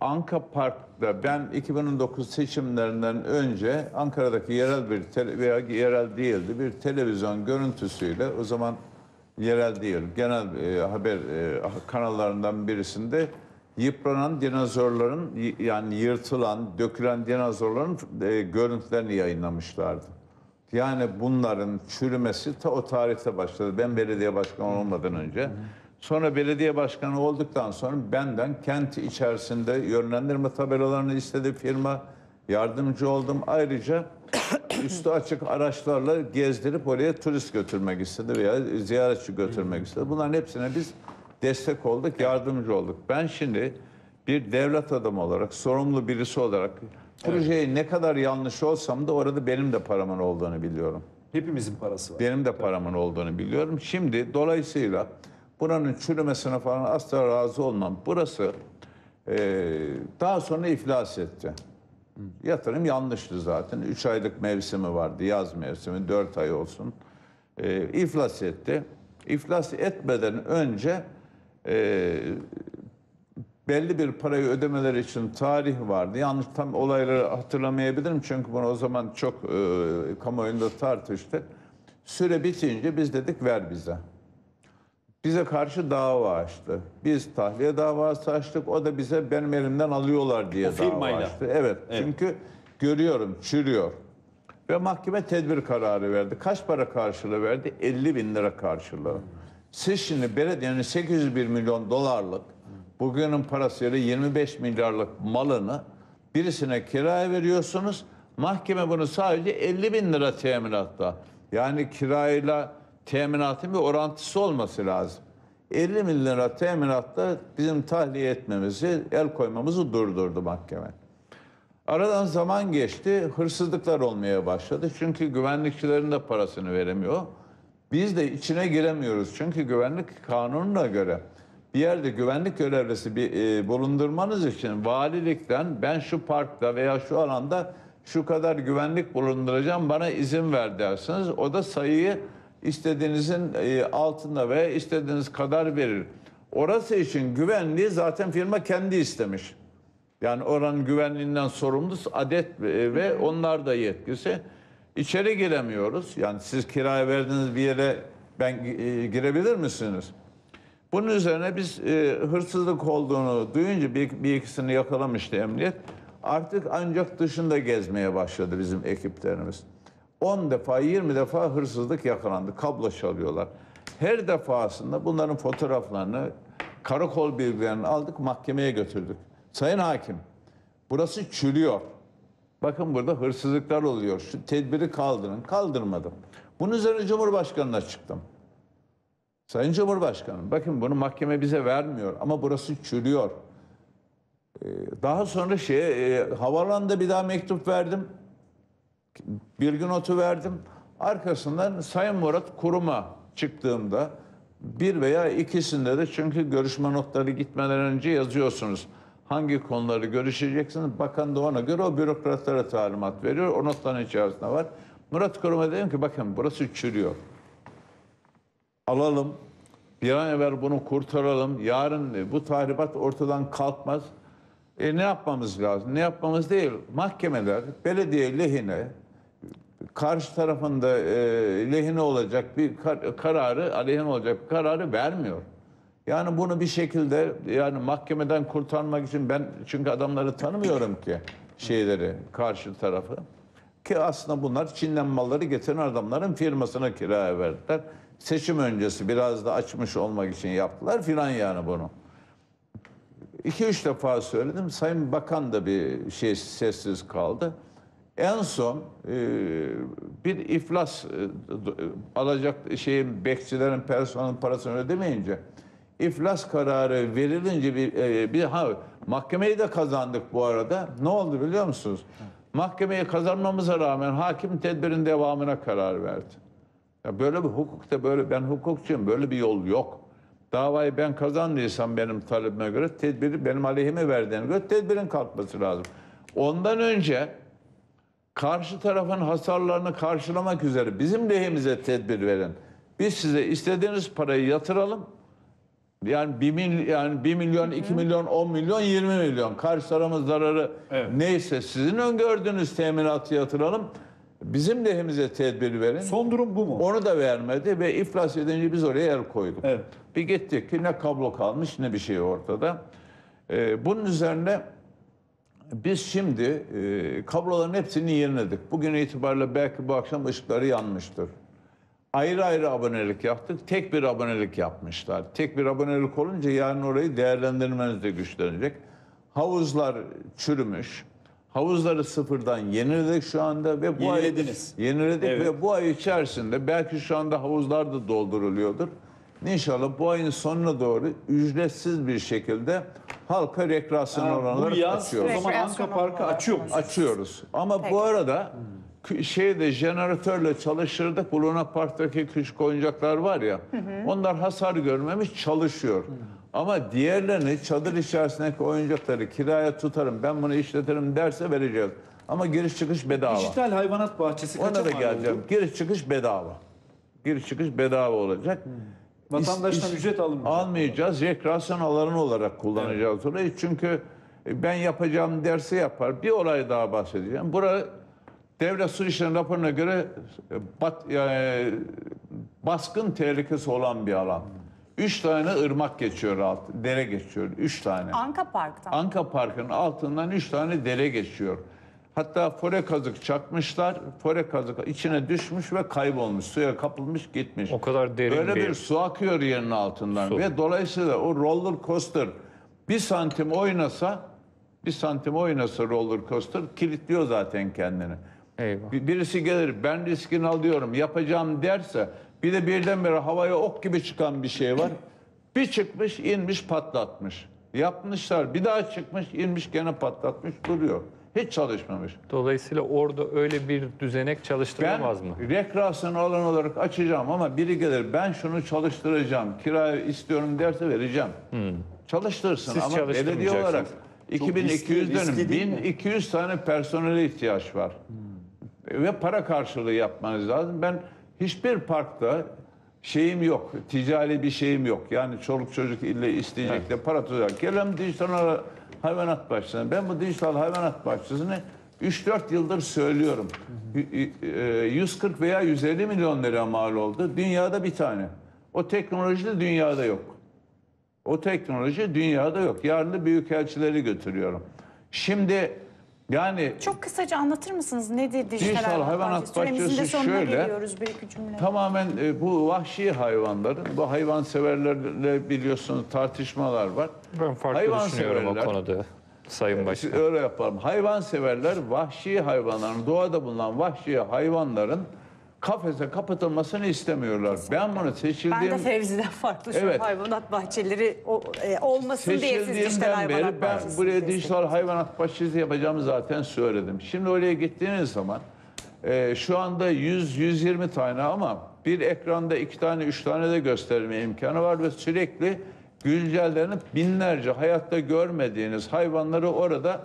Anka Park'ta ben 2019 seçimlerinden önce Ankara'daki yerel bir veya yerel değildi bir televizyon görüntüsüyle, o zaman yerel değil genel haber kanallarından birisinde yıpranan dinozorların, yani yırtılan dökülen dinozorların görüntülerini yayınlamışlardı. Yani bunların çürümesi o tarihte başladı. Ben belediye başkanı olmadan önce. Sonra belediye başkanı olduktan sonra benden kent içerisinde yönlendirme tabelalarını istedi firma. Yardımcı oldum. Ayrıca üstü açık araçlarla gezdirip oraya turist götürmek istedi veya ziyaretçi götürmek istedi. Bunların hepsine biz destek olduk, yardımcı olduk. Ben şimdi bir devlet adamı olarak, sorumlu birisi olarak projeyi ne kadar yanlış olsam da orada benim de paramın olduğunu biliyorum. Hepimizin parası var. Benim de paramın olduğunu biliyorum. Şimdi dolayısıyla buranın çürümesine falan asla razı olmam. Burası daha sonra iflas etti. Yatırım yanlıştı zaten. 3 aylık mevsimi vardı. Yaz mevsimi 4 ay olsun. İflas etti. İflas etmeden önce belli bir parayı ödemeleri için tarih vardı. Yanlış tam olayları hatırlamayabilirim. Çünkü bunu o zaman çok kamuoyunda tartıştık. Süre bitince biz dedik ver bize. Bize karşı dava açtı. Biz tahliye davası açtık. O da bize benim elimden alıyorlar diye dava açtı. Evet. Çünkü görüyorum çürüyor. Ve mahkeme tedbir kararı verdi. Kaç para karşılığı verdi? 50 bin lira karşılığı. Siz şimdi belediyenin 801 milyon dolarlık bugünün parasıyla 25 milyarlık malını birisine kiraya veriyorsunuz. Mahkeme bunu sadece 50 bin lira teminatta. Yani kirayla teminatın bir orantısı olması lazım. 50 bin lira teminatta bizim tahliye etmemizi, el koymamızı durdurdu mahkeme. Aradan zaman geçti, hırsızlıklar olmaya başladı. Çünkü güvenlikçilerin de parasını veremiyor. Biz de içine giremiyoruz. Çünkü güvenlik kanununa göre bir yerde güvenlik görevlisi bulundurmanız için valilikten ben şu parkta veya şu alanda şu kadar güvenlik bulunduracağım, bana izin ver dersiniz. O da sayıyı istediğinizin altında veya istediğiniz kadar verir. Orası için güvenliği zaten firma kendi istemiş. Yani oranın güvenliğinden sorumlu adet ve onlar da yetkisi. İçeri giremiyoruz. Yani siz kiraya verdiğiniz bir yere ben girebilir misiniz? Bunun üzerine biz hırsızlık olduğunu duyunca bir ikisini yakalamıştı emniyet. Artık ancak dışında gezmeye başladı bizim ekiplerimiz. 10 defa, 20 defa hırsızlık yakalandı. Kablo çalıyorlar. Her defasında bunların fotoğraflarını, karakol bilgilerini aldık, mahkemeye götürdük. Sayın hakim, burası çürüyor. Bakın burada hırsızlıklar oluyor. Şu tedbiri kaldırın. Kaldırmadım. Bunun üzerine Cumhurbaşkanı'na çıktım. Sayın Cumhurbaşkanım, bakın bunu mahkeme bize vermiyor ama burası çürüyor. Daha sonra havaalanında bir daha mektup verdim. Bilgi notu verdim. Arkasından Sayın Murat Kurum'a çıktığımda bir veya ikisinde de, çünkü görüşme notları gitmeden önce yazıyorsunuz. Hangi konuları görüşeceksiniz? Bakan da ona göre o bürokratlara talimat veriyor. O notların içerisinde var. Murat Kurum'a dedim ki bakın burası çürüyor. Alalım. Bir an evvel bunu kurtaralım. Yarın bu tahribat ortadan kalkmaz. Ne yapmamız lazım? Ne yapmamız değil. Mahkemeler belediye lehine, karşı tarafında lehine olacak bir kararı, aleyhine olacak bir kararı vermiyor. Yani bunu bir şekilde yani mahkemeden kurtarmak için ben, çünkü adamları tanımıyorum ki karşı tarafı. Ki aslında bunlar Çin'den malları getiren adamların firmasına kiraya verdiler. Seçim öncesi biraz da açmış olmak için yaptılar filan yani bunu. 2-3 defa söyledim. Sayın Bakan da bir sessiz kaldı. En son bir iflas alacak bekçilerin, personelin parasını ödemeyince, iflas kararı verilince mahkemeyi de kazandık bu arada. Ne oldu biliyor musunuz? Mahkemeyi kazanmamıza rağmen hakim tedbirin devamına karar verdi. Ya böyle bir hukukta, böyle, ben hukukçuyum, böyle bir yol yok. Davayı ben kazandıysam benim talebime göre, tedbiri benim aleyhime verdiğine göre tedbirin kalkması lazım. Ondan önce karşı tarafın hasarlarını karşılamak üzere bizim lehimize tedbir verin. Biz size istediğiniz parayı yatıralım. Yani 1 milyon, 2 milyon, 10 milyon, 20 milyon. Karşı tarafın zararı neyse sizin öngördüğünüz teminatı yatıralım. Bizim lehimize tedbir verin. Son durum bu mu? Onu da vermedi ve iflas edince biz oraya el koyduk. Evet. Bir gittik ki ne kablo kalmış ne bir şey ortada. Bunun üzerine biz şimdi kabloların hepsini yeniledik. Bugün itibariyle belki bu akşam ışıkları yanmıştır. Ayrı ayrı abonelik yaptık. Tek bir abonelik yapmışlar. Tek bir abonelik olunca yarın orayı değerlendirmeniz de güçlenecek. Havuzlar çürümüş. Havuzları sıfırdan yeniledik şu anda ve bu yeniledik evet. Ve bu ay içerisinde belki şu anda havuzlar da dolduruluyordur. İnşallah bu ayın sonuna doğru ücretsiz bir şekilde halka rekreasyon oranları açıyoruz. O zaman Anka Park'ı açıyoruz. Açıyoruz. Ama peki, bu arada jeneratörle çalıştırdık. Bu Luna Park'taki küçük oyuncaklar var ya. Hı hı. Onlar hasar görmemiş, çalışıyor. Hı. Ama diğerlerini, çadır içerisindeki oyuncakları kiraya tutarım, ben bunu işletirim derse vereceğiz. Ama giriş çıkış bedava. Dijital hayvanat bahçesi kaça mal oldu? Giriş çıkış bedava. Giriş çıkış bedava olacak. Hmm. Vatandaştan ücret alınmayacak. Almayacağız. Rekreasyon alanı olarak kullanacağız evet. Orayı. Çünkü ben yapacağım dersi yapar. Bir olay daha bahsedeceğim. Burası Devlet Su İşleri'nin raporuna göre baskın tehlikesi olan bir alan. 3 tane ırmak geçiyor, dere geçiyor. 3 tane. Anka Park'tan. Anka Park'ın altından 3 tane dere geçiyor. Hatta fore kazık çakmışlar. Fore kazık içine düşmüş ve kaybolmuş. Suya kapılmış gitmiş. O kadar derin böyle bir su akıyor yerin altından. Su. Ve dolayısıyla o roller coaster bir santim oynasa roller coaster kilitliyor zaten kendini. Eyvah. Birisi gelir, ben riskini alıyorum, yapacağım derse. Bir de birdenbire havaya ok gibi çıkan bir şey var. Bir çıkmış, inmiş, patlatmış. Yapmışlar. Bir daha çıkmış, inmiş, gene patlatmış, duruyor. Hiç çalışmamış. Dolayısıyla orada öyle bir düzenek çalıştırılamaz mı? Ben rekreasyon alanı olarak açacağım ama biri gelir, ben şunu çalıştıracağım, kiraya istiyorum derse vereceğim. Hmm. Çalıştırsın. Siz ama belediye olarak 2200 dönüm, 1200 tane personele ihtiyaç var. Hmm. Ve para karşılığı yapmanız lazım. Ben hiçbir parkta şeyim yok, ticari bir şeyim yok. Yani çoluk çocuk ile isteyecek de para tutacak. Gelelim dijital hayvanat bahçesine. Ben bu dijital hayvanat bahçesini 3-4 yıldır söylüyorum. 140 veya 150 milyon lira mal oldu. Dünyada bir tane. O teknoloji de dünyada yok. O teknoloji dünyada yok. Yarın da büyükelçileri götürüyorum. Şimdi yani çok kısaca anlatır mısınız? Nedir dijital hayvanat bahçesi? Şöyle, tamamen bu vahşi hayvanların, bu hayvanseverlerle biliyorsunuz tartışmalar var. Ben farklı düşünüyorum o konuda Sayın Başkan. Öyle yapalım. Hayvanseverler vahşi hayvanların, doğada bulunan vahşi hayvanların kafese kapatılmasını istemiyorlar. Kesinlikle. Ben bunu seçildiğim... Ben de Fevzi'den farklı şu hayvanat bahçeleri olmasın diye siz dijital hayvanat bahçesi. Ben buraya dijital hayvanat bahçesi yapacağımı zaten söyledim. Şimdi oraya gittiğiniz zaman şu anda 100-120 tane ama bir ekranda 2 tane 3 tane de gösterme imkanı var ve sürekli güncellenip binlerce hayatta görmediğiniz hayvanları orada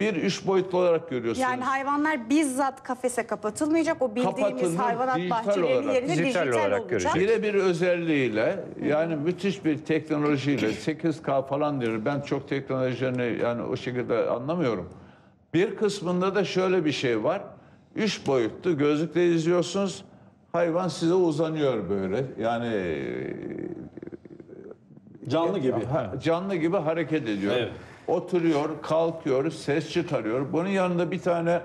bir 3 boyutlu olarak görüyorsunuz. Yani hayvanlar bizzat kafese kapatılmayacak. O bildiğimiz hayvanat bahçelerinin yerine dijital olacak. Birebir özelliğiyle yani müthiş bir teknolojiyle 8K falan diyor. Ben çok teknolojilerini yani o şekilde anlamıyorum. Bir kısmında da şöyle bir şey var. 3 boyutlu gözlükle izliyorsunuz. Hayvan size uzanıyor böyle. Yani canlı gibi. Canlı gibi hareket ediyor. Evet. Oturuyor, kalkıyor, ses çıkarıyor. Bunun yanında bir tane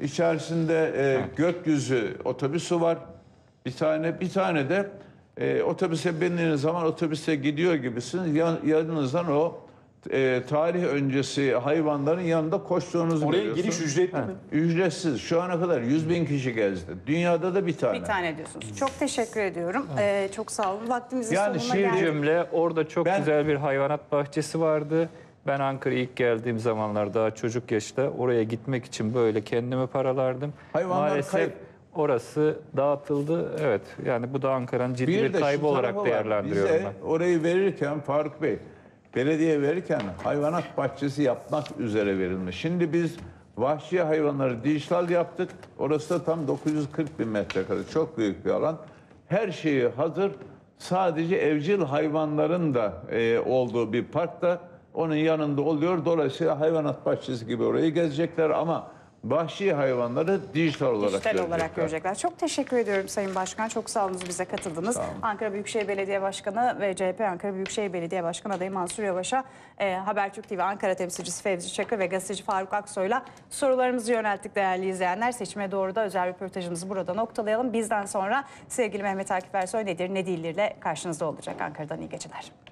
içerisinde gökyüzü otobüsü var. Bir tane de otobüse bindiğiniz zaman otobüse gidiyor gibisiniz. Yanınızdan o tarih öncesi hayvanların yanında koştuğunuzu görüyorsunuz. Oraya giriş ücretli mi? Ücretsiz. Şu ana kadar 100.000 kişi gezdi. Dünyada da 1 tane. 1 tane diyorsunuz. Çok teşekkür ediyorum. Çok sağ olun. Vaktimizin sonuna geldik. Yani şiir cümle orada çok güzel bir hayvanat bahçesi vardı. Ben Ankara'ya ilk geldiğim zamanlar daha çocuk yaşta oraya gitmek için böyle kendimi paralardım. Hayvanlar maalesef kayıp. Orası dağıtıldı. Evet yani bu da Ankara'nın ciddi bir kaybı olarak değerlendiriyorum ben. Orayı verirken Faruk Bey, belediye verirken hayvanat bahçesi yapmak üzere verilmiş. Şimdi biz vahşi hayvanları dijital yaptık. Orası da tam 940 bin metrekare. Çok büyük bir alan. Her şeyi hazır. Sadece evcil hayvanların da olduğu bir parkta. Onun yanında oluyor. Dolayısıyla hayvanat bahçesi gibi orayı gezecekler ama vahşi hayvanları dijital olarak görecekler. Çok teşekkür ediyorum Sayın Başkan. Çok sağ olunuz, bize katıldınız. Ankara Büyükşehir Belediye Başkanı ve CHP Ankara Büyükşehir Belediye Başkanı adayı Mansur Yavaş'a Habertürk TV Ankara temsilcisi Fevzi Çakır ve gazeteci Faruk Aksoy'la sorularımızı yönelttik değerli izleyenler. Seçime doğru da özel röportajımızı burada noktalayalım. Bizden sonra sevgili Mehmet Akif Ersoy nedir ne değildirle karşınızda olacak. Ankara'dan iyi geceler.